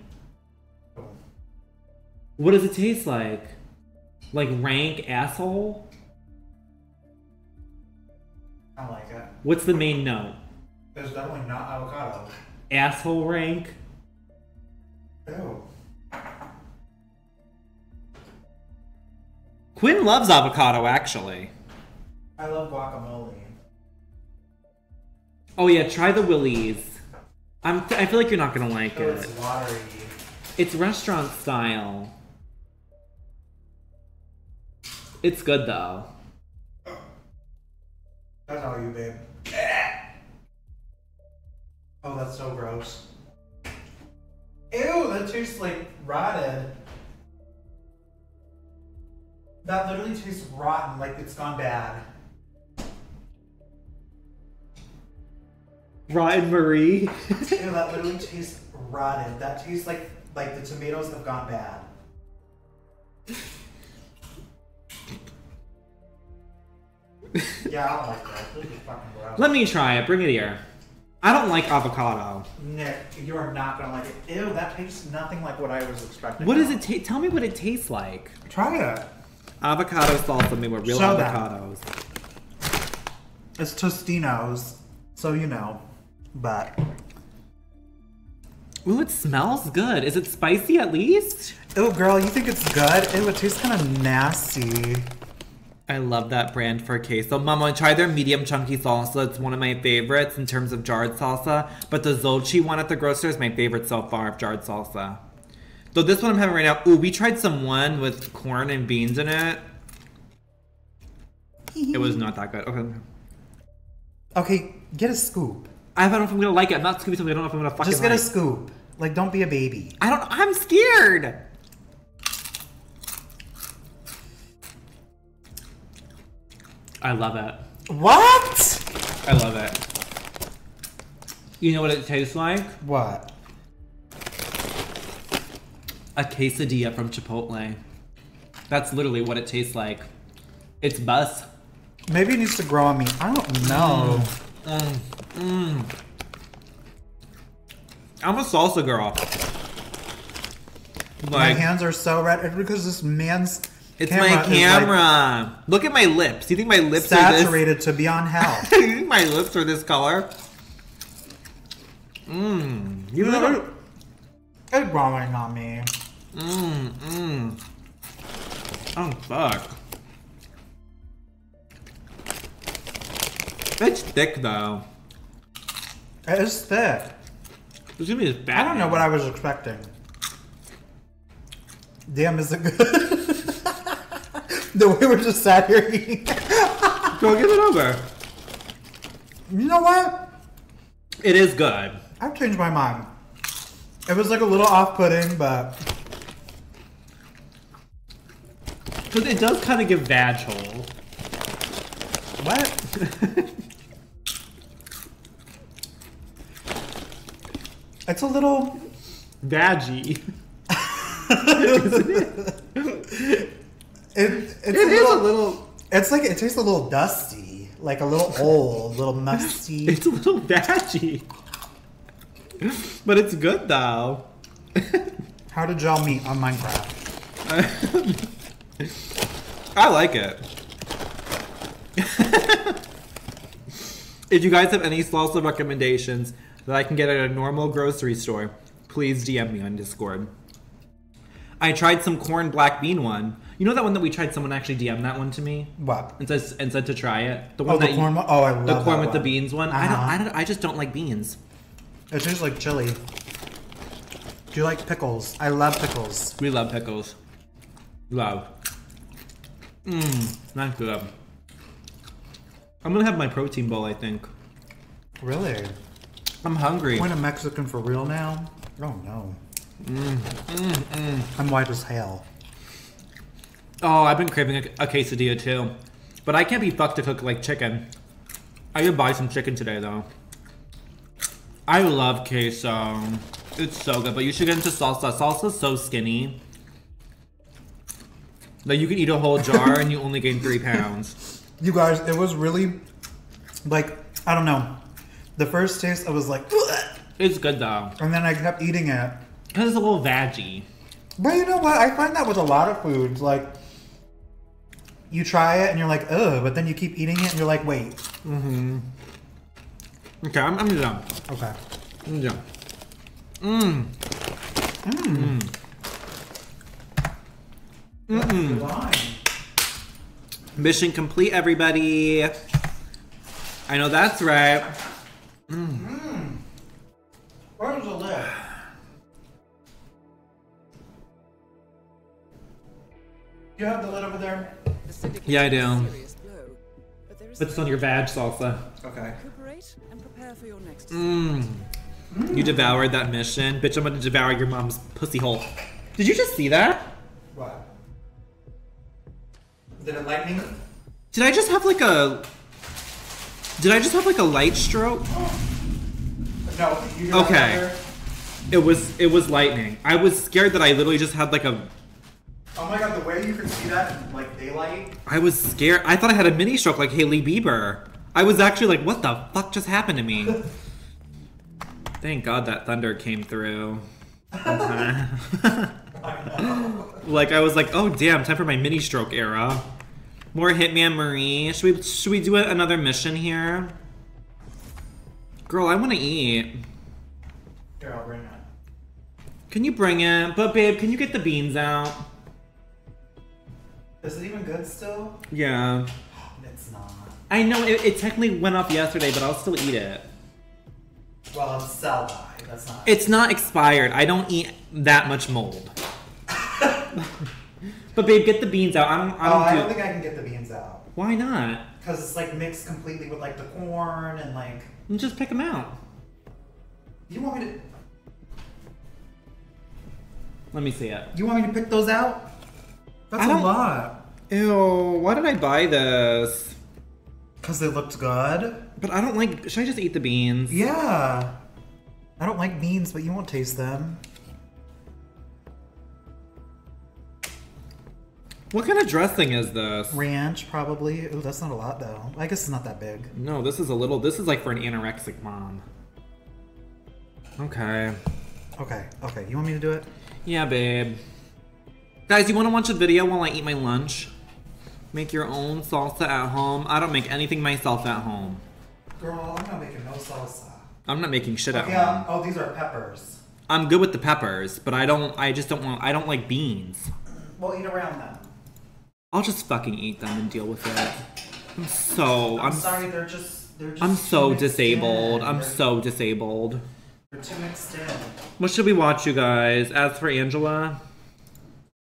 What does it taste like? Like rank asshole? I like it. What's the main note? There's definitely not avocado. Asshole rank? Ew. Quinn loves avocado, actually. I love guacamole. Oh yeah, try the Willie's. I feel like you're not gonna like it. It's watery. It's restaurant style. It's good though. That's all you, babe. Oh, that's so gross. Ew, that tastes like rotted. That literally tastes rotten, like it's gone bad. Rotten Marie. Ew, that literally tastes rotted. That tastes like the tomatoes have gone bad. Yeah, I don't like that. It's really fucking gross. Let me try it. Bring it here. I don't like avocado. Nick, you are not gonna like it. Ew, that tastes nothing like what I was expecting. What does it taste? Tell me what it tastes like. Try it. Avocado salsa made with real avocados. It's Tostino's, so you know. But ooh, it smells good. Is it spicy at least? Oh, girl, you think it's good? Ew, it tastes kind of nasty. I love that brand for queso. Mama, try their medium chunky salsa. It's one of my favorites in terms of jarred salsa. But the Zolchi one at the grocer is my favorite so far of jarred salsa. Though this one I'm having right now. Ooh, we tried some one with corn and beans in it. It was not that good. Okay. Okay, get a scoop. I don't know if I'm gonna like it. I'm not scooping something I don't know if I'm gonna fucking like. Just get a scoop. Like, don't be a baby. I'm scared. I love it. What? I love it. You know what it tastes like? What? A quesadilla from Chipotle. That's literally what it tastes like. It's bus. Maybe it needs to grow on me. I don't know. I'm a salsa girl. Like, my hands are so red. It's because this man's... It's my camera. Like, look at my lips. Do you think my lips saturated are saturated to beyond hell? Do you think my lips are this color? Mmm. You know, it's growing on me. Oh, fuck. It's thick, though. It is thick. It's gonna be bad. I don't know what I was expecting. Damn, is it good? The way we're just sat here eating. Go get it over. You know what? It is good. I've changed my mind. It was like a little off-putting, but... Because it does kind of give vag hole. What? It's a little... vaggy. Isn't it? It's a little. It's like it tastes a little dusty, like a little old, a little musty. It's a little batchy, but it's good though. How did y'all meet on Minecraft? I like it. If you guys have any salsa recommendations that I can get at a normal grocery store, please DM me on Discord. I tried some corn black bean one. You know that one that we tried? Someone actually DM'd that one to me. What? And said to try it. The one that corn. Oh, I love the corn with the beans one. I just don't like beans. It tastes like chili. Do you like pickles? I love pickles. We love pickles. Love. Mmm, not good. I'm gonna have my protein bowl, I think. Really? I'm hungry. Going to Mexican for real now? Oh no. I'm white as hell. Oh, I've been craving a quesadilla too. But I can't be fucked to cook like chicken. I could buy some chicken today though. I love queso. It's so good, but you should get into salsa. Salsa's so skinny. Like you can eat a whole jar and you only gain 3 pounds. You guys, it was really, like, I don't know. The first taste, I was like, bleh! It's good though. And then I kept eating it. Because it's a little veggie. But you know what? I find that with a lot of foods, like, you try it and you're like, ugh, but then you keep eating it and you're like, wait. Mm-hmm. Okay, I'm done. Okay. I'm done. Mmm. Mmm. Mission complete, everybody. I know that's right. Where's the lid? You have the lid over there? Yeah, I do. But it's on your vag, salsa. Okay. Mmm. You devoured that mission. Bitch, I'm gonna devour your mom's pussy hole. Did you just see that? What? Did it lightning? Did I just have like a... Did I just have like a light stroke? Oh. No, you don't. Okay. It was lightning. I was scared that I literally just had like a... Oh my god, the way you can see that in like daylight? I was scared. I thought I had a mini stroke like Hailey Bieber. I was actually like, what the fuck just happened to me? Thank God that thunder came through. Like I was like, oh damn, time for my mini stroke era. More Hitman Marie. Should we do another mission here? Girl, I want to eat. Here, I'll bring it. Can you bring it? But babe, can you get the beans out? Is it even good still? Yeah. It's not. I know it technically went off yesterday, but I'll still eat it. Well, it's sell by. That's not. It's not expired. I don't eat that much mold. But babe, get the beans out. I don't think I can get the beans out. Why not? Because it's like mixed completely with like the corn and like. You just pick them out. You want me to? Let me see it. You want me to pick those out? That's a lot. Ew! Why did I buy this? Because they looked good. But I don't like. Should I just eat the beans? Yeah. I don't like beans, but you won't taste them. What kind of dressing is this? Ranch, probably. Ooh, that's not a lot, though. I guess it's not that big. No, this is a little... This is like for an anorexic mom. Okay. Okay, okay. You want me to do it? Yeah, babe. Guys, you want to watch a video while I eat my lunch? Make your own salsa at home. I don't make anything myself at home. Girl, I'm not making no salsa. I'm not making shit at home. Oh, these are peppers. I'm good with the peppers, but I don't like beans. Well, eat around them. I'll just fucking eat them and deal with it. I'm sorry, they're just I'm so disabled. I'm so disabled. They're too mixed in. What should we watch, you guys? As for Angela?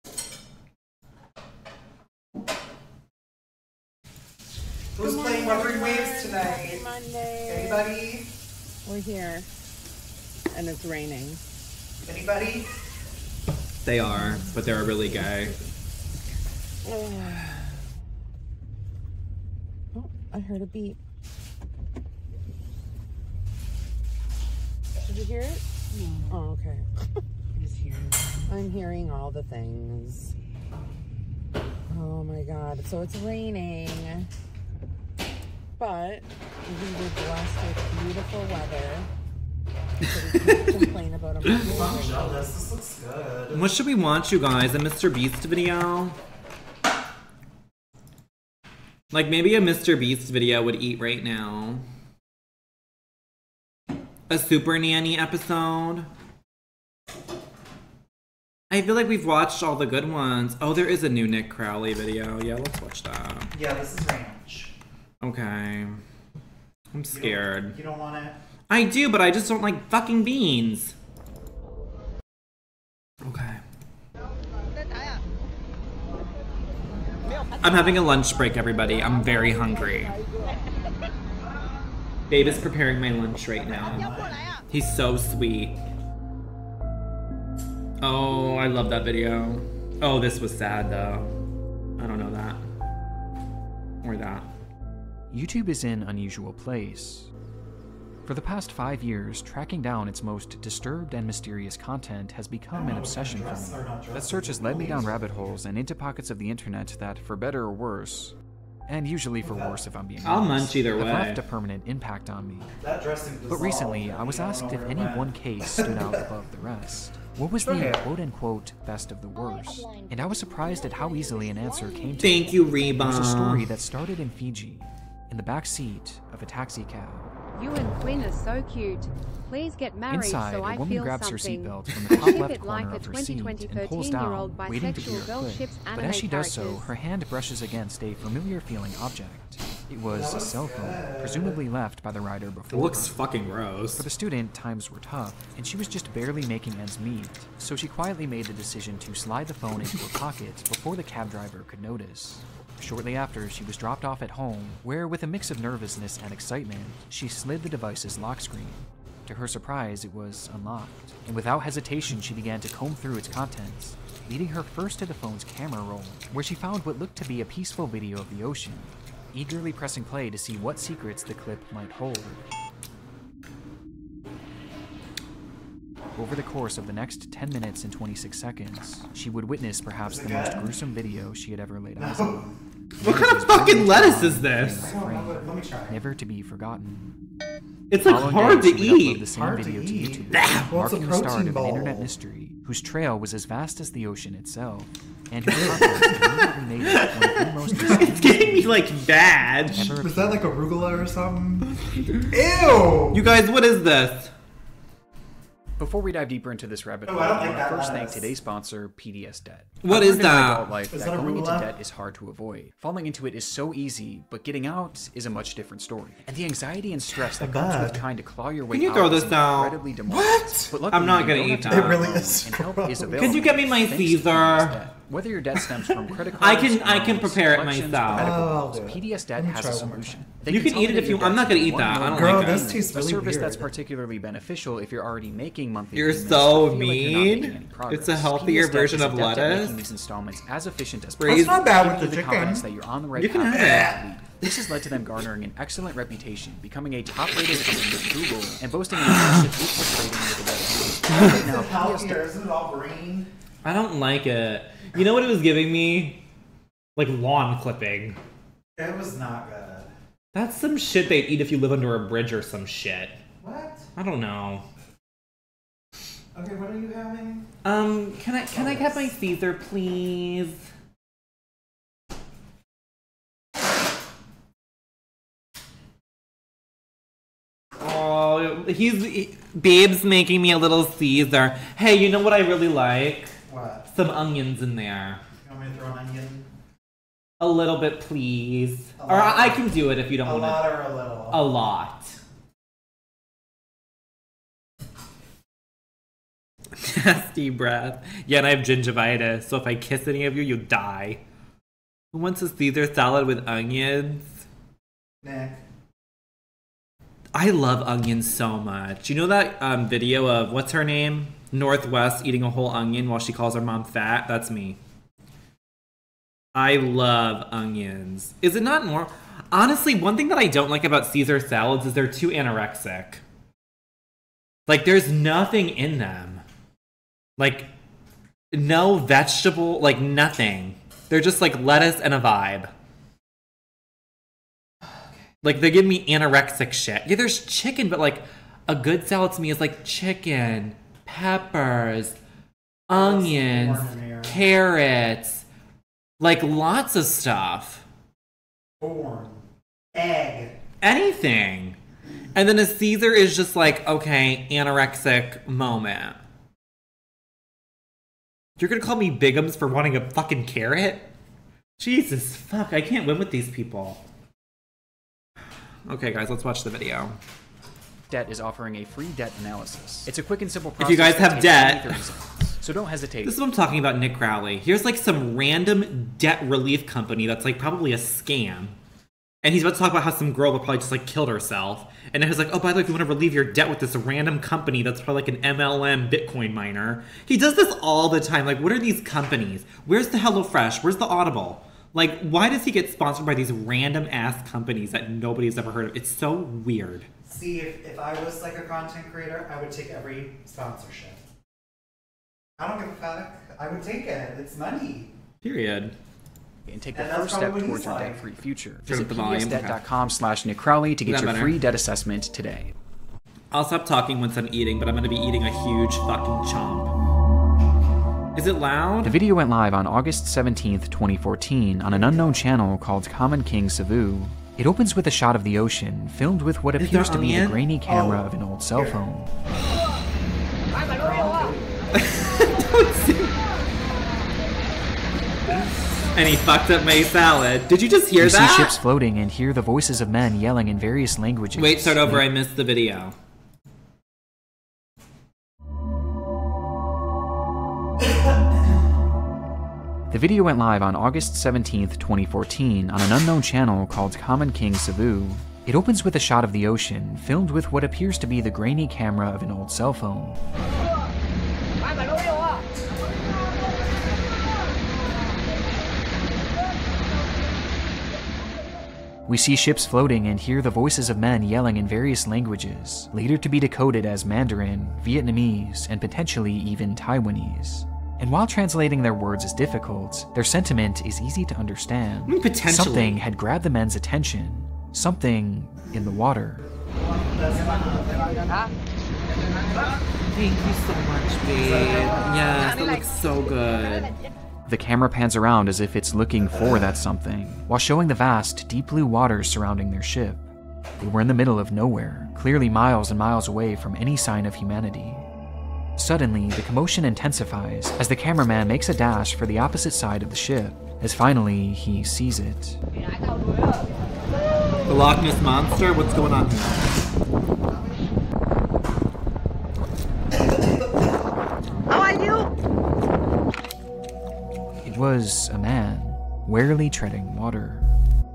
Who's playing Wuthering Waves tonight? Monday. Anybody? We're here. And it's raining. Anybody? They are, but they're really gay. Oh, I heard a beep. Did you hear it? No. Oh, okay. I'm hearing all the things. Oh my god. So it's raining. But we're blessed with beautiful weather. So we can't complain about a month. I'm jealous. This looks good. What should we watch, you guys? A Mr. Beast video? Like, maybe a Mr. Beast video would eat right now. A Super Nanny episode. I feel like we've watched all the good ones. Oh, there is a new Nick Crowley video. Yeah, let's watch that. Yeah, this is Ranch. Okay. I'm scared. You don't want it? I do, but I just don't like fucking beans. Okay. I'm having a lunch break, everybody. I'm very hungry. Babe is preparing my lunch right now. He's so sweet. Oh, I love that video. Oh, this was sad, though. I don't know that. Or that. YouTube is in an unusual place. For the past 5 years, tracking down its most disturbed and mysterious content has become an obsession for me. That search has led me down rabbit holes and into pockets of the internet that, for better or worse, and usually for worse if I'm being honest, have left a permanent impact on me. But recently, I was asked if any one case stood out above the rest. What was the quote-unquote best of the worst? And I was surprised at how easily an answer came to me. Thank you, Reba. It was a story that started in Fiji, in the back seat of a taxi cab. You and Quinn are so cute. Please get married. Inside, so I a woman feel grabs something. Her seatbelt from the top left corner of her seat and pulls down, waiting to hear a click. But as she does so, her hand brushes against a familiar feeling object. It was a cell phone, presumably left by the rider before. It looks fucking gross. For the student, times were tough, and she was just barely making ends meet. So she quietly made the decision to slide the phone into her pocket before the cab driver could notice. Shortly after, she was dropped off at home, where, with a mix of nervousness and excitement, she slid the device's lock screen. To her surprise, it was unlocked, and without hesitation, she began to comb through its contents, leading her first to the phone's camera roll, where she found what looked to be a peaceful video of the ocean, eagerly pressing play to see what secrets the clip might hold. Over the course of the next 10 minutes and 26 seconds, she would witness perhaps the most gruesome video she had ever laid eyes on. What kind of fucking lettuce is this? Never to be forgotten. It's like hard to eat. The same video to YouTube, marking the start of an internet mystery whose trail was as vast as the ocean itself, and made it one of the most. It's getting me like bad. Was that like arugula or something? Ew! You guys, what is this? Before we dive deeper into this rabbit hole, I want to first thank today's sponsor, PDS Debt. What is that? Adult life, is that going into debt is hard to avoid. Falling into it is so easy, but getting out is a much different story. And the anxiety and stress that comes with trying to claw your way out. Can you throw this down? Incredibly demoralized. What? But I'm not gonna eat that. It really is. And help is available. Could you get me my Caesar? Whether your debt stems from credit cards, I can prepare it myself. PDS Debt has a solution. You can eat it if you. I'm not gonna eat that. I don't like that. This tastes really weird. A service that's particularly beneficial if you're already making monthly. You're so mean. It's a healthier version of lettuce. These installments as efficient as possible. It's not bad with the confidence that you're on the right path. This has led to them garnering an excellent reputation, becoming a top-rated company with Google, and boasting an impressive rating with the website. Right now, isn't it all green? I don't like it. You know what it was giving me? Like lawn clipping. It was not good. That's some shit they'd eat if you live under a bridge or some shit. What? I don't know. Okay, what are you having? Can I have my Caesar, please? Oh, Babe's making me a little Caesar. Hey, you know what I really like? What? Some onions in there. You want me to throw an onion? A little bit, please. Or I can do it if you don't want to. A lot or a little? A lot. Nasty breath. Yeah, and I have gingivitis, so if I kiss any of you, you'll die. Who wants a Caesar salad with onions? Nah. I love onions so much. You know that video of, what's her name? Northwest eating a whole onion while she calls her mom fat? That's me. I love onions. Is it not more? Honestly, one thing that I don't like about Caesar salads is they're too anorexic. Like, there's nothing in them. Like, no vegetable, like nothing. They're just like lettuce and a vibe. Like, they give me anorexic shit. Yeah, there's chicken, but like, a good salad to me is like chicken, peppers, onions, carrots, like lots of stuff. Corn, egg. Anything. And then a Caesar is just like, okay, anorexic moment. You're gonna call me Bigums for wanting a fucking carrot? Jesus, fuck, I can't win with these people. Okay, guys, let's watch the video. Debt is offering a free debt analysis. It's a quick and simple process. If you guys have debt, so don't hesitate. This is what I'm talking about, Nick Crowley. Here's like some random debt relief company that's like probably a scam. And he's about to talk about how some girl will probably just like killed herself. And then he's like, oh, by the way, if you want to relieve your debt with this random company that's probably like an MLM Bitcoin miner. He does this all the time. Like, what are these companies? Where's the HelloFresh? Where's the Audible? Like, why does he get sponsored by these random-ass companies that nobody's ever heard of? It's so weird. See, if I was like a content creator, I would take every sponsorship. I don't give a fuck. I would take it. It's money. Period. And take the first step towards your debt-free future. Visit pbsdebt.com/NickCrowley to get your free debt assessment today. I'll stop talking once I'm eating, but I'm going to be eating a huge fucking chomp. Is it loud? The video went live on August 17th, 2014 on an unknown channel called Common King Savu. It opens with a shot of the ocean, filmed with what appears to be the grainy camera of an old cell phone. Don't see. And he fucked up my salad. Did you just hear that? You see ships floating and hear the voices of men yelling in various languages. Wait, start over. I missed the video. The video went live on August 17th, 2014 on an unknown channel called Common King Savu. It opens with a shot of the ocean, filmed with what appears to be the grainy camera of an old cell phone. We see ships floating and hear the voices of men yelling in various languages, later to be decoded as Mandarin, Vietnamese, and potentially even Taiwanese. And while translating their words is difficult, their sentiment is easy to understand. Potentially. Something had grabbed the men's attention. Something in the water. Thank you so much, babe. Yes, that looks so good. The camera pans around as if it's looking for that something, while showing the vast, deep blue waters surrounding their ship. They were in the middle of nowhere, clearly miles and miles away from any sign of humanity. Suddenly, the commotion intensifies as the cameraman makes a dash for the opposite side of the ship, as finally he sees it. The Loch Ness Monster? What's going on here? How are you? Was a man, warily treading water.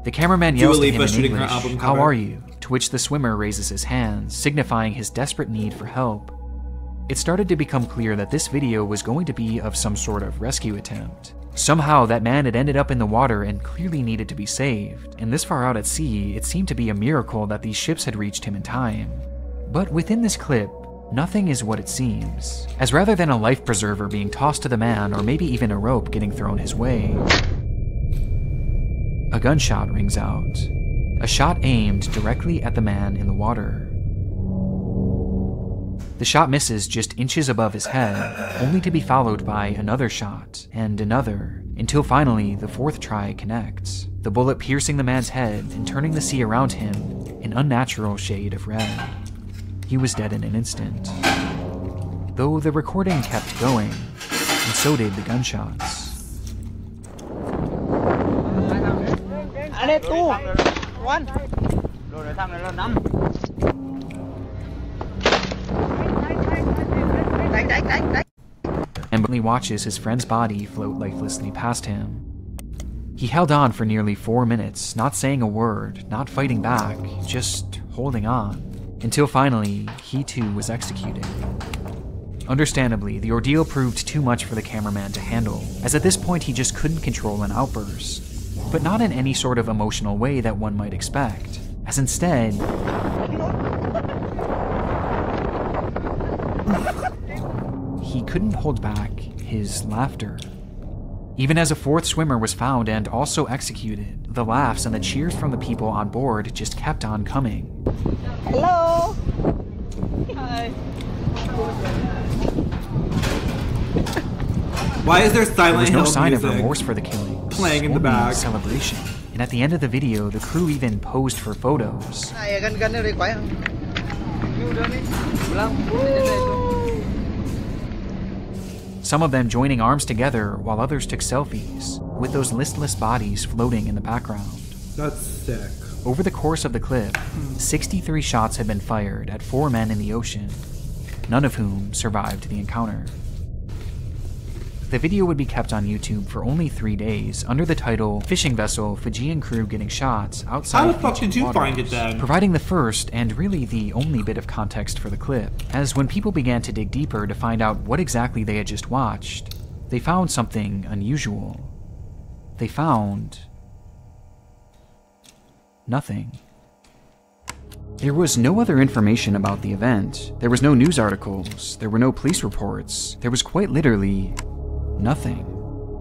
The cameraman yells to him in English, "How are you?" To which the swimmer raises his hands, signifying his desperate need for help. It started to become clear that this video was going to be of some sort of rescue attempt. Somehow that man had ended up in the water and clearly needed to be saved, and this far out at sea, it seemed to be a miracle that these ships had reached him in time. But within this clip, nothing is what it seems, as rather than a life preserver being tossed to the man or maybe even a rope getting thrown his way, a gunshot rings out, a shot aimed directly at the man in the water. The shot misses just inches above his head, only to be followed by another shot and another, until finally the fourth try connects, the bullet piercing the man's head and turning the sea around him an unnatural shade of red. He was dead in an instant, though the recording kept going, and so did the gunshots. Emily watches his friend's body float lifelessly past him. He held on for nearly 4 minutes, not saying a word, not fighting back, just holding on. Until finally, he too was executed. Understandably, the ordeal proved too much for the cameraman to handle, as at this point he just couldn't control an outburst, but not in any sort of emotional way that one might expect, as instead... he couldn't hold back his laughter. Even as a fourth swimmer was found and also executed, the laughs and the cheers from the people on board just kept on coming. Hello! Hi. Why is there silent hill music? There was no sign of remorse for the killings, playing in the back. Celebration. And at the end of the video, the crew even posed for photos. some of them joining arms together while others took selfies, with those listless bodies floating in the background. That's sick. Over the course of the clip, 63 shots had been fired at 4 men in the ocean, none of whom survived the encounter. The video would be kept on YouTube for only 3 days under the title Fishing Vessel Fijian Crew Getting Shots Outside How the fuck did you waters, find it then? Providing the first and really the only bit of context for the clip, as when people began to dig deeper to find out what exactly they had just watched, they found something unusual. They found nothing. There was no other information about the event. There was no news articles. There were no police reports. There was quite literally nothing.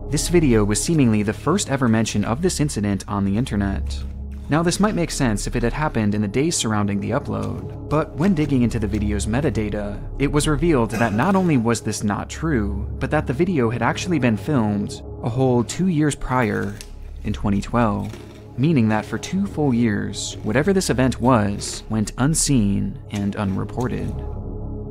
This video was seemingly the first ever mention of this incident on the internet. Now, this might make sense if it had happened in the days surrounding the upload, but when digging into the video's metadata, it was revealed that not only was this not true, but that the video had actually been filmed a whole 2 years prior in 2012. Meaning that for 2 full years, whatever this event was went unseen and unreported.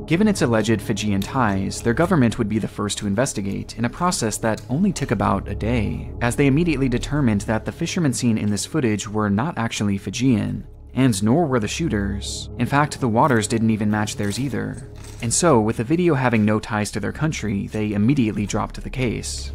Given its alleged Fijian ties, their government would be the first to investigate in a process that only took about a day, as they immediately determined that the fishermen seen in this footage were not actually Fijian, and nor were the shooters. In fact, the waters didn't even match theirs either. And so, with the video having no ties to their country, they immediately dropped the case.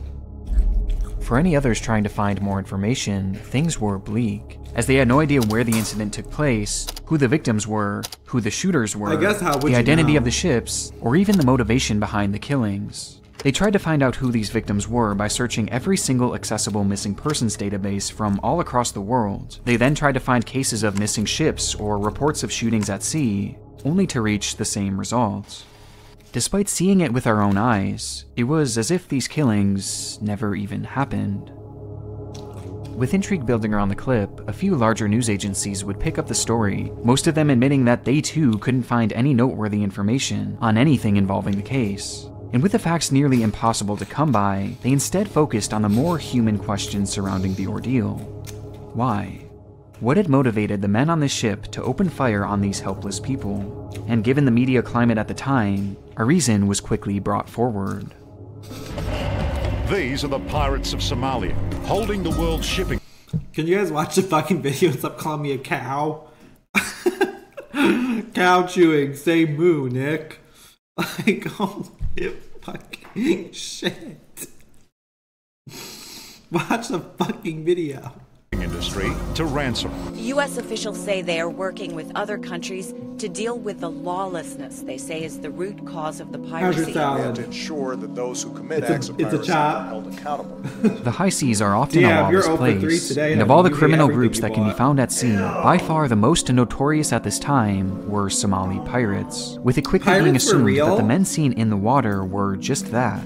For any others trying to find more information, things were bleak, as they had no idea where the incident took place, who the victims were, who the shooters were, the identity of the ships, or even the motivation behind the killings. They tried to find out who these victims were by searching every single accessible missing persons database from all across the world. They then tried to find cases of missing ships or reports of shootings at sea, only to reach the same results. Despite seeing it with our own eyes, it was as if these killings never even happened. With intrigue building around the clip, a few larger news agencies would pick up the story, most of them admitting that they too couldn't find any noteworthy information on anything involving the case. And with the facts nearly impossible to come by, they instead focused on the more human questions surrounding the ordeal. Why? What had motivated the men on the ship to open fire on these helpless people? And given the media climate at the time, a reason was quickly brought forward. These are the pirates of Somalia, holding the world's shipping. Can you guys watch the fucking video and stop calling me a cow? Cow chewing, say moo, Nick. Like, oh, fucking shit. Watch the fucking video. Industry to ransom. U.S. officials say they are working with other countries to deal with the lawlessness they say is the root cause of the piracy. And to ensure that those who commit acts of piracy are held accountable. The high seas are often a lawless place, and of all the criminal groups that can be found at sea, by far the most notorious at this time were Somali pirates, with it quickly being assumed that the men seen in the water were just that.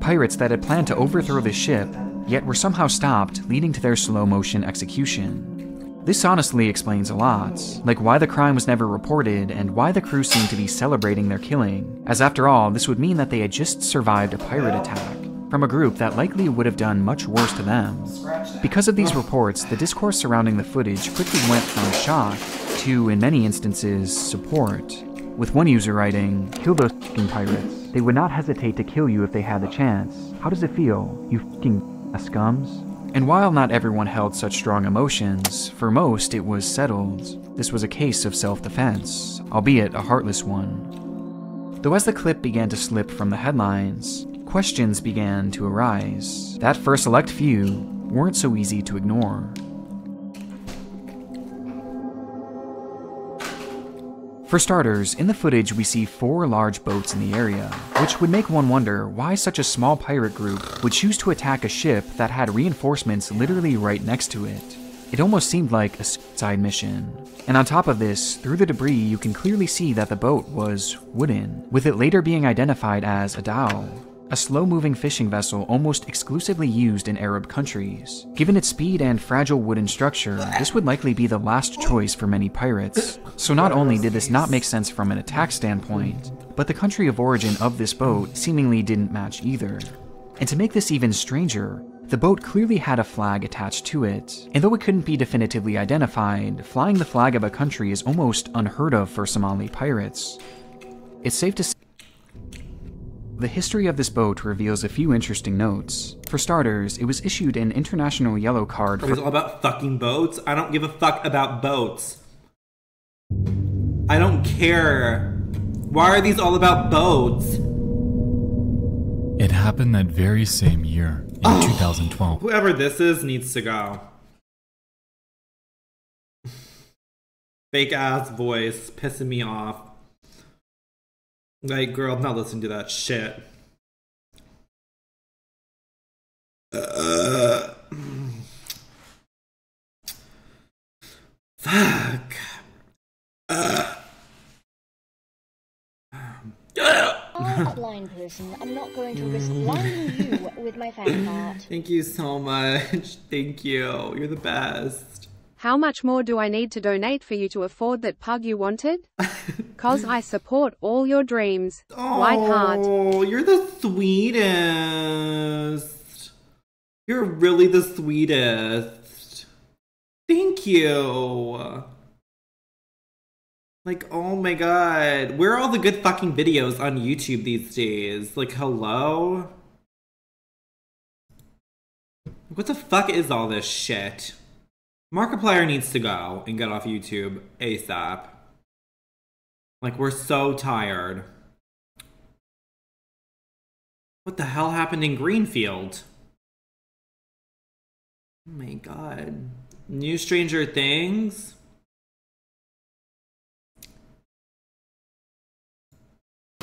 Pirates that had planned to overthrow the ship, yet were somehow stopped, leading to their slow-motion execution. This honestly explains a lot, like why the crime was never reported and why the crew seemed to be celebrating their killing, as after all, this would mean that they had just survived a pirate attack from a group that likely would have done much worse to them. Because of these reports, the discourse surrounding the footage quickly went from shock to, in many instances, support, with one user writing, "Kill those f***ing pirates. They would not hesitate to kill you if they had the chance. How does it feel, you f***ing scums?" And while not everyone held such strong emotions, for most it was settled. This was a case of self-defense, albeit a heartless one. Though as the clip began to slip from the headlines, questions began to arise that for a select few weren't so easy to ignore. For starters, in the footage we see 4 large boats in the area, which would make one wonder why such a small pirate group would choose to attack a ship that had reinforcements literally right next to it. It almost seemed like a side mission. And on top of this, through the debris you can clearly see that the boat was wooden, with it later being identified as a dhow, a slow-moving fishing vessel almost exclusively used in Arab countries. Given its speed and fragile wooden structure, this would likely be the last choice for many pirates. So not only did this not make sense from an attack standpoint, but the country of origin of this boat seemingly didn't match either. And to make this even stranger, the boat clearly had a flag attached to it, and though it couldn't be definitively identified, flying the flag of a country is almost unheard of for Somali pirates. It's safe to say The history of this boat reveals a few interesting notes. For starters, it was issued an international yellow card for- It was all about fucking boats? I don't give a fuck about boats. I don't care. Why are these all about boats? It happened that very same year, in 2012. Whoever this is needs to go. Fake ass voice, pissing me off. Like, girl, I'm not listening to that shit. Fuck. I'm a blind person. I'm not going to risk blinding you with my fan art. Thank you so much. Thank you. You're the best. How much more do I need to donate for you to afford that pug you wanted? Cause I support all your dreams. Oh, White Heart. Oh, you're the sweetest. You're really the sweetest. Thank you. Like, oh my god. Where are all the good fucking videos on YouTube these days? Like, hello? What the fuck is all this shit? Markiplier needs to go and get off YouTube ASAP. Like, we're so tired. What the hell happened in Greenfield? Oh my god. New Stranger Things?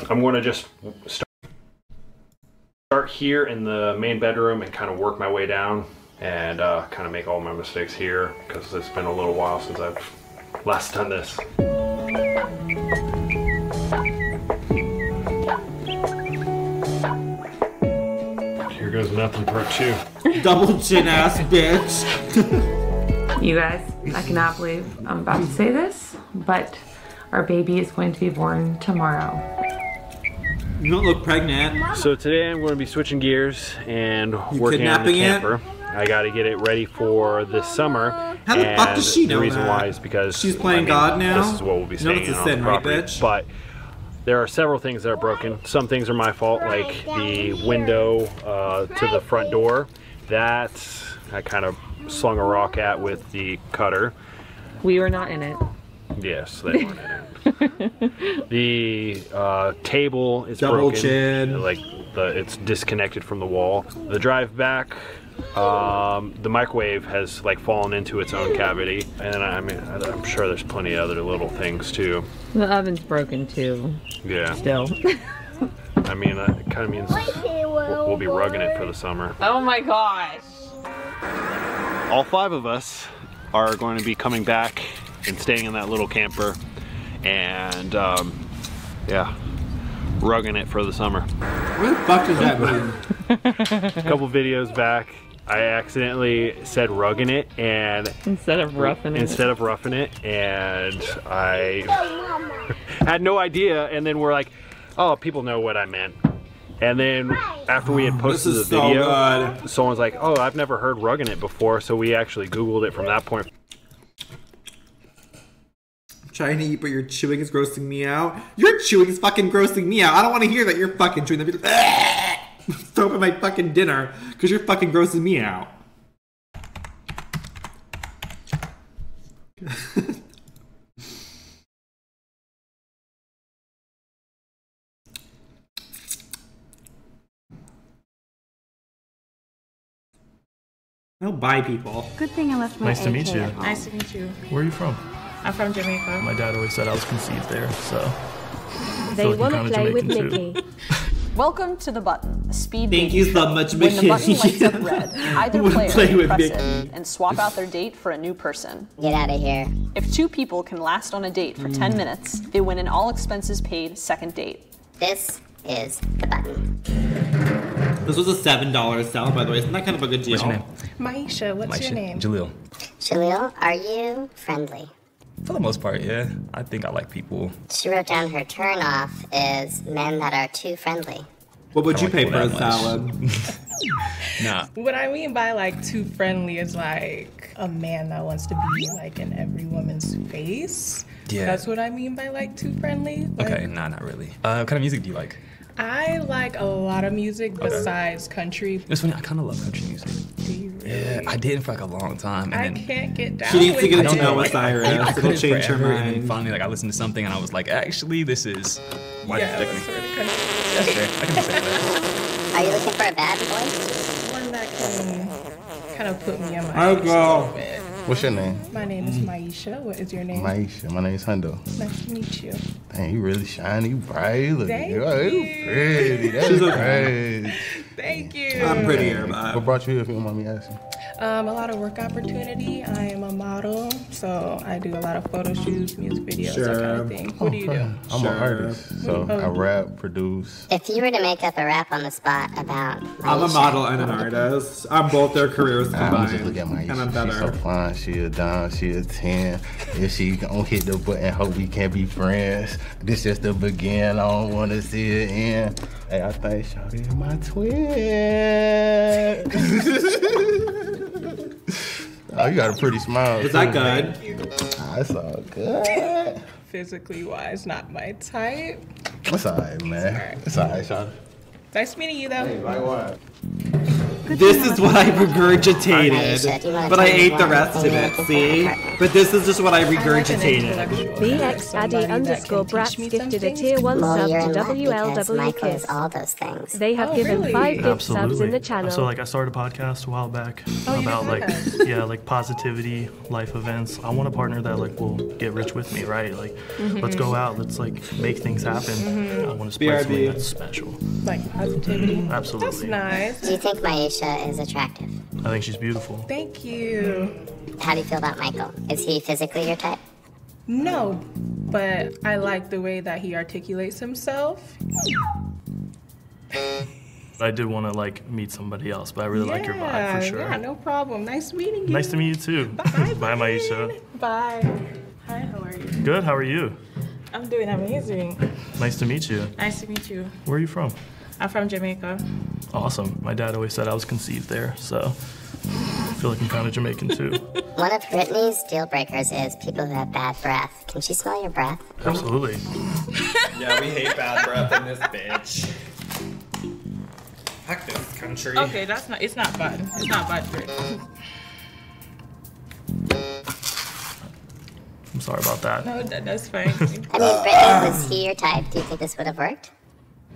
I'm going to just start here in the main bedroom and kind of work my way down and kind of make all my mistakes here because it's been a little while since I've last done this. Here goes nothing part two. Double chin ass bitch. You guys, I cannot believe I'm about to say this, but our baby is going to be born tomorrow. You don't look pregnant. So today I'm going to be switching gears and working on the camper. I got to get it ready for this summer. How the fuck does she know that? The reason why is because she's playing God now. This is what we'll be saying on the property. But there are several things that are broken. Some things are my fault, like the window to the front door. That I kind of slung a rock at with the cutter. We were not in it. Yes, they weren't in it. The table is broken. Chin. Like it's disconnected from the wall. The drive back, the microwave has like fallen into its own cavity, and I mean I'm sure there's plenty of other little things too. The oven's broken too. Yeah. Still. I mean, it kind of means we'll be rugging it for the summer. Oh my gosh! All five of us are going to be coming back and staying in that little camper. And yeah, rugging it for the summer. Where the fuck does that mean? A couple videos back, I accidentally said rugging it and instead of roughing it, and I had no idea. And then we're like, oh, people know what I meant. And then after we had posted the video, someone's like, oh, I've never heard rugging it before. So we actually Googled it from that point. Trying to eat, but your chewing is grossing me out. Your chewing is fucking grossing me out. I don't want to hear that you're fucking chewing. That like, throw up my fucking dinner because you're fucking grossing me out. I'll buy people. Good thing I left my. Nice to meet you. Nice to meet you. Where are you from? I'm from Jamaica. My dad always said I was conceived there, so... They like want to play with Mickey. Welcome to the button, a speed date. Thank you so much, Mickey. When the button lights up red, either player press it and swap out their date for a new person. Get out of here. If two people can last on a date for 10 minutes, they win an all-expenses-paid second date. This is the button. This was a $7 salad, by the way. Isn't that kind of a good deal? What's your name? Maisha, what's your name? Jaleel. Jaleel, are you friendly? For the most part, yeah. I think I like people. She wrote down her turn-off is men that are too friendly. What would you pay for a salad? Nah. What I mean by like too friendly is like a man that wants to be like in every woman's face. Yeah. That's what I mean by like too friendly. Like, okay, nah, not really. What kind of music do you like? I like a lot of music besides country. This one, I kind of love country music. Do you really? Yeah, I did for like a long time. And I can't get down. She needs to get down with Cyrus. It'll change her mind. And finally, like I listened to something and I was like, actually, this is. Yeah, that's fair. I can say that. Are you looking for a bad boy? One that can kind of put me on my. Oh girl. What's your name? My name is Maisha. What is your name? Maisha. My name is Hundo. Nice to meet you. Dang, you really shiny, you bright. Look, you pretty. That is crazy. Thank you. I'm prettier. What brought you here, if you don't mind me asking? A lot of work opportunity. I am a model, so I do a lot of photo shoots, music videos, that kind of thing. What do you do? I'm an artist, so I rap, produce. If you were to make up a rap on the spot about Maisha, I'm a model and an artist. I'm both their careers combined. I'm just looking at Maisha. And I'm better. She's so fine. She a dime. She a 10. If she don't hit the button, hope we can be friends. This just the beginning. I don't want to see it end. Hey, I think shawty is my twin. Oh, you got a pretty smile. Is that good? That's all good. Physically wise, not my type. That's all right, man. It's all right, shawty. Nice meeting you, though. Hey, likewise. This is what I regurgitated, but I ate the rest of it, see? But this is just what I regurgitated. BX Addy underscore Bratz gifted a tier 1 sub to WLW Kiss. All those things. They have given 5 gift subs in the channel. So like I started a podcast a while back about like positivity, life events. I want a partner that like will get rich with me, right? Like let's go out, let's like make things happen. I want to spice something that's special. Like positivity. Absolutely. That's nice. Do you think Maisha is attractive? I think she's beautiful. Thank you. How do you feel about Michael? Is he physically your type? No, but I like the way that he articulates himself. I did want to like meet somebody else, but I really like your vibe for sure. Yeah, no problem. Nice meeting you. Nice to meet you too. Bye, bye Maisha. Bye. Hi, how are you? Good, how are you? I'm doing amazing. Nice to meet you. Nice to meet you. Where are you from? I'm from Jamaica. Awesome. My dad always said I was conceived there, so I feel like I'm kind of Jamaican too. One of Britney's deal breakers is people who have bad breath. Can she smell your breath? Absolutely. Yeah, we hate bad breath in this bitch. Fuck this country. Okay, that's not. It's not bad. It's not bad for it. I'm sorry about that. No, that's fine. I mean, Britney, was he your type? Do you think this would have worked?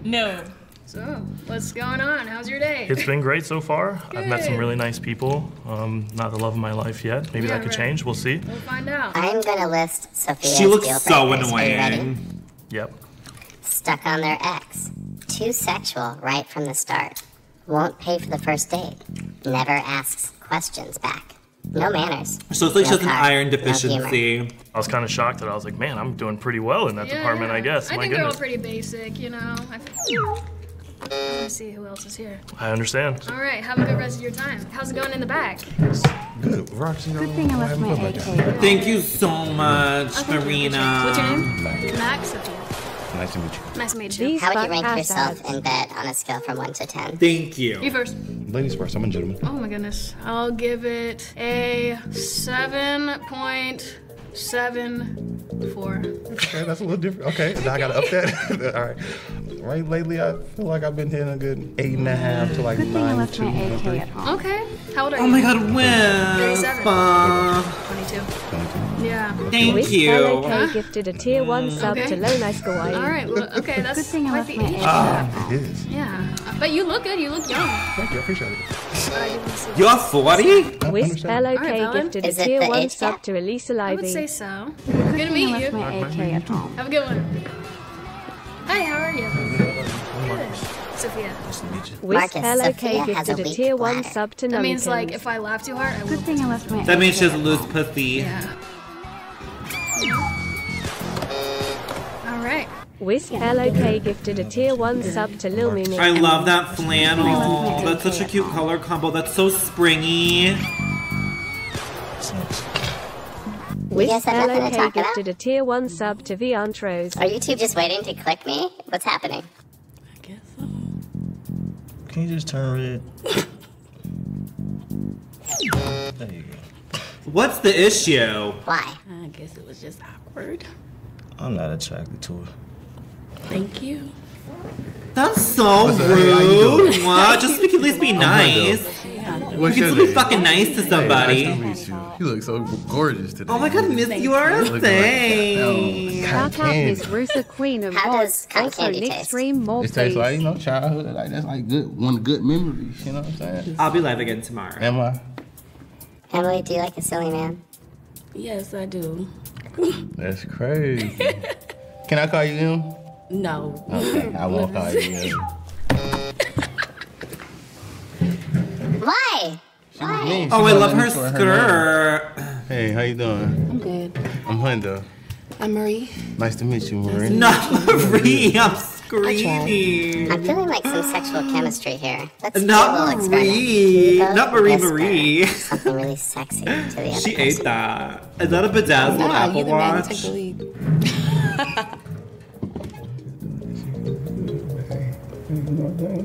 No. So, what's going on? How's your day? It's been great so far. Good. I've met some really nice people. Not the love of my life yet. Maybe that could change. We'll see. We'll find out. I'm gonna list Sophia's deal breakers. She looks so annoying. Yep. Stuck on their ex. Too sexual right from the start. Won't pay for the first date. Never asks questions back. No manners. So it's like just an iron deficiency. No, I was kind of shocked that I was like, man, I'm doing pretty well in that department, I guess. I think they're all pretty basic, you know. Let me see who else is here. I understand. All right, have a good rest of your time. How's it going in the back? Good. Good thing I left my AK. Thank you so much, Marina. What's your name? Max. Nice to meet you. Nice to meet you. How would you rank yourself in bed on a scale from 1 to 10? Thank you. You first. Ladies first. I'm a gentleman. Oh my goodness. I'll give it a 7.74. Okay, that's a little different. Okay, now I gotta up that. All right. Right lately, I feel like I've been hitting a good 8.5 to like 9.2. Okay. How old are you? Oh my God, when? 37. 22. Yeah. Thank you. LAK gifted a tier 1 sub to Lone Ice Hawaii. All right. Well, okay, that's good thing I left my age. It is. Yeah. But you look good. You look young. Thank you. I appreciate it. You're 40? Wisp LOK gifted a tier 1 sub to Elisa Livey. I would say so. Good to meet you. Have a good one. Hi, how are you? Good. Sophia. Nice to meet you. Marcus, Sophia has a tier 1 sub to Nomikins. That means like if I laugh too hard, I will. Good thing I left my. That means she doesn't lose pussy. Yeah. All right. Whisk LOK gifted a tier 1 sub to Lil Mimi. I love that flannel. That's such a cute color combo. That's so springy. Whisk LOK gifted a tier 1 sub to Viantros. Are you two just waiting to click me? What's happening? I guess so. Can you just turn it? There you go. What's the issue? Why? I guess it was just awkward. I'm not attracted to her. Thank you. That's so rude. Hey, what? Just we can at least be nice. We can still be fucking nice to somebody. Hey, nice to meet you. You look so gorgeous today. Oh my god, miss, you are a thing. Shout out Miss Rusa, Queen of Hearts. Also Nick Stream, Morpheus. It tastes like, you know, childhood. Like, that's like good, one of good memories, you know what I'm saying? I'll be live again tomorrow. Am I? Emily, do you like a silly man? Yes, I do. That's crazy. Can I call you him? No. Okay, I won't call you him. Why? Why? Oh, I love her skirt. Hey, how you doing? I'm good. I'm Hundo. I'm Marie. Nice to meet you, Marie. Not Marie, I'm screaming. I'm feeling like some sexual chemistry here. Let's do a little experiment. Not Marie, Marie. Something really sexy to the other person. She ate that. Is that a bedazzled Apple Watch? No, you the man took the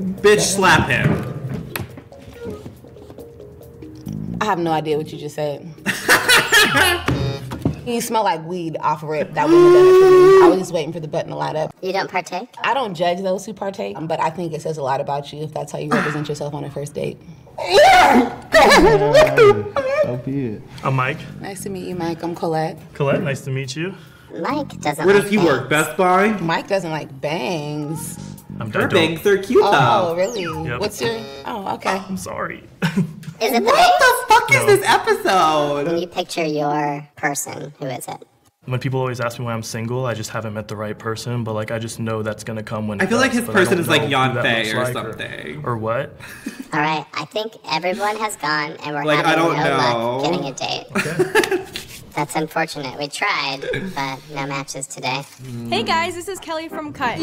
lead. Bitch, slap him. I have no idea what you just said. You smell like weed off rip. That wouldn't have done it for me. I was just waiting for the button to light up. You don't partake? I don't judge those who partake, but I think it says a lot about you if that's how you represent yourself on a first date. So be it. I'm Mike. Nice to meet you, Mike. I'm Colette. Colette, nice to meet you. Mike doesn't. Where does he work? Best Buy? Mike doesn't like bangs. Her bangs are cute though. Oh, really? Yep. What's your? Oh, okay. I'm sorry. Is it the what the fuck is this episode? When you picture your person, who is it? When people always ask me why I'm single, I just haven't met the right person, but like I just know that's gonna come when I feel like his person is like Yonfei or something. Or what? All right, I think everyone has gone and we're like, having no luck getting a date. Okay. That's unfortunate. We tried, but no matches today. Hey guys, this is Kelly from Cut.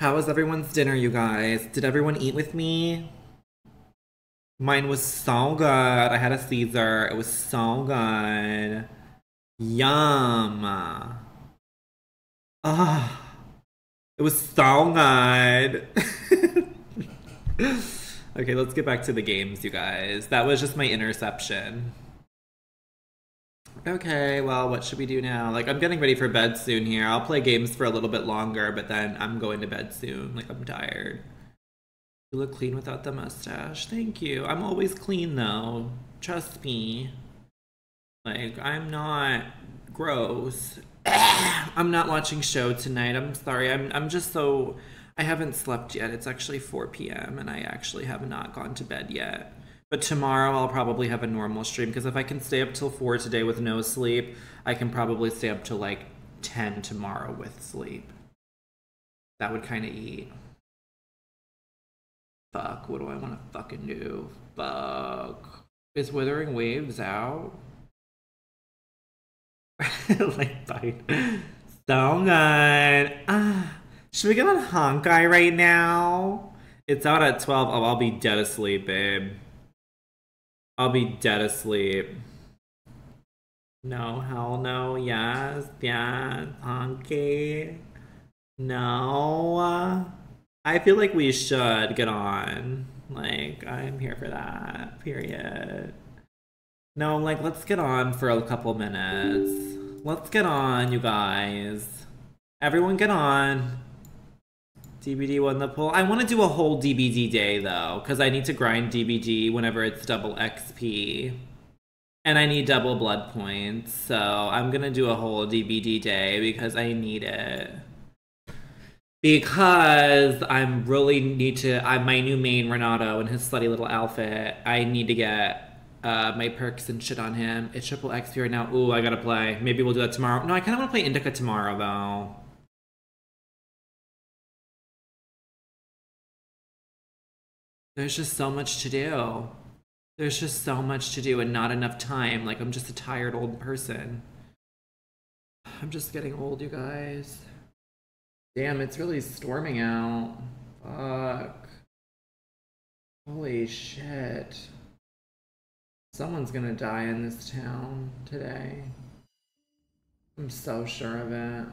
How was everyone's dinner, you guys? Did everyone eat with me? Mine was so good. I had a Caesar. It was so good. Yum. Ah, it was so good. Okay, let's get back to the games, you guys. That was just my interception. Okay, well, what should we do now? Like, I'm getting ready for bed soon here. I'll play games for a little bit longer, but then I'm going to bed soon. Like, I'm tired. You look clean without the mustache. Thank you. I'm always clean though. Trust me. Like, I'm not gross. I'm not watching show tonight. I'm sorry. I'm just so... I haven't slept yet. It's actually 4 p.m. and I actually have not gone to bed yet. But tomorrow I'll probably have a normal stream because if I can stay up till 4 today with no sleep, I can probably stay up till like 10 tomorrow with sleep. That would kind of eat. Fuck, what do I want to fucking do? Fuck. Is Wuthering Waves out? Like, bite. So good. Ah, should we get on Honkai right now? It's out at 12. Oh, I'll be dead asleep, babe. I'll be dead asleep. No, hell no. Yes, yes. Honkai. No. I feel like we should get on. Like, I'm here for that, period. No, like, let's get on for a couple minutes. Let's get on, you guys. Everyone get on. DBD won the poll. I want to do a whole DBD day, though, because I need to grind DBD whenever it's double XP. And I need double blood points, so I'm going to do a whole DBD day because I need it. Because I'm really need to, my new main, Renato, and his slutty little outfit, I need to get my perks and shit on him. It's triple XP right now. Ooh, I gotta play. Maybe we'll do that tomorrow. No, I kinda wanna play Indica tomorrow, though. There's just so much to do. There's just so much to do and not enough time. Like, I'm just a tired old person. I'm just getting old, you guys. Damn, it's really storming out. Fuck. Holy shit. Someone's gonna die in this town today. I'm so sure of it.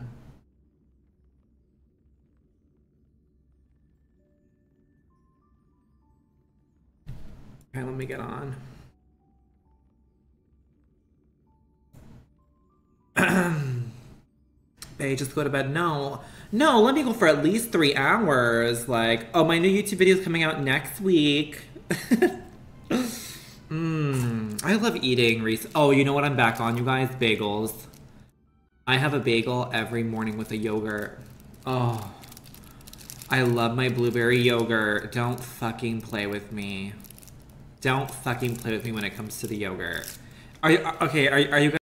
Okay, let me get on. day, just go to bed. No, let me go for at least 3 hours. Like, oh, my new YouTube video is coming out next week. I love eating recently. Oh, you know what I'm back on, you guys? Bagels. I have a bagel every morning with a yogurt. Oh, I love my blueberry yogurt. Don't fucking play with me. Don't fucking play with me when it comes to the yogurt. Are you guys